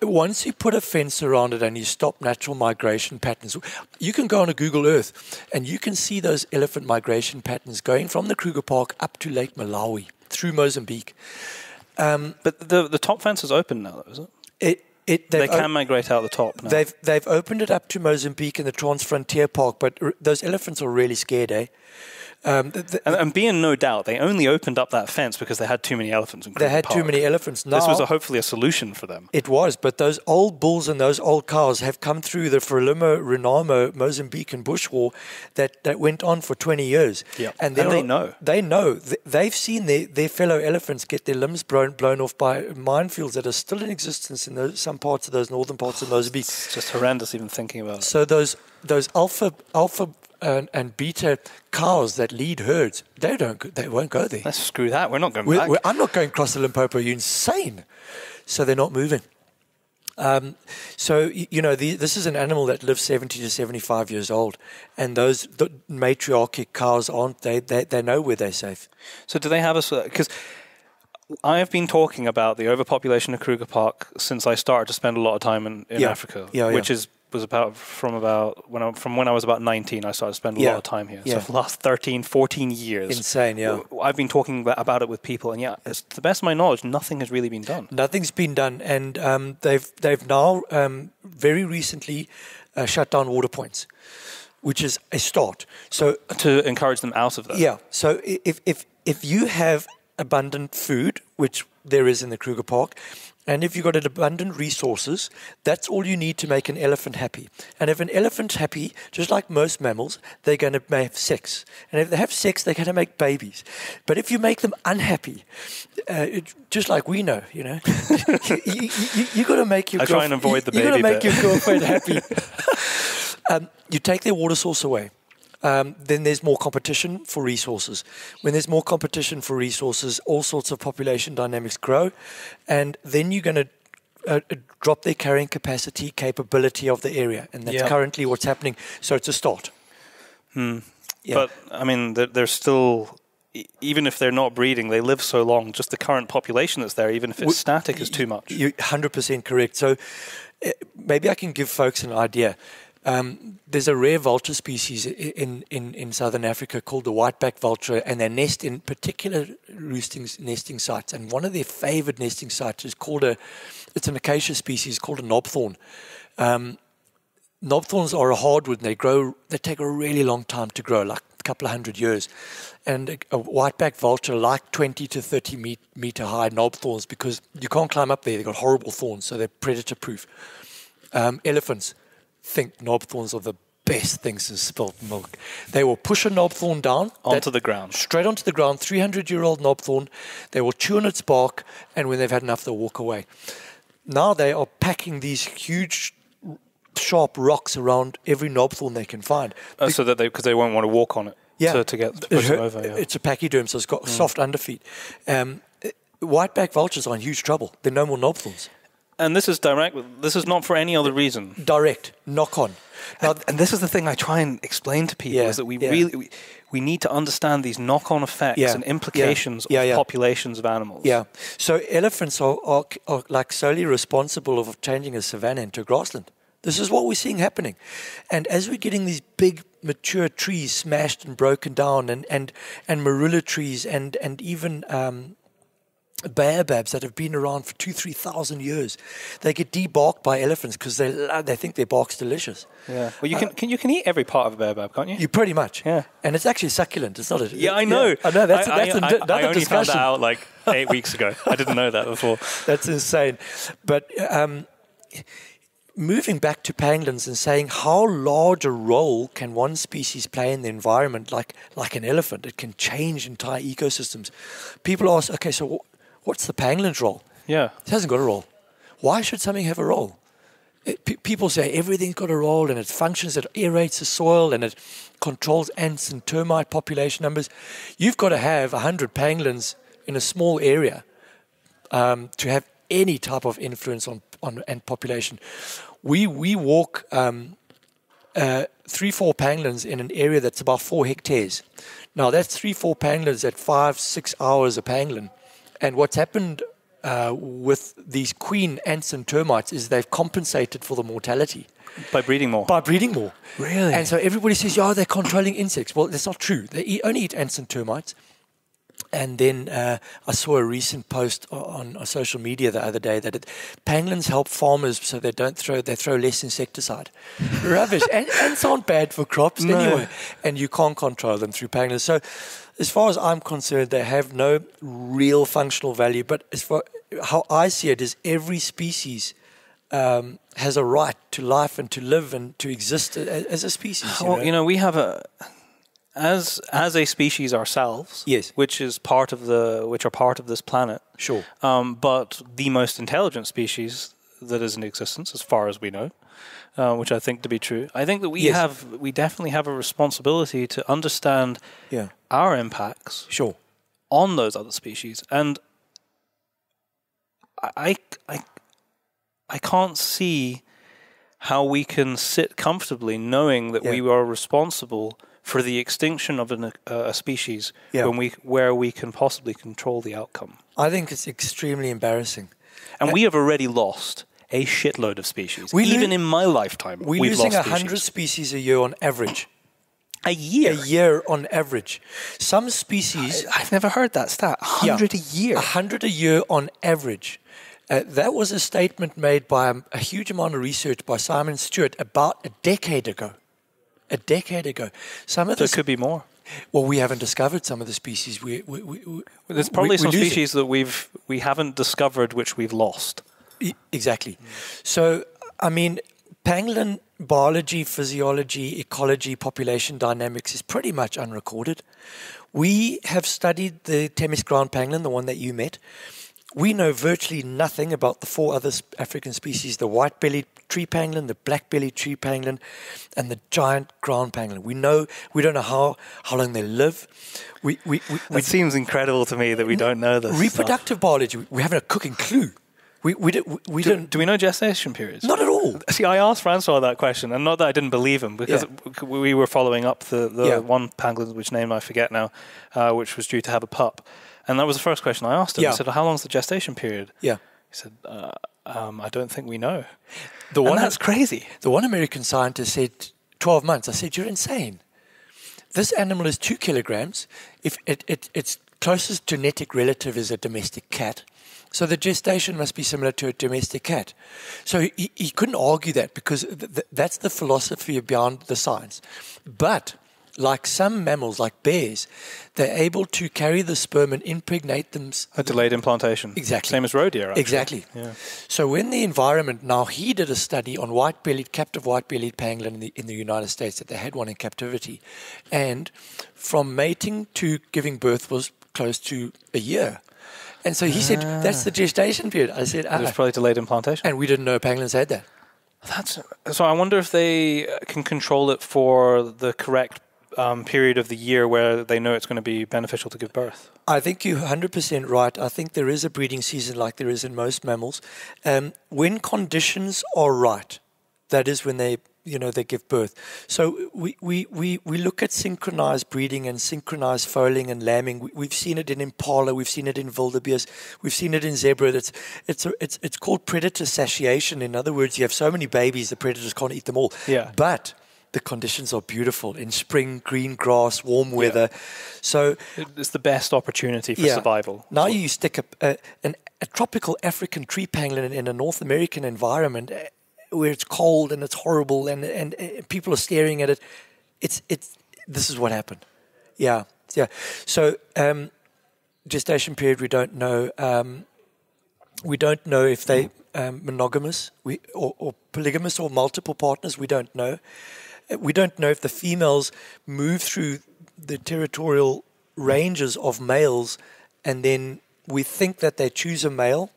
but once you put a fence around it and you stop natural migration patterns, you can go on a Google Earth and you can see those elephant migration patterns going from the Kruger Park up to Lake Malawi, through Mozambique. Um, but the, the top fence is open now, though, is it? It It, they can migrate out the top now. They've, they've opened it up to Mozambique and the Transfrontier Park, but r those elephants are really scared, eh? Um, the, the, and, and be in no doubt, they only opened up that fence because they had too many elephants in Kruger They had Park. too many elephants. Now, this was a, hopefully a solution for them. It was, but those old bulls and those old cows have come through the Frelimo, Renamo, Mozambican bush war that, that went on for twenty years. Yeah. And, and they know. They know. They've seen their, their fellow elephants get their limbs blown, blown off by minefields that are still in existence in those, some parts of those northern parts of Mozambique. It's just horrendous even thinking about it. So those, those alpha... alpha And, and beta cows that lead herds, they don't. They won't go there. Let's screw that. We're not going we're, back. We're, I'm not going across the Limpopo. You're insane. So they're not moving. Um, so you know, the, this is an animal that lives seventy to seventy-five years old, and those the matriarchic cows aren't. They, they they know where they're safe. So do they have a? Because I have been talking about the overpopulation of Kruger Park since I started to spend a lot of time in, in yeah. Africa, yeah, yeah. which is. was about from about when I, from when I was about nineteen, I started spending yeah. a lot of time here. Yeah. So for the last thirteen, fourteen years. Insane, yeah. I've been talking about it with people, and yeah, it's, to the best of my knowledge, nothing has really been done. Nothing's been done, and um, they've they've now um, very recently uh, shut down water points, which is a start. So to encourage them out of that. Yeah. So if if if you have abundant food, which there is in the Kruger Park. And if you've got abundant resources, that's all you need to make an elephant happy. And if an elephant's happy, just like most mammals, they're going to have sex. And if they have sex, they're going to make babies. But if you make them unhappy, uh, it, just like we know, you know, you've you, you got to make your I try and avoid the baby bit. You've got to make your girlfriend happy. um, you take their water source away. Um, then there's more competition for resources. When there's more competition for resources, all sorts of population dynamics grow, and then you're going to uh, drop their carrying capacity, capability of the area. And that's yeah. currently what's happening. So it's a start. Hmm. Yeah. But, I mean, they're, they're still... even if they're not breeding, they live so long. Just the current population that's there, even if it's we, static, is too much. You're one hundred percent correct. So uh, maybe I can give folks an idea. Um, there's a rare vulture species in, in, in southern Africa called the white-backed vulture, and they nest in particular roosting, nesting sites. And one of their favored nesting sites is called a, it's an acacia species called a knobthorn. Um, knobthorns are a hardwood, and they grow, they take a really long time to grow, like a couple of hundred years. And a, a white-backed vulture like twenty to thirty meet, meter high knobthorns, because you can't climb up there. They've got horrible thorns, so they're predator-proof. Um, elephants think knobthorns are the best things in spilt milk. They will push a knobthorn down. Onto the ground. Straight onto the ground, three hundred year old knobthorn. They will chew on its bark, and when they've had enough, they'll walk away. Now they are packing these huge, sharp rocks around every knobthorn they can find. Uh, so that they, because they won't want to walk on it yeah. to, to get to push it over. Yeah. It's a pachyderm, so it's got mm. soft underfeet. Um, white-backed vultures are in huge trouble. They're no more knobthorns. And this is direct. This is not for any other reason. Direct, knock on. Now, and, and this is the thing I try and explain to people yeah, is that we yeah. really we, we need to understand these knock-on effects yeah, and implications yeah, yeah, of yeah. populations of animals. Yeah. So elephants are, are are like solely responsible of changing a savanna into grassland. This is what we're seeing happening, and as we're getting these big mature trees smashed and broken down, and and and marula trees, and and even. Um, baobabs that have been around for two, three thousand years, they get debarked by elephants because they love, they think their bark's delicious. Yeah. Well, you can, uh, can you can eat every part of a baobab, can't you? You pretty much. Yeah. And it's actually succulent. It's not a. Yeah, I know. Yeah. I know. That's I, that's I, another I only discussion. Found that out like eight weeks ago. I didn't know that before. That's insane. But um, moving back to pangolins and saying how large a role can one species play in the environment, like like an elephant, it can change entire ecosystems. People ask, okay, so. What's the pangolin's role? Yeah. It hasn't got a role. Why should something have a role? It, pe people say everything's got a role, and it functions, it aerates the soil, and it controls ants and termite population numbers. You've got to have a hundred pangolins in a small area um, to have any type of influence on, on ant population. We, we walk um, uh, three, four pangolins in an area that's about four hectares. Now, that's three, four pangolins at five, six hours a pangolin. And what's happened uh, with these queen ants and termites is they've compensated for the mortality. By breeding more? By breeding more. Really? And so everybody says, yeah, they're controlling insects. Well, that's not true. They eat, only eat ants and termites. And then uh, I saw a recent post on, on social media the other day that it, pangolins help farmers so they don't throw they throw less insecticide. Rubbish. And ants aren't bad for crops no. anyway, and you can't control them through pangolins. So, as far as I'm concerned, they have no real functional value. But as far how I see it is, every species um, has a right to life and to live and to exist as, as a species. You well, know? you know, we have a. As as a species ourselves, yes, which is part of the which are part of this planet, sure. Um, but the most intelligent species that is in existence, as far as we know, uh, which I think to be true. I think that we yes. have we definitely have a responsibility to understand yeah. our impacts, sure, on those other species, and I I I can't see how we can sit comfortably knowing that yeah. we are responsible for the extinction of an, uh, a species yeah. when we, where we can possibly control the outcome. I think it's extremely embarrassing. And uh, we have already lost a shitload of species. We Even in my lifetime, we're we've losing lost a hundred species a year on average. A year? A year on average. Some species... I, I've never heard that stat. a hundred yeah, a year. a hundred a year on average. Uh, that was a statement made by um, a huge amount of research by Simon Stewart about a decade ago. A decade ago, some of there could be more. Well, we haven't discovered some of the species. We, we, we, we there's probably we, some species that we've we haven't discovered, which we've lost. E exactly. Mm. So, I mean, pangolin biology, physiology, ecology, population dynamics is pretty much unrecorded. We have studied the Temikron ground pangolin, the one that you met. We know virtually nothing about the four other African species, the white-bellied tree pangolin, the black-bellied tree pangolin, and the giant ground pangolin. We know we don't know how, how long they live. We, we, we, it we, seems incredible to me that we don't know this. Reproductive stuff. biology, we haven't a cooking clue. We we, do, we, we do, don't do we know gestation periods? Not at all. See, I asked Francois that question, and not that I didn't believe him, because yeah. we were following up the, the yeah. one pangolin, which name I forget now, uh, which was due to have a pup, and that was the first question I asked him. Yeah. I said, "How long's the gestation period?" Yeah. He said, uh, um, "I don't think we know." The one and that's crazy. The one American scientist said twelve months. I said, "You're insane. This animal is two kilograms. If it, it its closest genetic relative is a domestic cat." So the gestation must be similar to a domestic cat. So he, he couldn't argue that, because th that's the philosophy beyond the science. But like some mammals, like bears, they're able to carry the sperm and impregnate them. A delayed implantation. Exactly. Same as roe deer, actually. Exactly. Yeah. So when the environment, now he did a study on white-bellied, captive white-bellied pangolin in the, in the United States, that they had one in captivity. And from mating to giving birth was close to a year. And so he ah. said, that's the gestation period. I said, ah. It was probably delayed implantation. And we didn't know pangolins had that. That's, so I wonder if they can control it for the correct um, period of the year where they know it's going to be beneficial to give birth. I think you're one hundred percent right. I think there is a breeding season like there is in most mammals. Um, when conditions are right, that is when they... you know, they give birth. So we, we, we, we look at synchronized breeding and synchronized foaling and lambing. We, we've seen it in impala. We've seen it in wildebeest. We've seen it in zebra. It's, it's, a, it's, it's called predator satiation. In other words, you have so many babies, the predators can't eat them all. Yeah. But the conditions are beautiful in spring, green grass, warm weather. Yeah. So it's the best opportunity for yeah. survival. Now so. you stick a, a, an, a tropical African tree pangolin in, in a North American environment where it's cold and it's horrible and, and and people are staring at it. It's it's this is what happened. Yeah, yeah. So um, gestation period, we don't know. Um, we don't know if they um, monogamous we or, or polygamous or multiple partners. We don't know. We don't know if the females move through the territorial ranges of males, and then we think that they choose a male,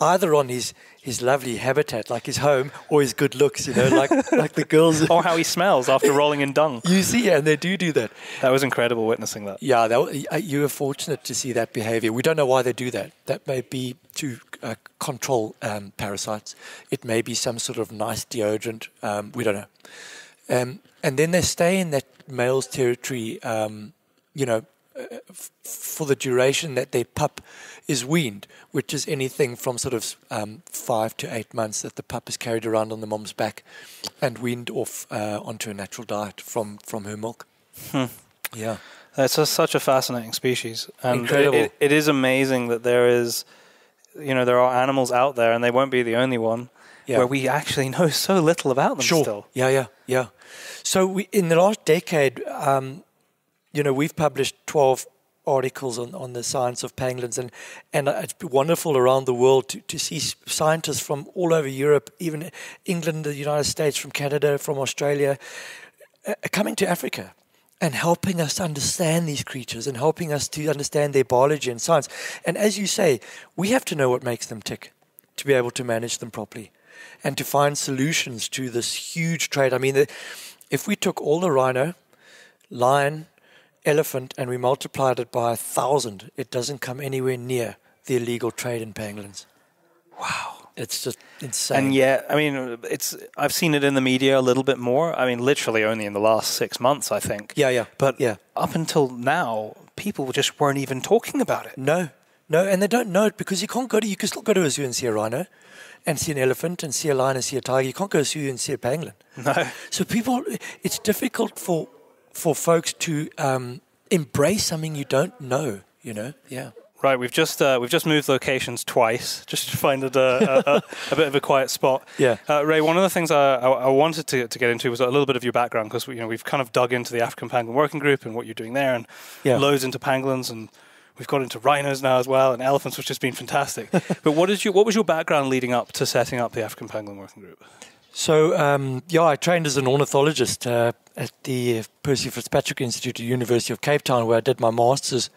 either on his his lovely habitat, like his home, or his good looks, you know, like like the girls. Or how he smells after rolling in dung. You see, yeah, and they do do that. That was incredible witnessing that. Yeah, that, you were fortunate to see that behavior. We don't know why they do that. That may be to uh, control um, parasites. It may be some sort of nice deodorant. Um, we don't know. Um, and then they stay in that male's territory, um, you know, Uh, f for the duration that their pup is weaned, which is anything from sort of um, five to eight months that the pup is carried around on the mom's back and weaned off uh, onto a natural diet from, from her milk. Hmm. Yeah. It's just such a fascinating species. And incredible. It, it is amazing that there is, you know, there are animals out there, and they won't be the only one, yeah. where we actually know so little about them sure. still. Yeah, yeah, yeah. So we, in the last decade... Um, you know, we've published twelve articles on, on the science of pangolins, and, and it's wonderful around the world to, to see scientists from all over Europe, even England, the United States, from Canada, from Australia, uh, coming to Africa and helping us understand these creatures and helping us to understand their biology and science. And as you say, we have to know what makes them tick to be able to manage them properly and to find solutions to this huge trait. I mean, the, if we took all the rhino, lion, elephant, and we multiplied it by a thousand, it doesn't come anywhere near the illegal trade in pangolins. Wow. It's just insane. And yet, I mean, it's I've seen it in the media a little bit more. I mean, literally only in the last six months, I think. Yeah, yeah. But yeah. up until now, people just weren't even talking about it. No, no. And they don't know it because you can't go to, you can still go to a zoo and see a rhino and see an elephant and see a lion and see a tiger. You can't go to a zoo and see a pangolin. No. So people, it's difficult for... for folks to um, embrace something you don't know, you know, yeah. Right, we've just uh, we've just moved locations twice, just to find it a, a, a, a bit of a quiet spot. Yeah, uh, Ray. One of the things I, I, I wanted to, to get into was a little bit of your background, because you know we've kind of dug into the African Pangolin Working Group and what you're doing there, and yeah. loads into pangolins, and we've got into rhinos now as well, and elephants, which has been fantastic. But what did you? What was your background leading up to setting up the African Pangolin Working Group? So, um, yeah, I trained as an ornithologist uh, at the Percy Fitzpatrick Institute at the University of Cape Town, where I did my master's.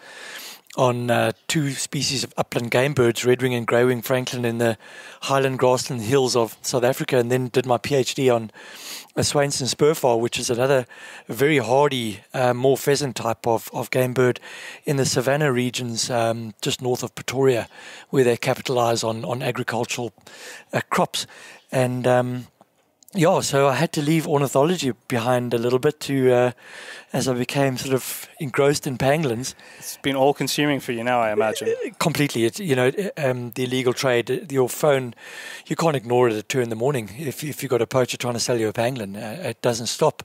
on uh, two species of upland game birds, redwing and greywing francolin, in the highland grassland hills of South Africa, and then did my PhD on a Swainson spurfowl, which is another very hardy, uh, more pheasant type of, of game bird in the savannah regions um, just north of Pretoria, where they capitalize on, on agricultural uh, crops. And um, yeah, so I had to leave ornithology behind a little bit to, uh, as I became sort of engrossed in pangolins. It's been all-consuming for you now, I imagine. Uh, completely. It's, you know, um, the illegal trade, your phone, you can't ignore it at two in the morning if, if you've got a poacher trying to sell you a pangolin. Uh, it doesn't stop.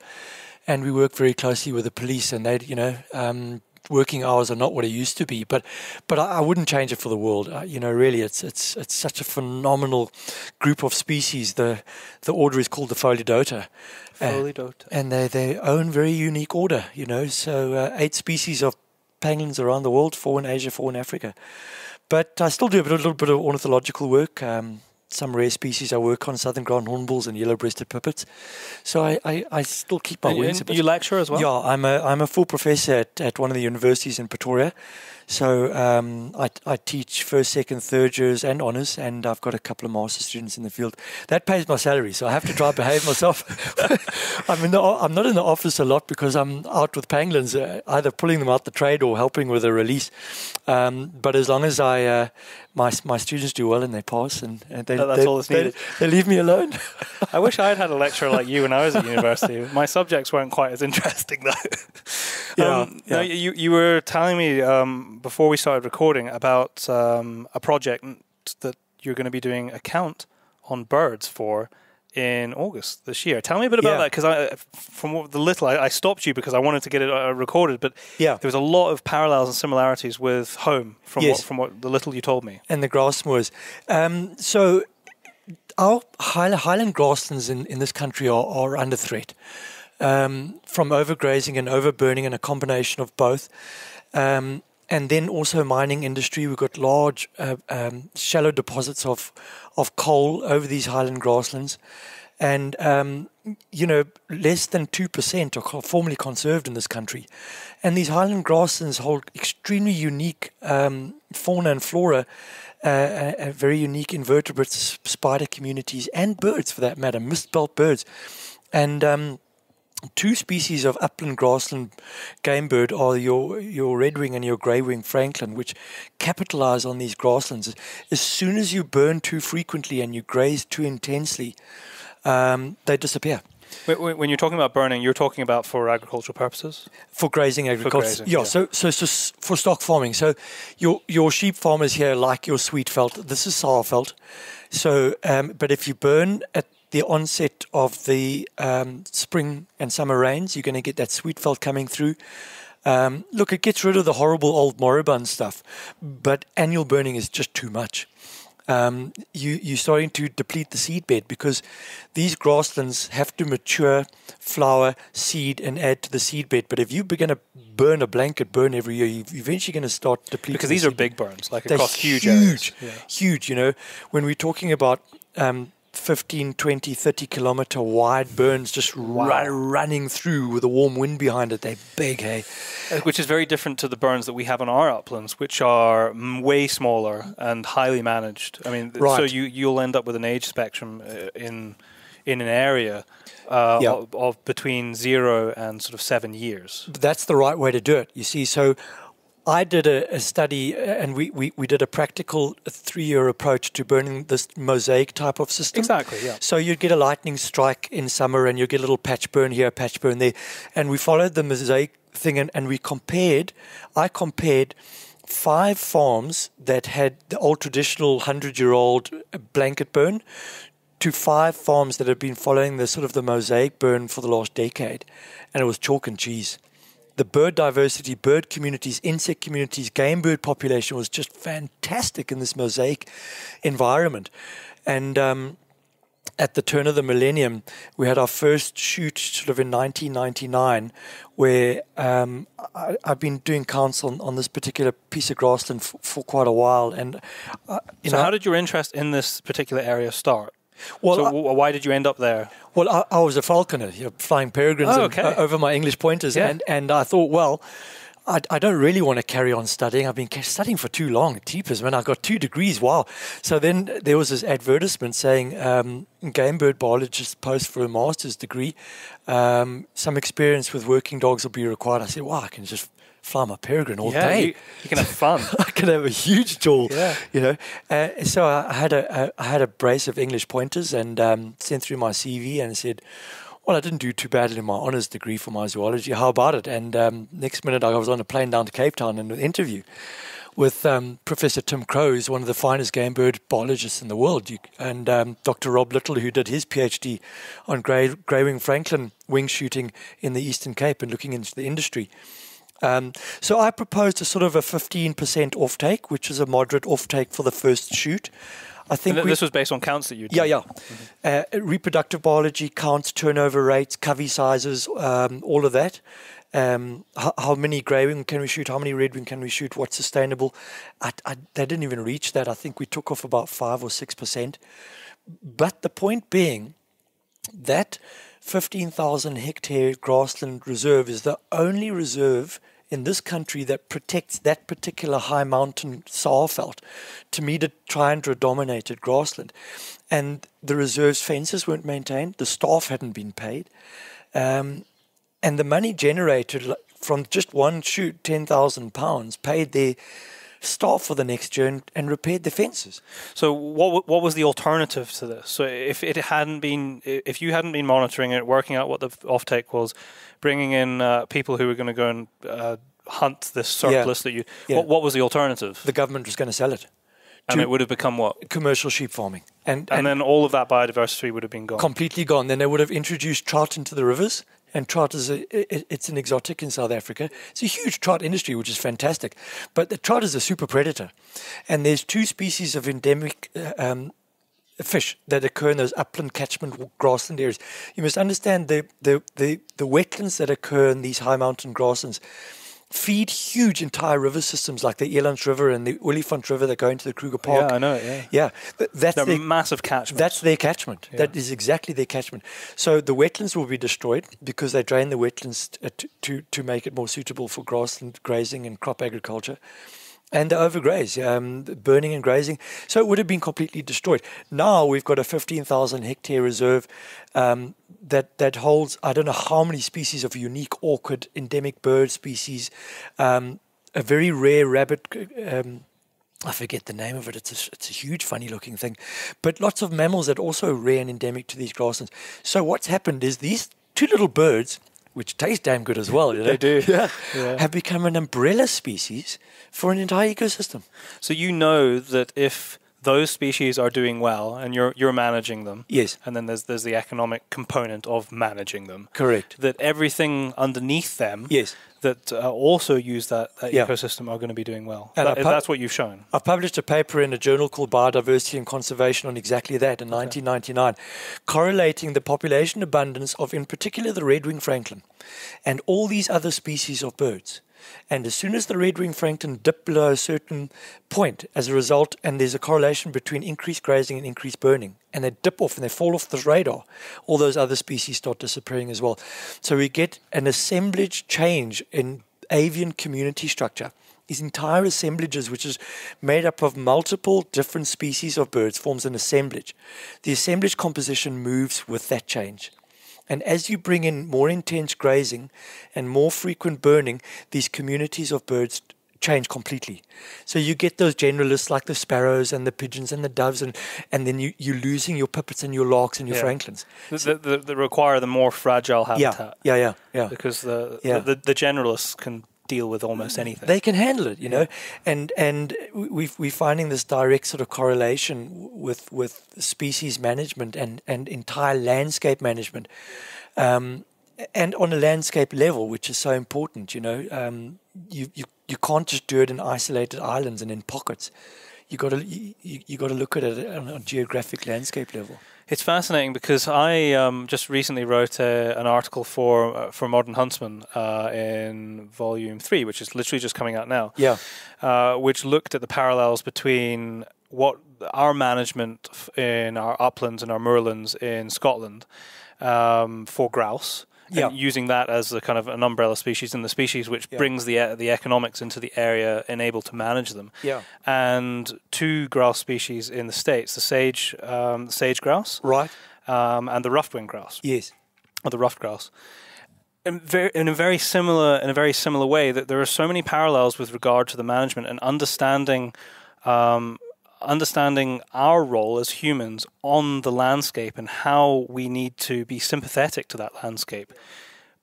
And we work very closely with the police, and they, you know, um, working hours are not what it used to be, but but I, I wouldn't change it for the world. Uh, you know, really, it's it's it's such a phenomenal group of species. The the order is called the Pholidota, Pholidota, uh, and they're their own very unique order. You know, so uh, eight species of pangolins around the world, four in Asia, four in Africa. But I still do a, bit, a little bit of ornithological work. Um, some rare species I work on, southern ground hornbills and yellow-breasted pipits. So I, I, I still keep my and wings a bit. You lecture as well? Yeah, I'm a, I'm a full professor at, at one of the universities in Pretoria. So um, I, I teach first, second, third years and honours, and I've got a couple of master's students in the field. That pays my salary, so I have to try and behave myself. I'm, in the, I'm not in the office a lot because I'm out with pangolins, uh, either pulling them out the trade or helping with a release. Um, but as long as I, uh, my, my students do well and they pass, and, and they, no, that's they, all that's needed. They, they leave me alone. I wish I had had a lecturer like you when I was at university. My subjects weren't quite as interesting, though. Yeah, um, yeah. No, you, you were telling me... Um, before we started recording about um, a project that you're going to be doing a count on birds for in August this year. Tell me a bit about yeah. that, because I, from what the little, I, I stopped you because I wanted to get it uh, recorded, but yeah. there was a lot of parallels and similarities with home from, yes. what, from what the little you told me. And the grass moors. Um, so our highland grasslands in, in this country are, are under threat um, from overgrazing and overburning, and a combination of both. Um, And then also mining industry. We've got large, uh, um, shallow deposits of of coal over these highland grasslands, and um, you know, less than two percent are formally conserved in this country. And these highland grasslands hold extremely unique um, fauna and flora, uh, uh, uh, very unique invertebrates, spider communities, and birds for that matter, mist belt birds, and. Um, Two species of upland grassland game bird are your your redwing and your greywing francolin, which capitalize on these grasslands. As soon as you burn too frequently and you graze too intensely, um, they disappear. When you're talking about burning, you're talking about for agricultural purposes? For grazing agriculture. For grazing, yeah, yeah. So, so, so for stock farming. So your your sheep farmers here like your sweet felt. This is sour felt. So, um, but if you burn at the onset of the um, spring and summer rains, you're going to get that sweet felt coming through. Um, look, it gets rid of the horrible old moribund stuff, but annual burning is just too much. Um, you, you're starting to deplete the seed bed because these grasslands have to mature, flower, seed, and add to the seed bed. But if you begin to burn a blanket burn every year, you're eventually going to start depleting. Because these the are big burns, like across huge areas. Huge, yeah. huge, you know. When we're talking about... Um, fifteen, twenty, thirty kilometer wide burns just wow. ru running through with a warm wind behind it. They're big, hey? Which is very different to the burns that we have on our uplands, which are way smaller and highly managed. I mean, right. so you, you'll end up with an age spectrum in in an area uh, yeah. of, of between zero and sort of seven years. But that's the right way to do it, you see. So I did a, a study, and we, we, we did a practical three-year approach to burning this mosaic type of system. Exactly, yeah. So you'd get a lightning strike in summer, and you'd get a little patch burn here, a patch burn there. And we followed the mosaic thing, and, and we compared, I compared five farms that had the old traditional hundred-year-old blanket burn to five farms that had been following the sort of the mosaic burn for the last decade. And it was chalk and cheese. The bird diversity, bird communities, insect communities, game bird population was just fantastic in this mosaic environment. And um, at the turn of the millennium, we had our first shoot sort of in nineteen ninety-nine, where um, I, I've been doing counts on, on this particular piece of grassland f for quite a while. And uh, you So know, how did your interest in this particular area start? Well, so I, why did you end up there? Well, I, I was a falconer, you know, flying peregrines oh, okay. and, uh, over my English pointers, yeah. and, and I thought, well, I, I don't really want to carry on studying. I've been studying for too long. Jeepers, man, I got two degrees. Wow. So then there was this advertisement saying, um, game bird biologist post for a master's degree. Um, some experience with working dogs will be required. I said, wow, I can just fly my peregrine all yeah, day. You, you can have fun. I can have a huge jaw, yeah. you know. Uh, so I had a, a I had a brace of English pointers and um, sent through my C V and said, well, I didn't do too badly in my honours degree for my zoology. How about it? And um, next minute I was on a plane down to Cape Town and an interview with um, Professor Tim Crowe, who's one of the finest game bird biologists in the world, you, and um, Doctor Rob Little, who did his PhD on grey, greywing francolin wing shooting in the Eastern Cape and looking into the industry. Um, so I proposed a sort of a fifteen percent offtake, which is a moderate offtake for the first shoot. I think and this was based on counts that you did. Yeah, yeah. Mm-hmm. uh, reproductive biology, counts, turnover rates, covey sizes, um, all of that. Um, how, how many greywing can we shoot? How many redwing can we shoot? What's sustainable? I, I, they didn't even reach that. I think we took off about five or six percent. But the point being that fifteen thousand hectare grassland reserve is the only reserve in this country that protects that particular high mountain saarveld, Temida Triandra dominated grassland. And the reserve's fences weren't maintained, the staff hadn't been paid. Um, and the money generated from just one shoot, ten thousand pounds, paid their staff for the next year and, and repaired the fences. So what, what was the alternative to this? So if it hadn't been, if you hadn't been monitoring it, working out what the offtake was, bringing in uh, people who were going to go and uh, hunt this surplus yeah. that you, yeah. what, what was the alternative? The government was going to sell it. And it would have become what? Commercial sheep farming. And, and, and then all of that biodiversity would have been gone. Completely gone. Then they would have introduced trout into the rivers. And trout is a, it, it's an exotic in South Africa. It's a huge trout industry, which is fantastic. But the trout is a super predator. And there's two species of endemic um, fish that occur in those upland catchment grassland areas. You must understand the, the, the, the wetlands that occur in these high mountain grasslands feed huge entire river systems like the Elands River and the Olifant River that go into the Kruger Park. Yeah, I know, yeah. Yeah, th that's their, massive catchment. That's their catchment. Yeah. That is exactly their catchment. So the wetlands will be destroyed because they drain the wetlands to, to, to make it more suitable for grassland grazing and crop agriculture. And the overgraze, um, the burning and grazing. So it would have been completely destroyed. Now we've got a fifteen thousand hectare reserve um, that, that holds, I don't know how many species of unique orchid, endemic bird species, um, a very rare rabbit, um, I forget the name of it, it's a, it's a huge funny looking thing, but lots of mammals that are also rare and endemic to these grasslands. So what's happened is these two little birds, which taste damn good as well, you know, they do. Yeah. Yeah. Have become an umbrella species for an entire ecosystem. So you know that if those species are doing well and you're you're managing them. Yes. And then there's there's the economic component of managing them. Correct. That everything underneath them yes. that uh, also use that, that yeah. ecosystem are going to be doing well. And that, that's what you've shown. I've published a paper in a journal called Biodiversity and Conservation on exactly that in okay. nineteen ninety-nine, correlating the population abundance of, in particular, the redwing francolin and all these other species of birds. And as soon as the redwing francolin dip below a certain point as a result, and there's a correlation between increased grazing and increased burning, and they dip off and they fall off the radar, all those other species start disappearing as well. So we get an assemblage change in avian community structure. These entire assemblages, which is made up of multiple different species of birds, forms an assemblage. The assemblage composition moves with that change. And as you bring in more intense grazing and more frequent burning, these communities of birds change completely. So you get those generalists like the sparrows and the pigeons and the doves, and, and then you, you're losing your pipits and your larks and your yeah. franklins. So they, they, they require the more fragile habitat. Yeah, yeah, yeah. yeah. Because the, yeah. the, the, the generalists can deal with almost anything. They can handle it, you know. Yeah. And and we've, we're finding this direct sort of correlation with with species management and, and entire landscape management. Um, and on a landscape level, which is so important, you know, um, you, you, you can't just do it in isolated islands and in pockets. You got to you, you got to look at it on a geographic landscape level. It's fascinating because I um, just recently wrote a, an article for uh, for Modern Huntsman uh, in volume three, which is literally just coming out now. Yeah, uh, which looked at the parallels between what our management in our uplands and our moorlands in Scotland um, for grouse yep. using that as a kind of an umbrella species in the species, which yep. brings the the economics into the area and able to manage them. Yeah. And two grouse species in the States, the sage um, the sage grouse, right, um, and the ruffed wing grouse. Yes, or the ruffed grouse. In, very, in a very similar in a very similar way, that there are so many parallels with regard to the management and understanding. Um, understanding our role as humans on the landscape and how we need to be sympathetic to that landscape.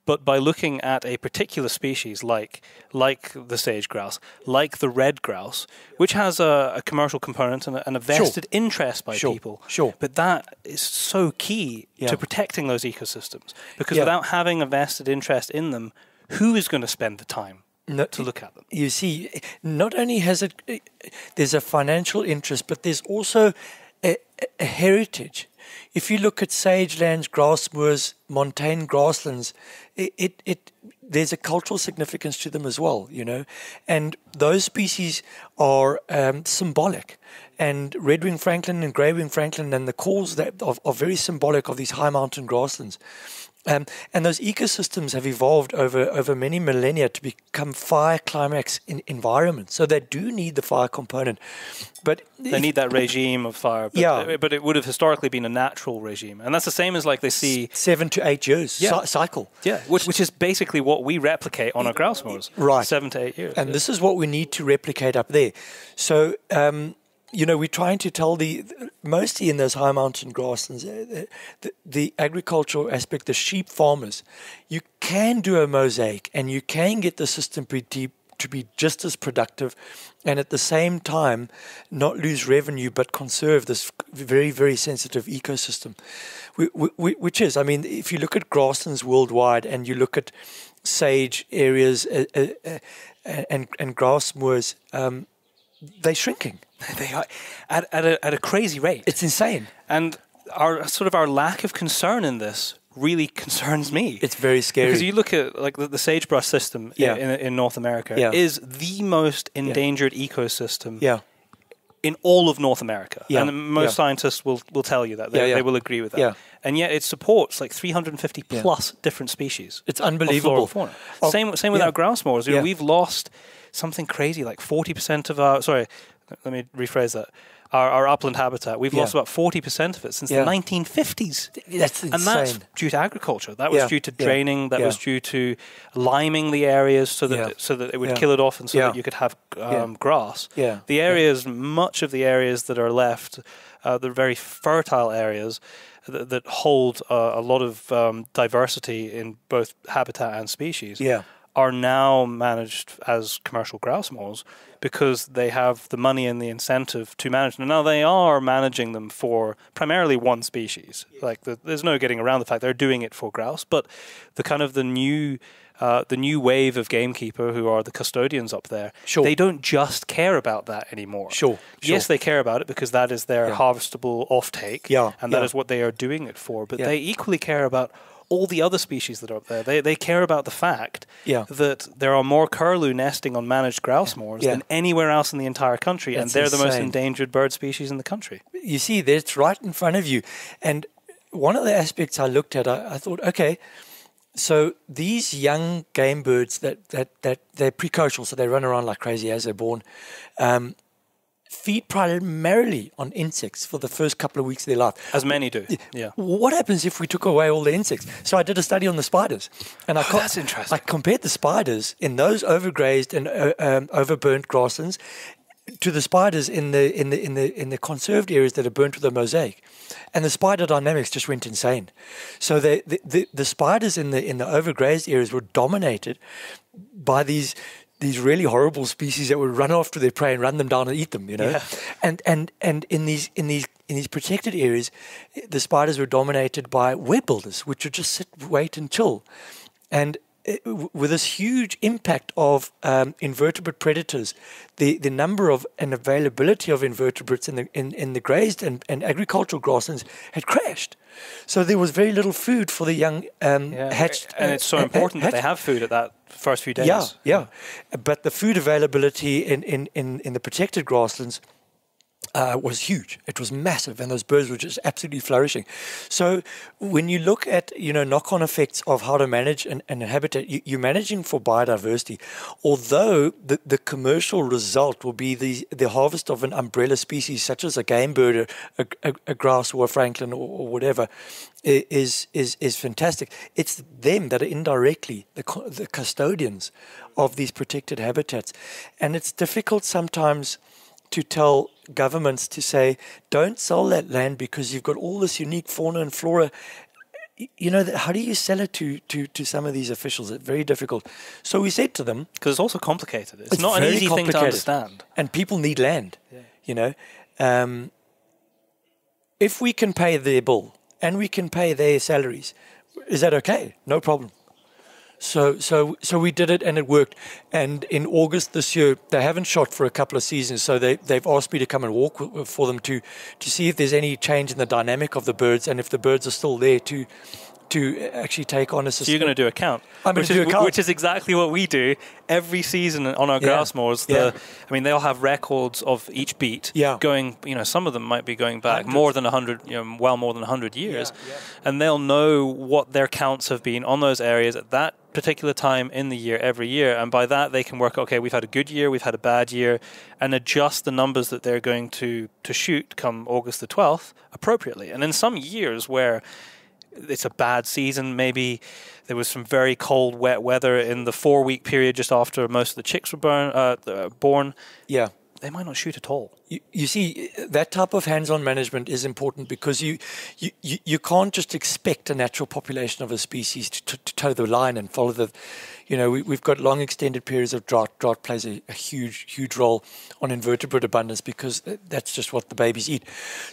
But by looking at a particular species like like the sage grouse, like the red grouse, which has a, a commercial component and a, and a vested sure. interest by sure. people. Sure. But that is so key yeah. to protecting those ecosystems. Because yeah. without having a vested interest in them, who is going to spend the time? No, to look at them. You see, not only has it, there's a financial interest, but there's also a, a heritage. If you look at sagelands, grass moors, montane grasslands, it, it, it there's a cultural significance to them as well, you know. And those species are um, symbolic. And redwing francolin and greywing francolin and the calls that are, are very symbolic of these high mountain grasslands. Um, and those ecosystems have evolved over, over many millennia to become fire climax in environments. So they do need the fire component. But they if, need that regime of fire. But, yeah. but it would have historically been a natural regime. And that's the same as like they see... Seven to eight years yeah. cycle. Yeah, which, which is basically what we replicate on our grouse moors. Right. Seven to eight years. And yeah. this is what we need to replicate up there. So... Um, you know, we're trying to tell the, mostly in those high mountain grasslands, the, the, the agricultural aspect, the sheep farmers, you can do a mosaic and you can get the system pretty, to be just as productive and at the same time not lose revenue but conserve this very, very sensitive ecosystem, we, we, which is, I mean, if you look at grasslands worldwide and you look at sage areas uh, uh, uh, and, and grass moors, um, they're shrinking. They are at at a, at a crazy rate. It's insane. And our sort of our lack of concern in this really concerns me. It's very scary because you look at like the, the sagebrush system yeah. in, in North America yeah. is the most endangered yeah. ecosystem yeah. in all of North America, yeah. and most yeah. scientists will will tell you that they, yeah, yeah. they will agree with that. Yeah. And yet it supports like three hundred fifty yeah. plus different species. It's unbelievable. Of flora and fauna. Of, same same yeah. with our grouse moors. Yeah. We've lost something crazy like forty percent of our sorry. Let me rephrase that. Our, our upland habitat, we've yeah. lost about forty percent of it since yeah. the nineteen fifties. That's insane. And that's due to agriculture. That was yeah. due to draining. Yeah. That yeah. was due to liming the areas so that yeah. so that it would yeah. kill it off and so yeah. that you could have um, yeah. grass. Yeah. The areas, yeah. much of the areas that are left, uh, the very fertile areas that, that hold uh, a lot of um, diversity in both habitat and species. Yeah. Are now managed as commercial grouse moors because they have the money and the incentive to manage them. Now they are managing them for primarily one species. Like the, there's no getting around the fact they're doing it for grouse, but the kind of the new uh, the new wave of gamekeeper who are the custodians up there, sure. they don't just care about that anymore. Sure. sure. Yes, they care about it because that is their yeah. harvestable offtake, yeah. and yeah. that is what they are doing it for. But yeah. they equally care about all the other species that are up there. They, they care about the fact yeah. that there are more curlew nesting on managed grouse moors yeah. than anywhere else in the entire country, that's and they're insane. The most endangered bird species in the country. You see, that's right in front of you. And one of the aspects I looked at, I, I thought, okay, so these young game birds, that, that, that they're precocial, so they run around like crazy as they're born, um, feed primarily on insects for the first couple of weeks of their life. As many do, yeah. What happens if we took away all the insects? So I did a study on the spiders. and I oh, that's interesting. I compared the spiders in those overgrazed and uh, um, overburnt grasslands to the spiders in the in the in the in the conserved areas that are burnt with a mosaic, and the spider dynamics just went insane. So the the, the, the spiders in the in the overgrazed areas were dominated by these. These really horrible species that would run after their prey and run them down and eat them, you know, yeah. and and and in these in these in these protected areas, the spiders were dominated by web builders, which would just sit, wait, and chill, and it, with this huge impact of um, invertebrate predators, the the number of and availability of invertebrates in the in, in the grazed and, and agricultural grasslands had crashed. So there was very little food for the young um, yeah. hatched. And it's so uh, important uh, that they have food at that first few days. Yeah, yeah. But the food availability in, in, in, in the protected grasslands uh, was huge. It was massive, and those birds were just absolutely flourishing. So when you look at, you know, knock-on effects of how to manage an, an habitat, you, you're managing for biodiversity, although the, the commercial result will be the, the harvest of an umbrella species such as a game bird, a, a, a grouse or a franklin or, or whatever, is, is, is fantastic. It's them that are indirectly the, the custodians of these protected habitats. And it's difficult sometimes to tell governments to say, don't sell that land because you've got all this unique fauna and flora. You know, how do you sell it to, to, to some of these officials? It's very difficult. So we said to them... Because it's also complicated. It's, it's not an easy thing to understand. And people need land, yeah. you know. Um, if we can pay their bill and we can pay their salaries, is that okay? No problem. So, so, so we did it, and it worked. And in August this year, they haven't shot for a couple of seasons, so they, they've asked me to come and walk for them to, to see if there's any change in the dynamic of the birds, and if the birds are still there to, to actually take on a system. So you're going to do a count. I'm going to do a count. Which is exactly what we do every season on our yeah. grouse moors. The, yeah. I mean, they'll have records of each beat yeah. going, you know, some of them might be going back Hundreds. more than one hundred, you know, well more than one hundred years. Yeah, yeah. And they'll know what their counts have been on those areas at that particular time in the year every year, and by that they can work, okay, we've had a good year, we've had a bad year, and adjust the numbers that they're going to to shoot come August the twelfth appropriately. And in some years where it's a bad season, maybe there was some very cold wet weather in the four week period just after most of the chicks were born, uh, born yeah they might not shoot at all. You, you see, that type of hands-on management is important, because you, you, you can't just expect a natural population of a species to, to, to toe the line and follow the, you know, we, we've got long extended periods of drought. Drought plays a, a huge, huge role on invertebrate abundance, because that's just what the babies eat.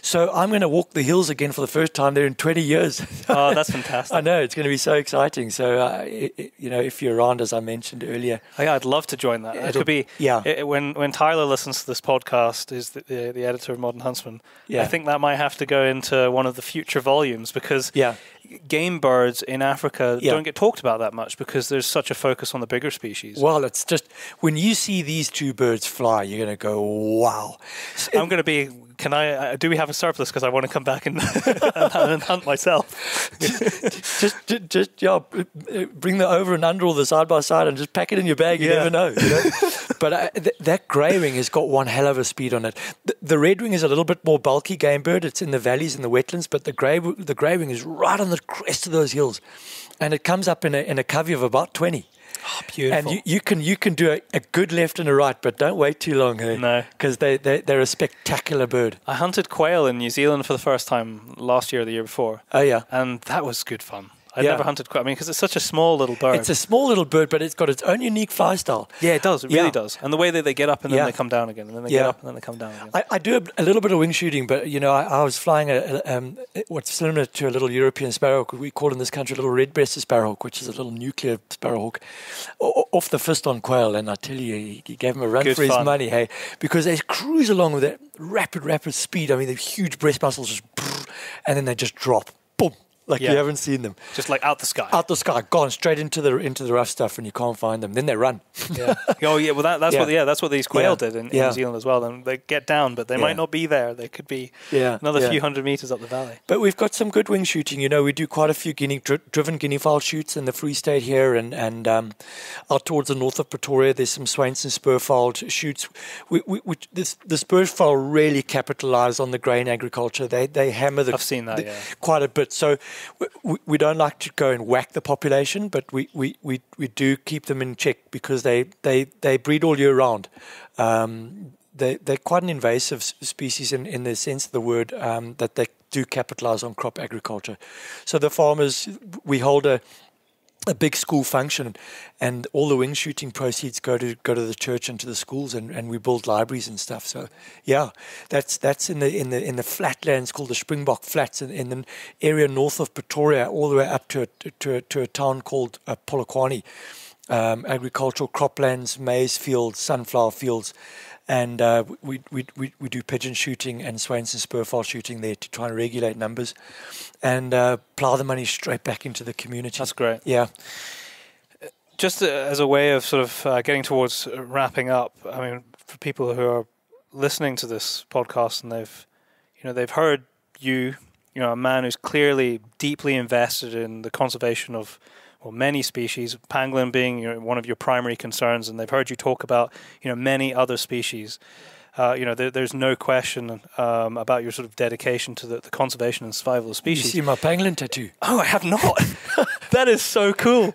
So I'm going to walk the hills again for the first time there in twenty years. Oh, that's fantastic. I know, it's going to be so exciting. So, uh, it, it, you know, if you're around, as I mentioned earlier. Yeah, I'd love to join that. It could be, yeah. It, when, when Tyler listens to this podcast, is The, the, the editor of Modern Huntsman. Yeah. I think that might have to go into one of the future volumes, because yeah. game birds in Africa yeah. don't get talked about that much, because there's such a focus on the bigger species. Well, it's just, when you see these two birds fly, you're going to go, wow. I'm going to be, can I, uh, do we have a surplus? Because I want to come back and, and hunt myself. just, just, just yeah, bring the over and under all the side by side and just pack it in your bag. You yeah. never know. You know? But I, th that greywing has got one hell of a speed on it. The, the redwing is a little bit more bulky game bird. It's in the valleys and the wetlands, but the grey the greywing is right on the crest of those hills, and it comes up in a, in a covey of about twenty. Oh, beautiful. And you, you can you can do a, a good left and a right, but don't wait too long, hey? No, because they, they they're a spectacular bird. I hunted quail in New Zealand for the first time last year or the year before. Oh yeah, and that was good fun. I've yeah. never hunted quail. I mean, because it's such a small little bird. It's a small little bird, but it's got its own unique fly style. Yeah, it does. It yeah. really does. And the way that they get up and then yeah. they come down again, and then they yeah. get up and then they come down again. I, I do a, a little bit of wing shooting, but, you know, I, I was flying a, a, um, what's similar to a little European sparrowhawk. We call in this country a little red-breasted sparrowhawk, which is a little nuclear sparrowhawk, off the fist on quail. And I tell you, he, he gave him a run Good for fun. his money, hey, because they cruise along with that rapid, rapid speed. I mean, the huge breast muscles just, and then they just drop. Boom. Like yeah. you haven't seen them, just like out the sky, out the sky, gone straight into the into the rough stuff, and you can't find them. Then they run. yeah. Oh yeah. Well, that, that's yeah. what yeah that's what these quail yeah. did in, in yeah. New Zealand as well. Then they get down, but they yeah. might not be there. They could be yeah. another yeah. few hundred meters up the valley. But we've got some good wing shooting. You know, we do quite a few guinea dri driven guinea fowl shoots in the Free State here, and and um, out towards the north of Pretoria. There's some Swainson spurfowl shoots. We, we, we this the spurfowl really capitalise on the grain agriculture. They they hammer the. I've seen that the, yeah. quite a bit. So. We, we don't like to go and whack the population, but we, we, we, we do keep them in check, because they, they, they breed all year round. Um, they, they're quite an invasive species in, in the sense of the word, um, that they do capitalize on crop agriculture. So the farmers, we hold a, a big school function, and all the wing shooting proceeds go to go to the church and to the schools, and, and we build libraries and stuff. So yeah, that's that's in the in the in the flatlands called the Springbok Flats, in, in the area north of Pretoria, all the way up to a, to a, to a town called uh, Polokwane. Um, agricultural croplands, maize fields, sunflower fields, and uh, we, we we we do pigeon shooting and Swainson spurfowl shooting there to try and regulate numbers, and uh, plough the money straight back into the community. That's great. Yeah. Just as a way of sort of uh, getting towards wrapping up, I mean, for people who are listening to this podcast and they've, you know, they've heard you, you know, a man who's clearly deeply invested in the conservation of, well, many species, pangolin being, you know, one of your primary concerns, and they've heard you talk about, you know, many other species. Uh, you know, there, there's no question um, about your sort of dedication to the, the conservation and survival of species. You see my pangolin tattoo? Oh, I have not. That is so cool.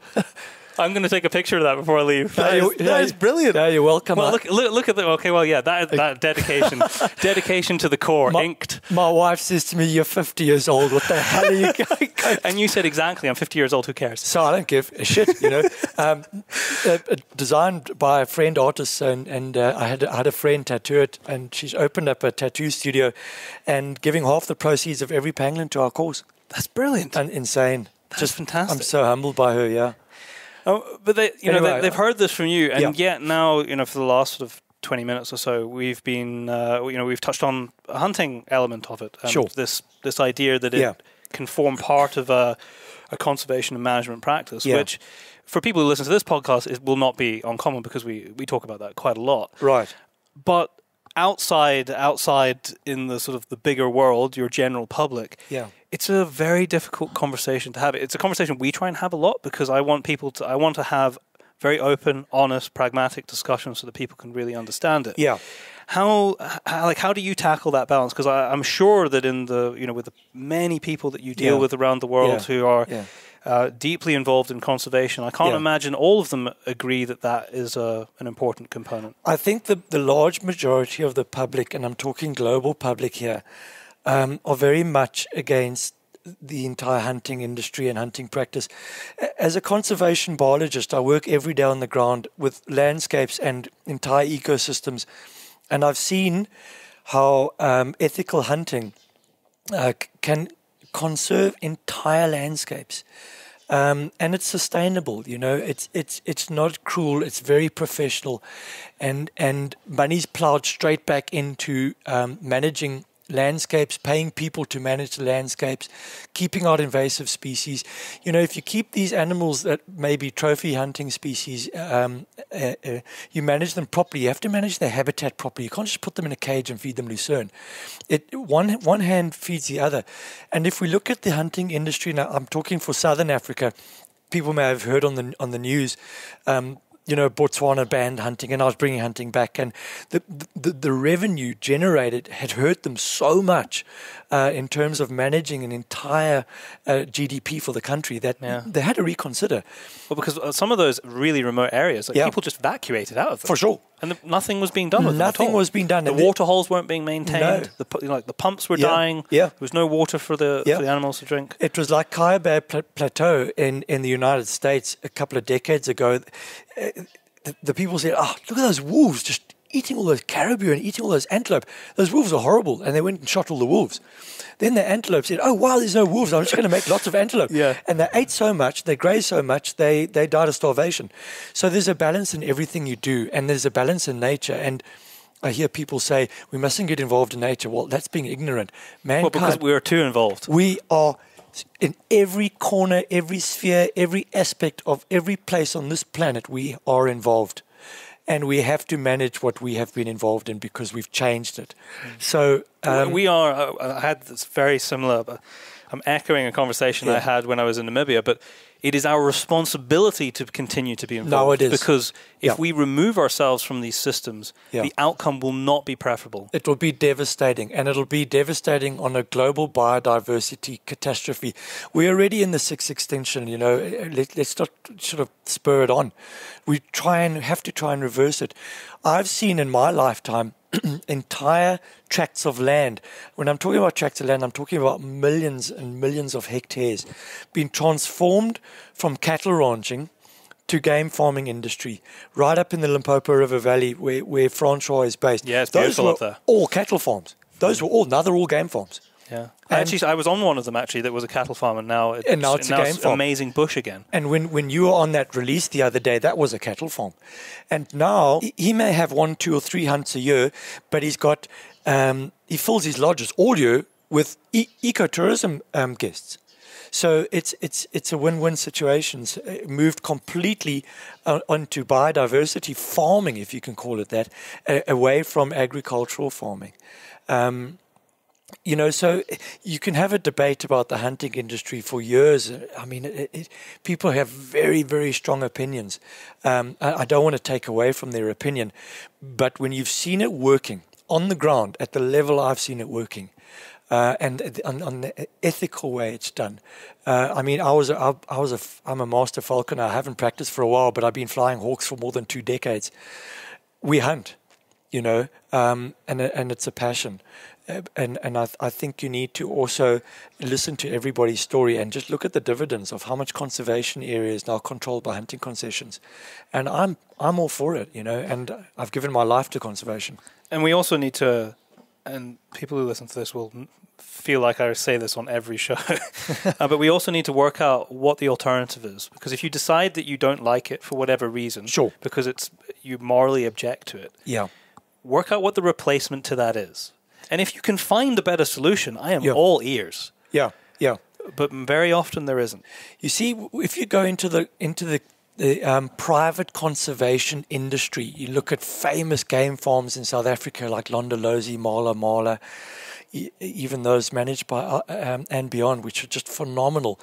I'm going to take a picture of that before I leave. That, yeah, is, yeah, that is brilliant. Yeah, you're welcome. Well, look, look, look at the. Okay, well, yeah, that, that dedication, dedication to the core, my, inked. My wife says to me, "You're fifty years old. What the hell are you going?" And you said exactly, "I'm fifty years old. Who cares?" So I don't give a shit, you know. um, uh, designed by a friend artist, and and uh, I had I had a friend tattoo it, and she's opened up a tattoo studio, and giving half the proceeds of every pangolin to our cause. That's brilliant and insane. That's just fantastic. I'm so humbled by her. Yeah. Oh, but they, you anyway, know, they, they've heard this from you, and yeah. yet now, you know, for the last sort of twenty minutes or so, we've been, uh, you know, we've touched on a hunting element of it. And sure. This this idea that it yeah. can form part of a, a conservation and management practice, yeah. which, for people who listen to this podcast, it will not be uncommon because we we talk about that quite a lot. Right. But outside, outside in the sort of the bigger world, your general public. Yeah. It's a very difficult conversation to have. It's a conversation we try and have a lot because I want people to, I want to have very open, honest, pragmatic discussions so that people can really understand it. Yeah. How, how like, how do you tackle that balance? Because I'm sure that in the, you know, with the many people that you deal yeah. with around the world yeah. who are yeah. uh, deeply involved in conservation, I can't yeah. imagine all of them agree that that is a, an important component. I think the, the large majority of the public, and I'm talking global public here, Um, are very much against the entire hunting industry and hunting practice. As a conservation biologist, I work every day on the ground with landscapes and entire ecosystems, and I've seen how um, ethical hunting uh, can conserve entire landscapes, um, and it's sustainable. You know, it's it's it's not cruel. It's very professional, and and money's ploughed straight back into um, managing landscapes, paying people to manage the landscapes, keeping out invasive species. You know, if you keep these animals that may be trophy hunting species, um, uh, uh, you manage them properly. You have to manage their habitat properly. You can't just put them in a cage and feed them lucerne. It, one, one hand feeds the other. And if we look at the hunting industry, now I'm talking for Southern Africa, people may have heard on the, on the news, um, you know, Botswana banned hunting, and I was bringing hunting back, and the the, the revenue generated had hurt them so much uh, in terms of managing an entire uh, G D P for the country that yeah. they had to reconsider. Well, because some of those really remote areas, like yeah. people just evacuated out of them. For sure. And the, nothing was being done with Nothing them was being done. The and water holes weren't being maintained. No. The, you know, like the pumps were yeah. dying. Yeah. There was no water for the, yeah. for the animals to drink. It was like Kaibab Pl Plateau in, in the United States a couple of decades ago. Uh, the, the people said, "Oh, look at those wolves just eating all those caribou and eating all those antelope. Those wolves are horrible." And they went and shot all the wolves. Then the antelope said, "Oh, wow, there's no wolves. I'm just going to make lots of antelope." Yeah. And they ate so much, they grazed so much, they, they died of starvation. So there's a balance in everything you do, and there's a balance in nature. And I hear people say, "We mustn't get involved in nature." Well, that's being ignorant. Mankind, well, because we are too involved. We are in every corner, every sphere, every aspect of every place on this planet, we are involved. And we have to manage what we have been involved in because we've changed it. Mm. So um, we are. Uh, I had this very similar. But I'm echoing a conversation yeah. I had when I was in Namibia. But it is our responsibility to continue to be involved. No, it is, because if yeah. we remove ourselves from these systems, yeah. the outcome will not be preferable. It will be devastating, and it'll be devastating on a global biodiversity catastrophe. We're already in the sixth extinction. You know, let, let's not sort of spur it on. We try and have to try and reverse it. I've seen in my lifetime entire tracts of land. When I'm talking about tracts of land, I'm talking about millions and millions of hectares being transformed from cattle ranching to game farming industry, right up in the Limpopo River Valley where, where Francois is based. Yeah, it's beautiful up there. Those were all cattle farms. Those were all, now they're all game farms. Yeah, and actually, I was on one of them actually. That was a cattle farm, and now it's, and now it's and now a game it's farm. Amazing bush again. And when when you were on that release the other day, that was a cattle farm, and now he may have one, two, or three hunts a year, but he's got um, he fills his lodges all year with e ecotourism um, guests. So it's it's it's a win-win situation. It moved completely uh, onto biodiversity farming, if you can call it that, uh, away from agricultural farming. Um, you know, so you can have a debate about the hunting industry for years. I mean, it, it, people have very, very strong opinions. Um, I, I don't want to take away from their opinion, but when you've seen it working on the ground at the level I've seen it working, Uh, and on, on the ethical way it's done. Uh, I mean, I was a, I, I was a, I'm a master falconer. I haven't practiced for a while, but I've been flying hawks for more than two decades. We hunt, you know, um, and and it's a passion. And and I, th I think you need to also listen to everybody's story and just look at the dividends of how much conservation area is now controlled by hunting concessions. And I'm I'm all for it, you know. And I've given my life to conservation. And we also need to. And people who listen to this will feel like I say this on every show, uh, but we also need to work out what the alternative is. Because if you decide that you don't like it for whatever reason, sure, because it's you morally object to it, yeah, work out what the replacement to that is. And if you can find a better solution, I am yeah. all ears. Yeah, yeah. But very often there isn't. You see, if you go into the into the The um, private conservation industry. You look at famous game farms in South Africa like Londolozi, Mala Mala, e even those managed by uh, um, and beyond, which are just phenomenal.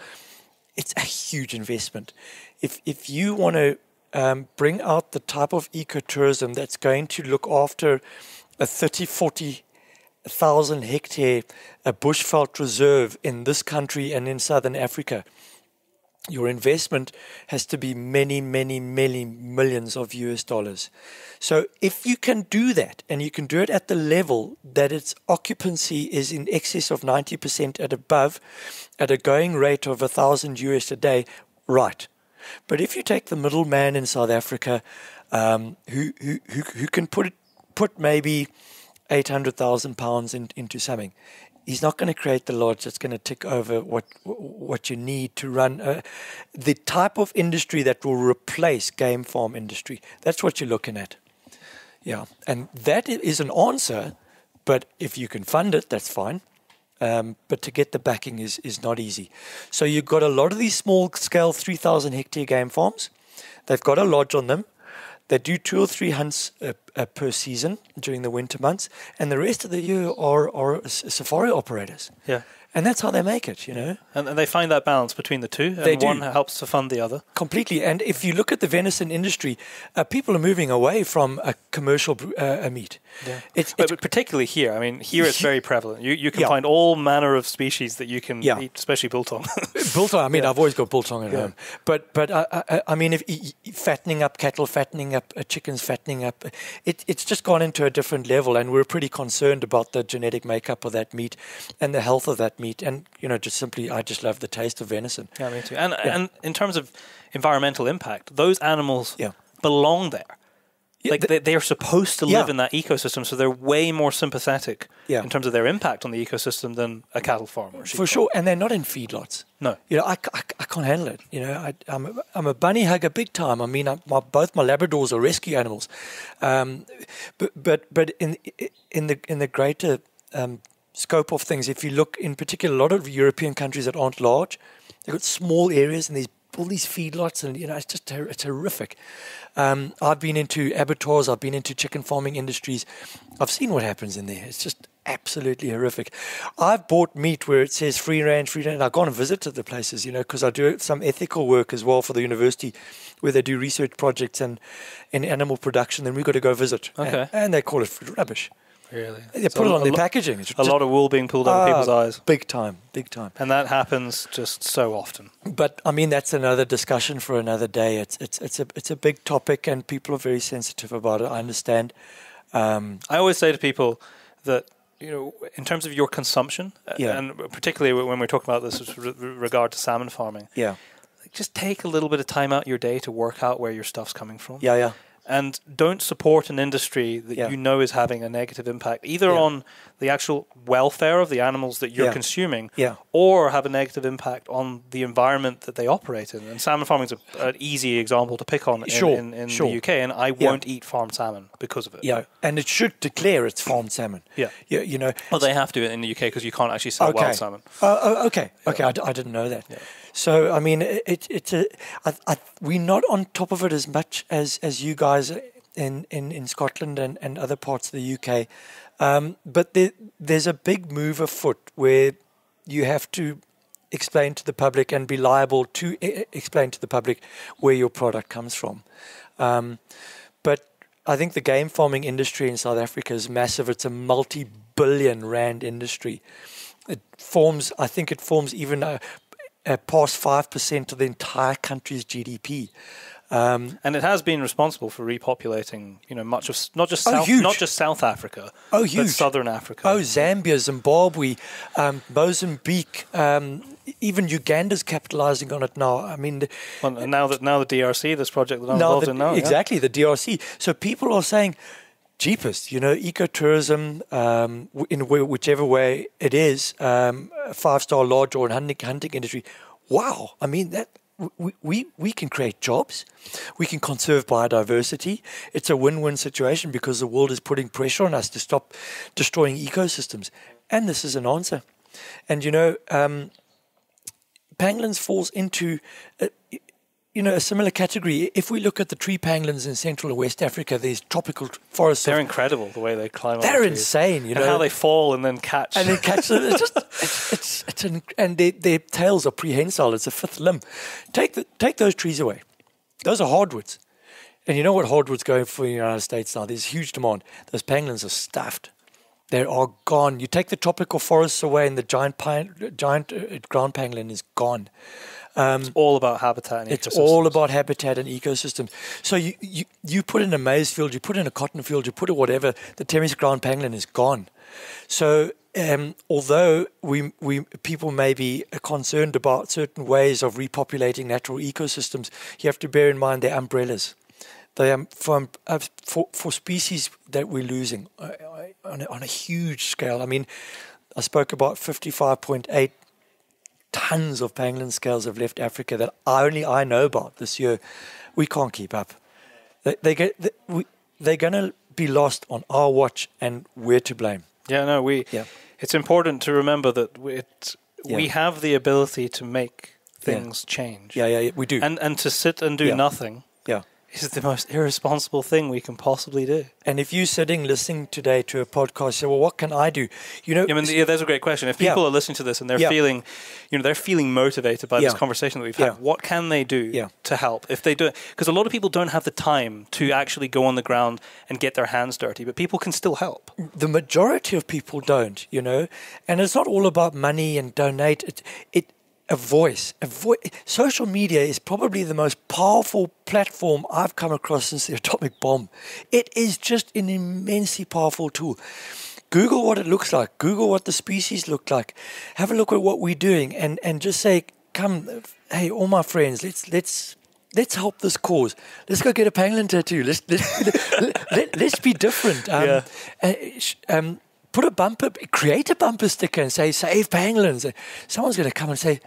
It's a huge investment. If if you want to um, bring out the type of ecotourism that's going to look after a thirty, forty thousand hectare a bushveld reserve in this country and in Southern Africa, your investment has to be many, many, many millions of U S dollars. So if you can do that, and you can do it at the level that its occupancy is in excess of ninety percent and above, at a going rate of one thousand U S a day, right. But if you take the middleman in South Africa, um, who, who, who, who can put, put maybe eight hundred thousand pounds in, into something, he's not going to create the lodge that's going to tick over what what you need to run uh, the type of industry that will replace game farm industry. That's what you're looking at. Yeah, and that is an answer, but if you can fund it, that's fine. Um, but to get the backing is, is not easy. So you've got a lot of these small-scale three thousand hectare game farms. They've got a lodge on them. They do two or three hunts uh, uh, per season during the winter months, and the rest of the year are, are safari operators. Yeah, and that's how they make it, you know. And, and they find that balance between the two, and they one do. helps to fund the other. Completely. And if you look at the venison industry, uh, people are moving away from a commercial uh, meat. Yeah, it's, but, it's but particularly here. I mean, here it's very prevalent. You you can yeah. find all manner of species that you can yeah. eat, especially biltong. Biltong. I mean, yeah. I've always got biltong at yeah. home. But but I I, I mean, if fattening up cattle, fattening up uh, chickens, fattening up, it it's just gone into a different level, and we're pretty concerned about the genetic makeup of that meat and the health of that meat. And you know, just simply, I just love the taste of venison. Yeah, me too. And yeah. and in terms of environmental impact, those animals yeah. belong there. Yeah, like they, they are supposed to yeah. live in that ecosystem, so they're way more sympathetic yeah. in terms of their impact on the ecosystem than a cattle farm or sheep for farm. Sure. And they're not in feedlots. No, you know, I, I, I can't handle it. You know, I, I'm a, I'm a bunny hugger big time. I mean, I, my, both my Labradors are rescue animals, um, but but but in in the in the greater um, scope of things, if you look in particular, a lot of European countries that aren't large, they've got small areas and these all these feedlots, and you know, it's just it's horrific. Um, I've been into abattoirs, I've been into chicken farming industries, I've seen what happens in there. It's just absolutely horrific. I've bought meat where it says free range, free range, and I've gone and visited the places, you know, because I do some ethical work as well for the university, where they do research projects and in animal production. Then we've got to go visit. Okay, and, and they call it rubbish. Really? They so put it on their packaging. It's a lot of wool being pulled out of ah, people's eyes. Big time, big time. And that happens just so often. But I mean, that's another discussion for another day. It's it's it's a it's a big topic, and people are very sensitive about it. I understand. Um, I always say to people that, you know, in terms of your consumption, yeah. and particularly when we're talking about this with regard to salmon farming, yeah, just take a little bit of time out of your day to work out where your stuff's coming from. Yeah, yeah. and don't support an industry that yeah. you know is having a negative impact, either yeah. on the actual welfare of the animals that you're yeah. consuming, yeah. or have a negative impact on the environment that they operate in. And salmon farming is a, an easy example to pick on in, sure. in, in sure. the U K, and I yeah. won't eat farmed salmon because of it. Yeah, and it should declare it's farmed salmon. Yeah. You, you know, well, they have to in the U K because you can't actually sell okay. wild salmon. Uh, okay, yeah. okay, I, d I didn't know that. Yeah. So, I mean, it, it's a, I, I, we're not on top of it as much as, as you guys in, in, in Scotland and, and other parts of the U K. Um, but there, there's a big move afoot where you have to explain to the public and be liable to e explain to the public where your product comes from. Um, but I think the game farming industry in South Africa is massive. It's a multi-billion rand industry. It forms, I think it forms even... a Uh, past five percent of the entire country's G D P. Um, and it has been responsible for repopulating, you know, much of, not just, oh, South, not just South Africa, oh, huge. but Southern Africa. Oh, Zambia, Zimbabwe, um, Mozambique, um, even Uganda's capitalizing on it now. I mean... The, well, and now, that, now the D R C, this project that I'm now involved the, in now. Exactly, yeah. the D R C. So people are saying, jeepers, you know, ecotourism, um, in whichever way it is, um, five-star lodge or a hunting, hunting industry. Wow, I mean, that we, we, we can create jobs. We can conserve biodiversity. It's a win-win situation because the world is putting pressure on us to stop destroying ecosystems. And this is an answer. And, you know, um, pangolins falls into... Uh, You know, a similar category. If we look at the tree pangolins in Central and West Africa, these tropical forests. They're incredible the way they climb. They're insane, you know, and how they fall and then catch and then catch them. It's just, it's, it's, it's an, and their, their tails are prehensile. It's a fifth limb. Take the, take those trees away. Those are hardwoods, and you know what hardwoods go for in the United States now. There's huge demand. Those pangolins are stuffed. They are gone. You take the tropical forests away, and the giant pine, giant uh, ground pangolin is gone. Um, it's all about habitat and ecosystems. It's all about habitat and ecosystems. So you, you, you put in a maize field, you put in a cotton field, you put in whatever, the Temikron ground pangolin is gone. So um, although we, we people may be concerned about certain ways of repopulating natural ecosystems, you have to bear in mind they're umbrellas. They are from, uh, for, for species that we're losing uh, on, a, on a huge scale. I mean, I spoke about fifty-five point eight tons of pangolin scales have left Africa that only I know about this year. We can't keep up. They, they get, they, we, they're going to be lost on our watch, and we're to blame. Yeah, no, we. Yeah. It's important to remember that we, it, yeah. we have the ability to make things yeah. change. Yeah, yeah, yeah, we do. And and to sit and do yeah. nothing. Yeah. Is the most irresponsible thing we can possibly do. And if you're sitting listening today to a podcast, say, "Well, what can I do?" You know, I mean, yeah, there's a great question. If people yeah. are listening to this and they're yeah. feeling, you know, they're feeling motivated by yeah. this conversation that we've had, yeah. what can they do yeah. to help? If they do, because a lot of people don't have the time to actually go on the ground and get their hands dirty, but people can still help. The majority of people don't, you know, and it's not all about money and donate. It, it A voice, a voice. Social media is probably the most powerful platform I've come across since the atomic bomb. It is just an immensely powerful tool. Google what it looks like. Google what the species look like. Have a look at what we're doing, and and just say, "Come, hey, all my friends, let's let's let's help this cause. Let's go get a pangolin tattoo. Let's let's let, let's be different." Um, yeah. uh, um, Put a bumper, create a bumper sticker and say, save pangolins. Someone's going to come and say,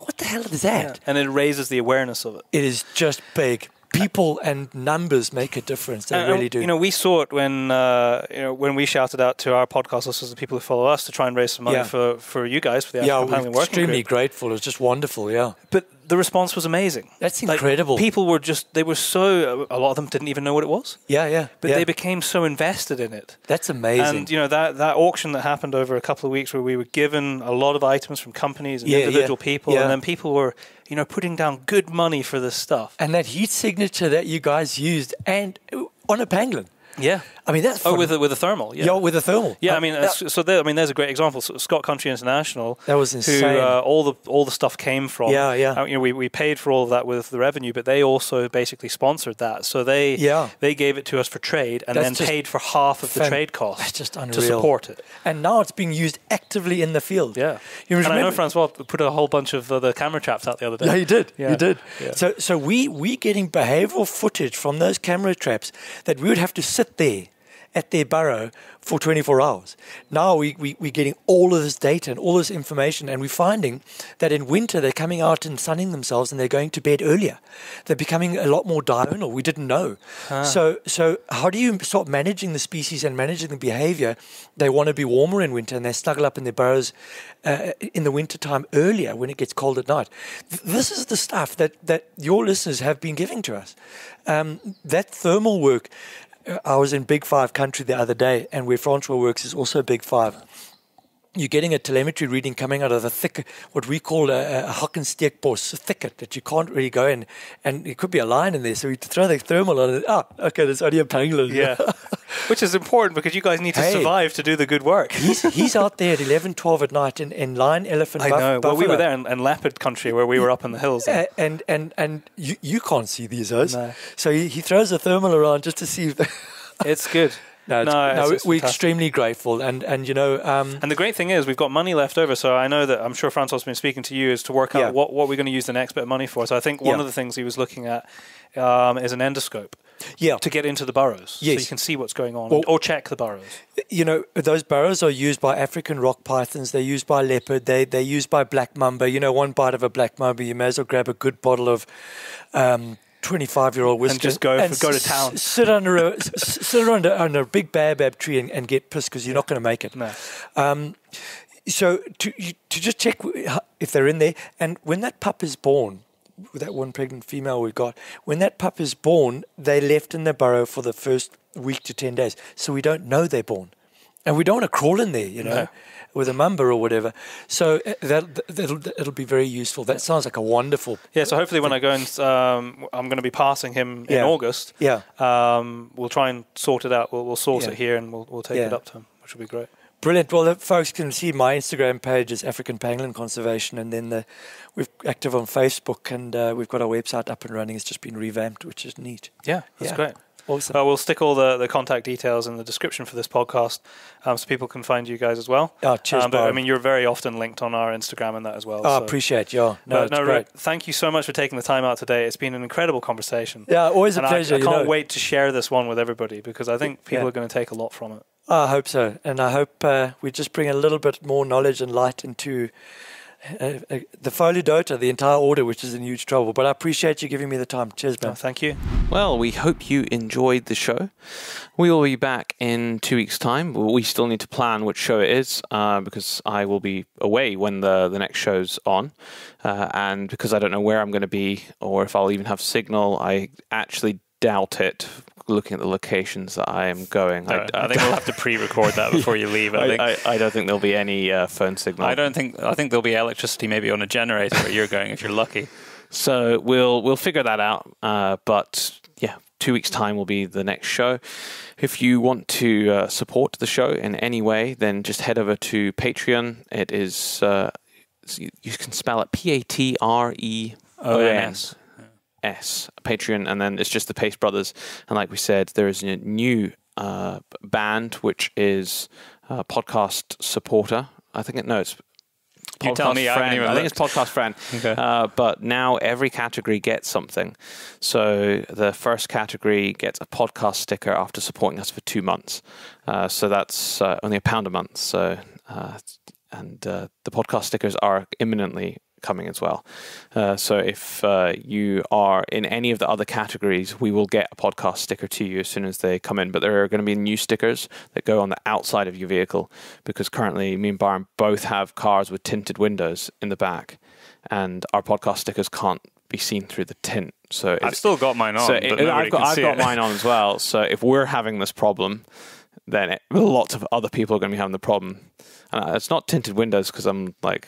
what the hell is that? Yeah. And it raises the awareness of it. It is just big. People and numbers make a difference. They and, really do. You know, we saw it when uh, you know when we shouted out to our podcast listeners and people who follow us to try and raise some money yeah. for, for you guys, for the African yeah, Pangolin Working Group. Yeah, we're extremely grateful. It was just wonderful, yeah. But the response was amazing. That's incredible. Like, people were just, they were so, a lot of them didn't even know what it was. Yeah, yeah. But yeah. they became so invested in it. That's amazing. And, you know, that, that auction that happened over a couple of weeks where we were given a lot of items from companies and yeah, individual yeah. people, yeah. and then people were, you know, putting down good money for this stuff. And that heat signature that you guys used, and on a pangolin. Yeah, I mean that's fun. Oh, with the, with the thermal, yeah, Yo, with the thermal. Yeah, oh, I mean, that, so there, I mean, there's a great example. So Scott Country International. That was insane. Who uh, all the all the stuff came from. Yeah, yeah. I mean, you know, we we paid for all of that with the revenue, but they also basically sponsored that. So they yeah. they gave it to us for trade, and that's then paid for half of the trade cost. That's just unreal. To support it. And now it's being used actively in the field. Yeah, you and remember? I know Francois put a whole bunch of uh, the camera traps out the other day. Yeah, he did. Yeah. He did. Yeah. So so we we getting behavioural footage from those camera traps that we would have to sit there at their burrow for twenty-four hours. Now we, we, we're getting all of this data and all this information, and we're finding that in winter they're coming out and sunning themselves and they're going to bed earlier. They're becoming a lot more diurnal. We didn't know. Ah. So, so how do you start managing the species and managing the behavior? They want to be warmer in winter and they snuggle up in their burrows uh, in the wintertime earlier when it gets cold at night. Th this is the stuff that, that your listeners have been giving to us. Um, that thermal work, I was in Big Five country the other day, and where Francois works is also Big Five. You're getting a telemetry reading coming out of the thick, what we call a, a Hockensteckbos thicket that you can't really go in, and it could be a lion in there. So we throw the thermal on it. Ah, oh, okay, there's only a pangolin. Yeah, which is important because you guys need to hey, survive to do the good work. he's, he's out there at eleven, twelve at night in, in lion, elephant, I buff, know. Buffalo. Well, we were there in, in leopard country where we were up in the hills. And and and, and you, you can't see these hoes. No. So he, he throws the thermal around just to see if they it's good. No, it's, no, no it's we're fantastic. Extremely grateful, and and you know, um, and the great thing is we've got money left over. So I know that I'm sure Francois has been speaking to you is to work out yeah. what what we're going to use the next bit of money for. So I think one yeah. of the things he was looking at um, is an endoscope. Yeah, to get into the burrows, yes. so you can see what's going on, well, or check the burrows. You know, those burrows are used by African rock pythons. They're used by leopard. They they're used by black mamba. You know, one bite of a black mamba, you may as well grab a good bottle of. Um, twenty-five-year-old whiskey. And just go, and go to town. Sit under a, sit under, under a big baobab tree and, and get pissed because you're yeah. not going to make it. No. Um, so to, to just check if they're in there. And when that pup is born, that one pregnant female we got, when that pup is born, they left in the burrow for the first week to ten days. So we don't know they're born. And we don't want to crawl in there, you know, no. with a mamba or whatever. So that that'll, it'll be very useful. That sounds like a wonderful. Yeah. So hopefully, when I go and um, I'm going to be passing him yeah. in August. Yeah. Um, we'll try and sort it out. We'll, we'll source yeah. it here, and we'll we'll take yeah. it up to him, which will be great. Brilliant. Well, folks can see my Instagram page is African Pangolin Conservation, and then the, we're active on Facebook, and uh, we've got our website up and running. It's just been revamped, which is neat. Yeah, that's yeah. great. Awesome. Uh, we'll stick all the, the contact details in the description for this podcast um, so people can find you guys as well. Oh, cheers, um, but, I mean, you're very often linked on our Instagram and that as well. Oh, so. Appreciate you. Yeah. No, no Ray, thank you so much for taking the time out today. It's been an incredible conversation. Yeah, always and a pleasure. I, I can't know. wait to share this one with everybody because I think people yeah. are going to take a lot from it. I hope so. And I hope uh, we just bring a little bit more knowledge and light into uh, uh, the Pholidota, the entire order, which is in huge trouble. But I appreciate you giving me the time. Cheers, man. Oh, thank you. Well, we hope you enjoyed the show. We will be back in two weeks' time. We still need to plan which show it is uh, because I will be away when the, the next show's on. Uh, and because I don't know where I'm going to be or if I'll even have signal, I actually doubt it. Looking at the locations that I am going. No, I, I think we'll have to pre-record that before you leave. I, I, think. I, I don't think there'll be any uh, phone signal. I don't think, I think there'll be electricity maybe on a generator where you're going if you're lucky. So we'll, we'll figure that out. Uh, but yeah, two weeks time will be the next show. If you want to uh, support the show in any way, then just head over to Patreon. It is, uh, you, you can spell it P A T R E O N S. S Patreon, and then it's just the Pace Brothers, and like we said, there is a new uh, band which is uh, podcast supporter. I think it no, it's podcast you tell me, friend. I haven't even I think it's podcast friend. Okay. Uh, but now every category gets something. So the first category gets a podcast sticker after supporting us for two months. Uh, so that's uh, only a pound a month. So uh, and uh, the podcast stickers are imminently coming as well. Uh, so if uh, you are in any of the other categories, we will get a podcast sticker to you as soon as they come in. But there are going to be new stickers that go on the outside of your vehicle because currently me and Byron both have cars with tinted windows in the back and our podcast stickers can't be seen through the tint. So I've still got mine on. So it, but I've got, I've got mine on as well. So if we're having this problem, then it, lots of other people are going to be having the problem. Uh, it's not tinted windows because I'm like...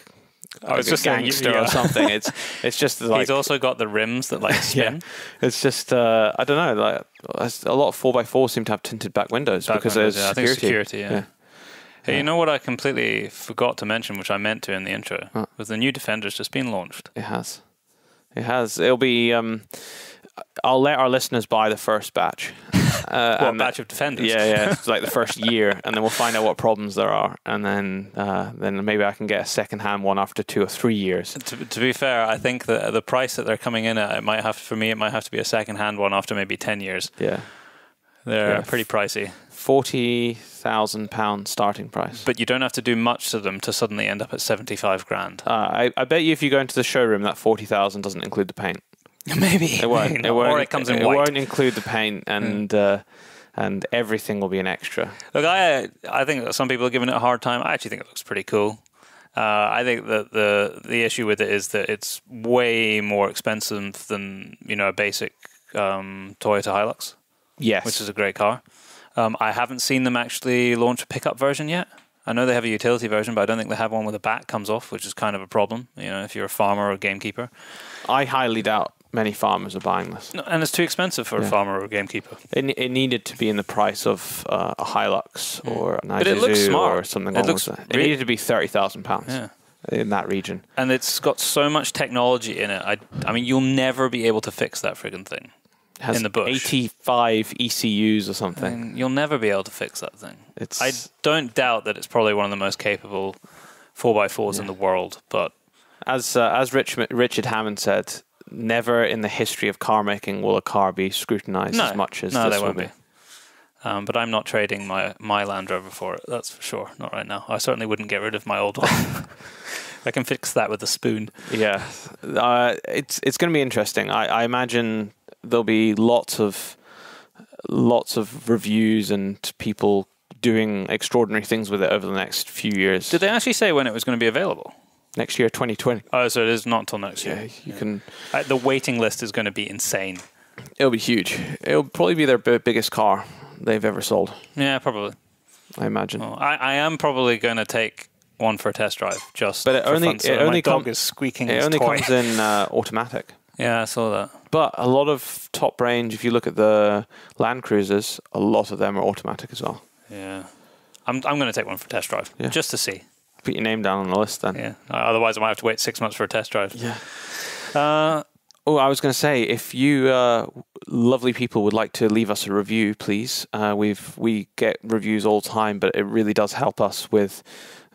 I was just gangster or something. It's it's just like he's also got the rims that like spin. Yeah. It's just uh, I don't know. Like a lot of four by four seem to have tinted back windows back because windows, there's yeah, security. I think security. Yeah. yeah. Hey, you know what I completely forgot to mention, which I meant to in the intro, huh. was the new Defender's just been launched. It has. It has. It'll be. Um, I'll let our listeners buy the first batch. Uh, what batch of Defenders? Yeah, yeah. It's like the first year, and then we'll find out what problems there are, and then uh, then maybe I can get a second-hand one after two or three years. To, to be fair, I think that the price that they're coming in at, it might have for me, it might have to be a second-hand one after maybe ten years. Yeah, they're yeah. pretty pricey. Forty thousand pound starting price. But you don't have to do much to them to suddenly end up at seventy-five grand. Uh, I I bet you if you go into the showroom, that forty thousand doesn't include the paint. Maybe it won't. Maybe it won't. Or it comes in it white. It won't include the paint, and mm. uh, and everything will be an extra. Look, I I think that some people are giving it a hard time. I actually think it looks pretty cool. Uh, I think that the the issue with it is that it's way more expensive than you know a basic um, Toyota Hilux. Yes, which is a great car. Um, I haven't seen them actually launch a pickup version yet. I know they have a utility version, but I don't think they have one where the back comes off, which is kind of a problem. You know, if you're a farmer or a gamekeeper, I highly doubt. Many farmers are buying this. No, and it's too expensive for yeah. a farmer or a gamekeeper. It, it needed to be in the price of uh, a Hilux mm. or an Isuzu or something like that. It needed to be thirty thousand pounds yeah. in that region. And it's got so much technology in it. I, I mean, you'll never be able to fix that friggin' thing. It has in the bush. eighty-five E C Us or something. I mean, you'll never be able to fix that thing. It's I don't doubt that it's probably one of the most capable four by fours yeah. in the world. But as, uh, as Rich, Richard Hammond said... Never in the history of car making will a car be scrutinized no, as much as no, this they won't will be. be. Um, but I'm not trading my my Land Rover for it. That's for sure. Not right now. I certainly wouldn't get rid of my old one. I can fix that with a spoon. Yeah, uh, it's it's going to be interesting. I, I imagine there'll be lots of lots of reviews and people doing extraordinary things with it over the next few years. Did they actually say when it was going to be available? Next year, twenty twenty. Oh, so it is not till next yeah, year. You yeah. can. Uh, the waiting list is going to be insane. It'll be huge. It'll probably be their b biggest car they've ever sold. Yeah, probably. I imagine. Well, I, I am probably going to take one for a test drive. Just but it for only fun. So it only comes is squeaking. It his only toy. comes in uh, automatic. Yeah, I saw that. But a lot of top range. If you look at the Land Cruisers, a lot of them are automatic as well. Yeah, I'm I'm going to take one for a test drive yeah. just to see. Put your name down on the list then. Yeah. Uh, otherwise, I might have to wait six months for a test drive. Yeah. Uh, oh, I was going to say, if you uh, lovely people would like to leave us a review, please. Uh, we've we get reviews all the time, but it really does help us with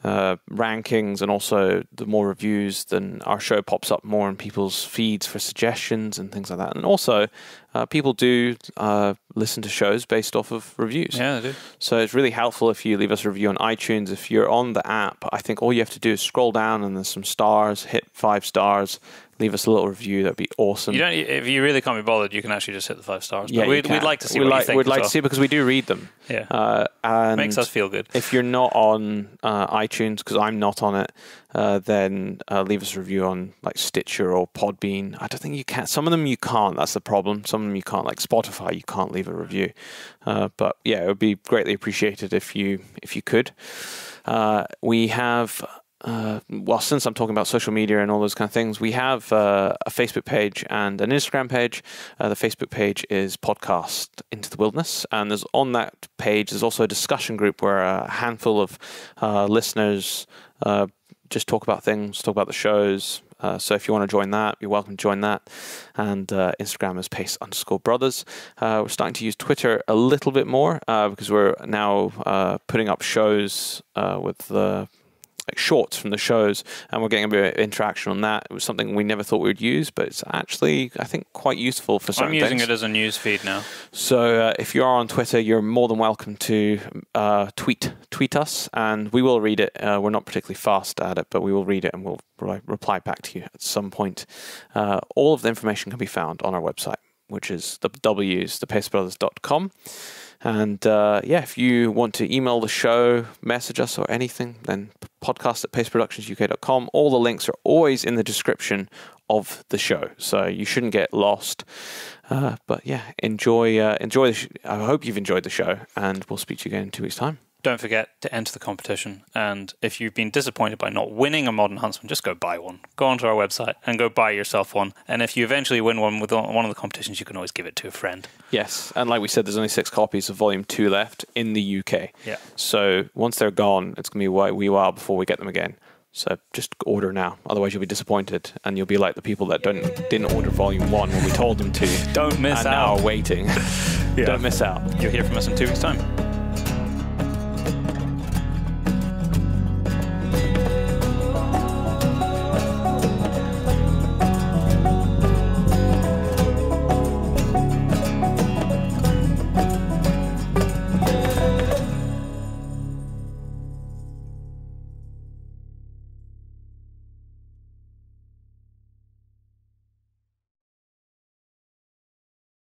uh, rankings, and also the more reviews, then our show pops up more in people's feeds for suggestions and things like that. And also, uh, people do uh, listen to shows based off of reviews. Yeah, they do. So it's really helpful if you leave us a review on iTunes. If you're on the app, I think all you have to do is scroll down and there's some stars, hit five stars, leave us a little review. That'd be awesome. You don't, if you really can't be bothered, you can actually just hit the five stars. But yeah, we'd, we'd like to see we'd what like, you think. We'd like well. to see, because we do read them. Yeah, uh, and makes us feel good. If you're not on uh, iTunes, because I'm not on it, uh, then uh, leave us a review on like Stitcher or Podbean. I don't think you can. Some of them you can't. That's the problem. Some of them you can't. Like Spotify, you can't leave a review. Uh, but yeah, it would be greatly appreciated if you if you could. Uh, we have. Uh, well, since I'm talking about social media and all those kind of things, we have uh, a Facebook page and an Instagram page. Uh, the Facebook page is Podcast Into the Wilderness, and there's on that page there's also a discussion group where a handful of uh, listeners uh, just talk about things, talk about the shows. Uh, so if you want to join that, you're welcome to join that. And uh, Instagram is pace underscore brothers. Uh, we're starting to use Twitter a little bit more uh, because we're now uh, putting up shows uh, with the. Like shorts from the shows, and we're getting a bit of interaction on that. It was something we never thought we would use, but it's actually, I think, quite useful for certain things. I'm using it as a news feed now. So uh, if you are on Twitter, you're more than welcome to uh, tweet tweet us, and we will read it. Uh, we're not particularly fast at it, but we will read it, and we'll re reply back to you at some point. Uh, all of the information can be found on our website, which is the W's, the pace brothers dot com. And uh, yeah, if you want to email the show, message us or anything, then podcast at pace productions U K dot com. All the links are always in the description of the show, so you shouldn't get lost. Uh, but yeah, enjoy, uh, enjoy. The sh I hope you've enjoyed the show, and we'll speak to you again in two weeks' time. don't forget to enter the competition. And if you've been disappointed by not winning a Modern Huntsman, just go buy one. Go onto our website and go buy yourself one. And if you eventually win one with one of the competitions, you can always give it to a friend. Yes. And like we said, there's only six copies of Volume two left in the U K. Yeah. So once they're gone, it's going to be a wee while before we get them again. So just order now. Otherwise, you'll be disappointed. And you'll be like the people that don't didn't order Volume one when we told them to. Don't miss out. And now are waiting. Yeah. Don't miss out. You'll hear from us in two weeks' time.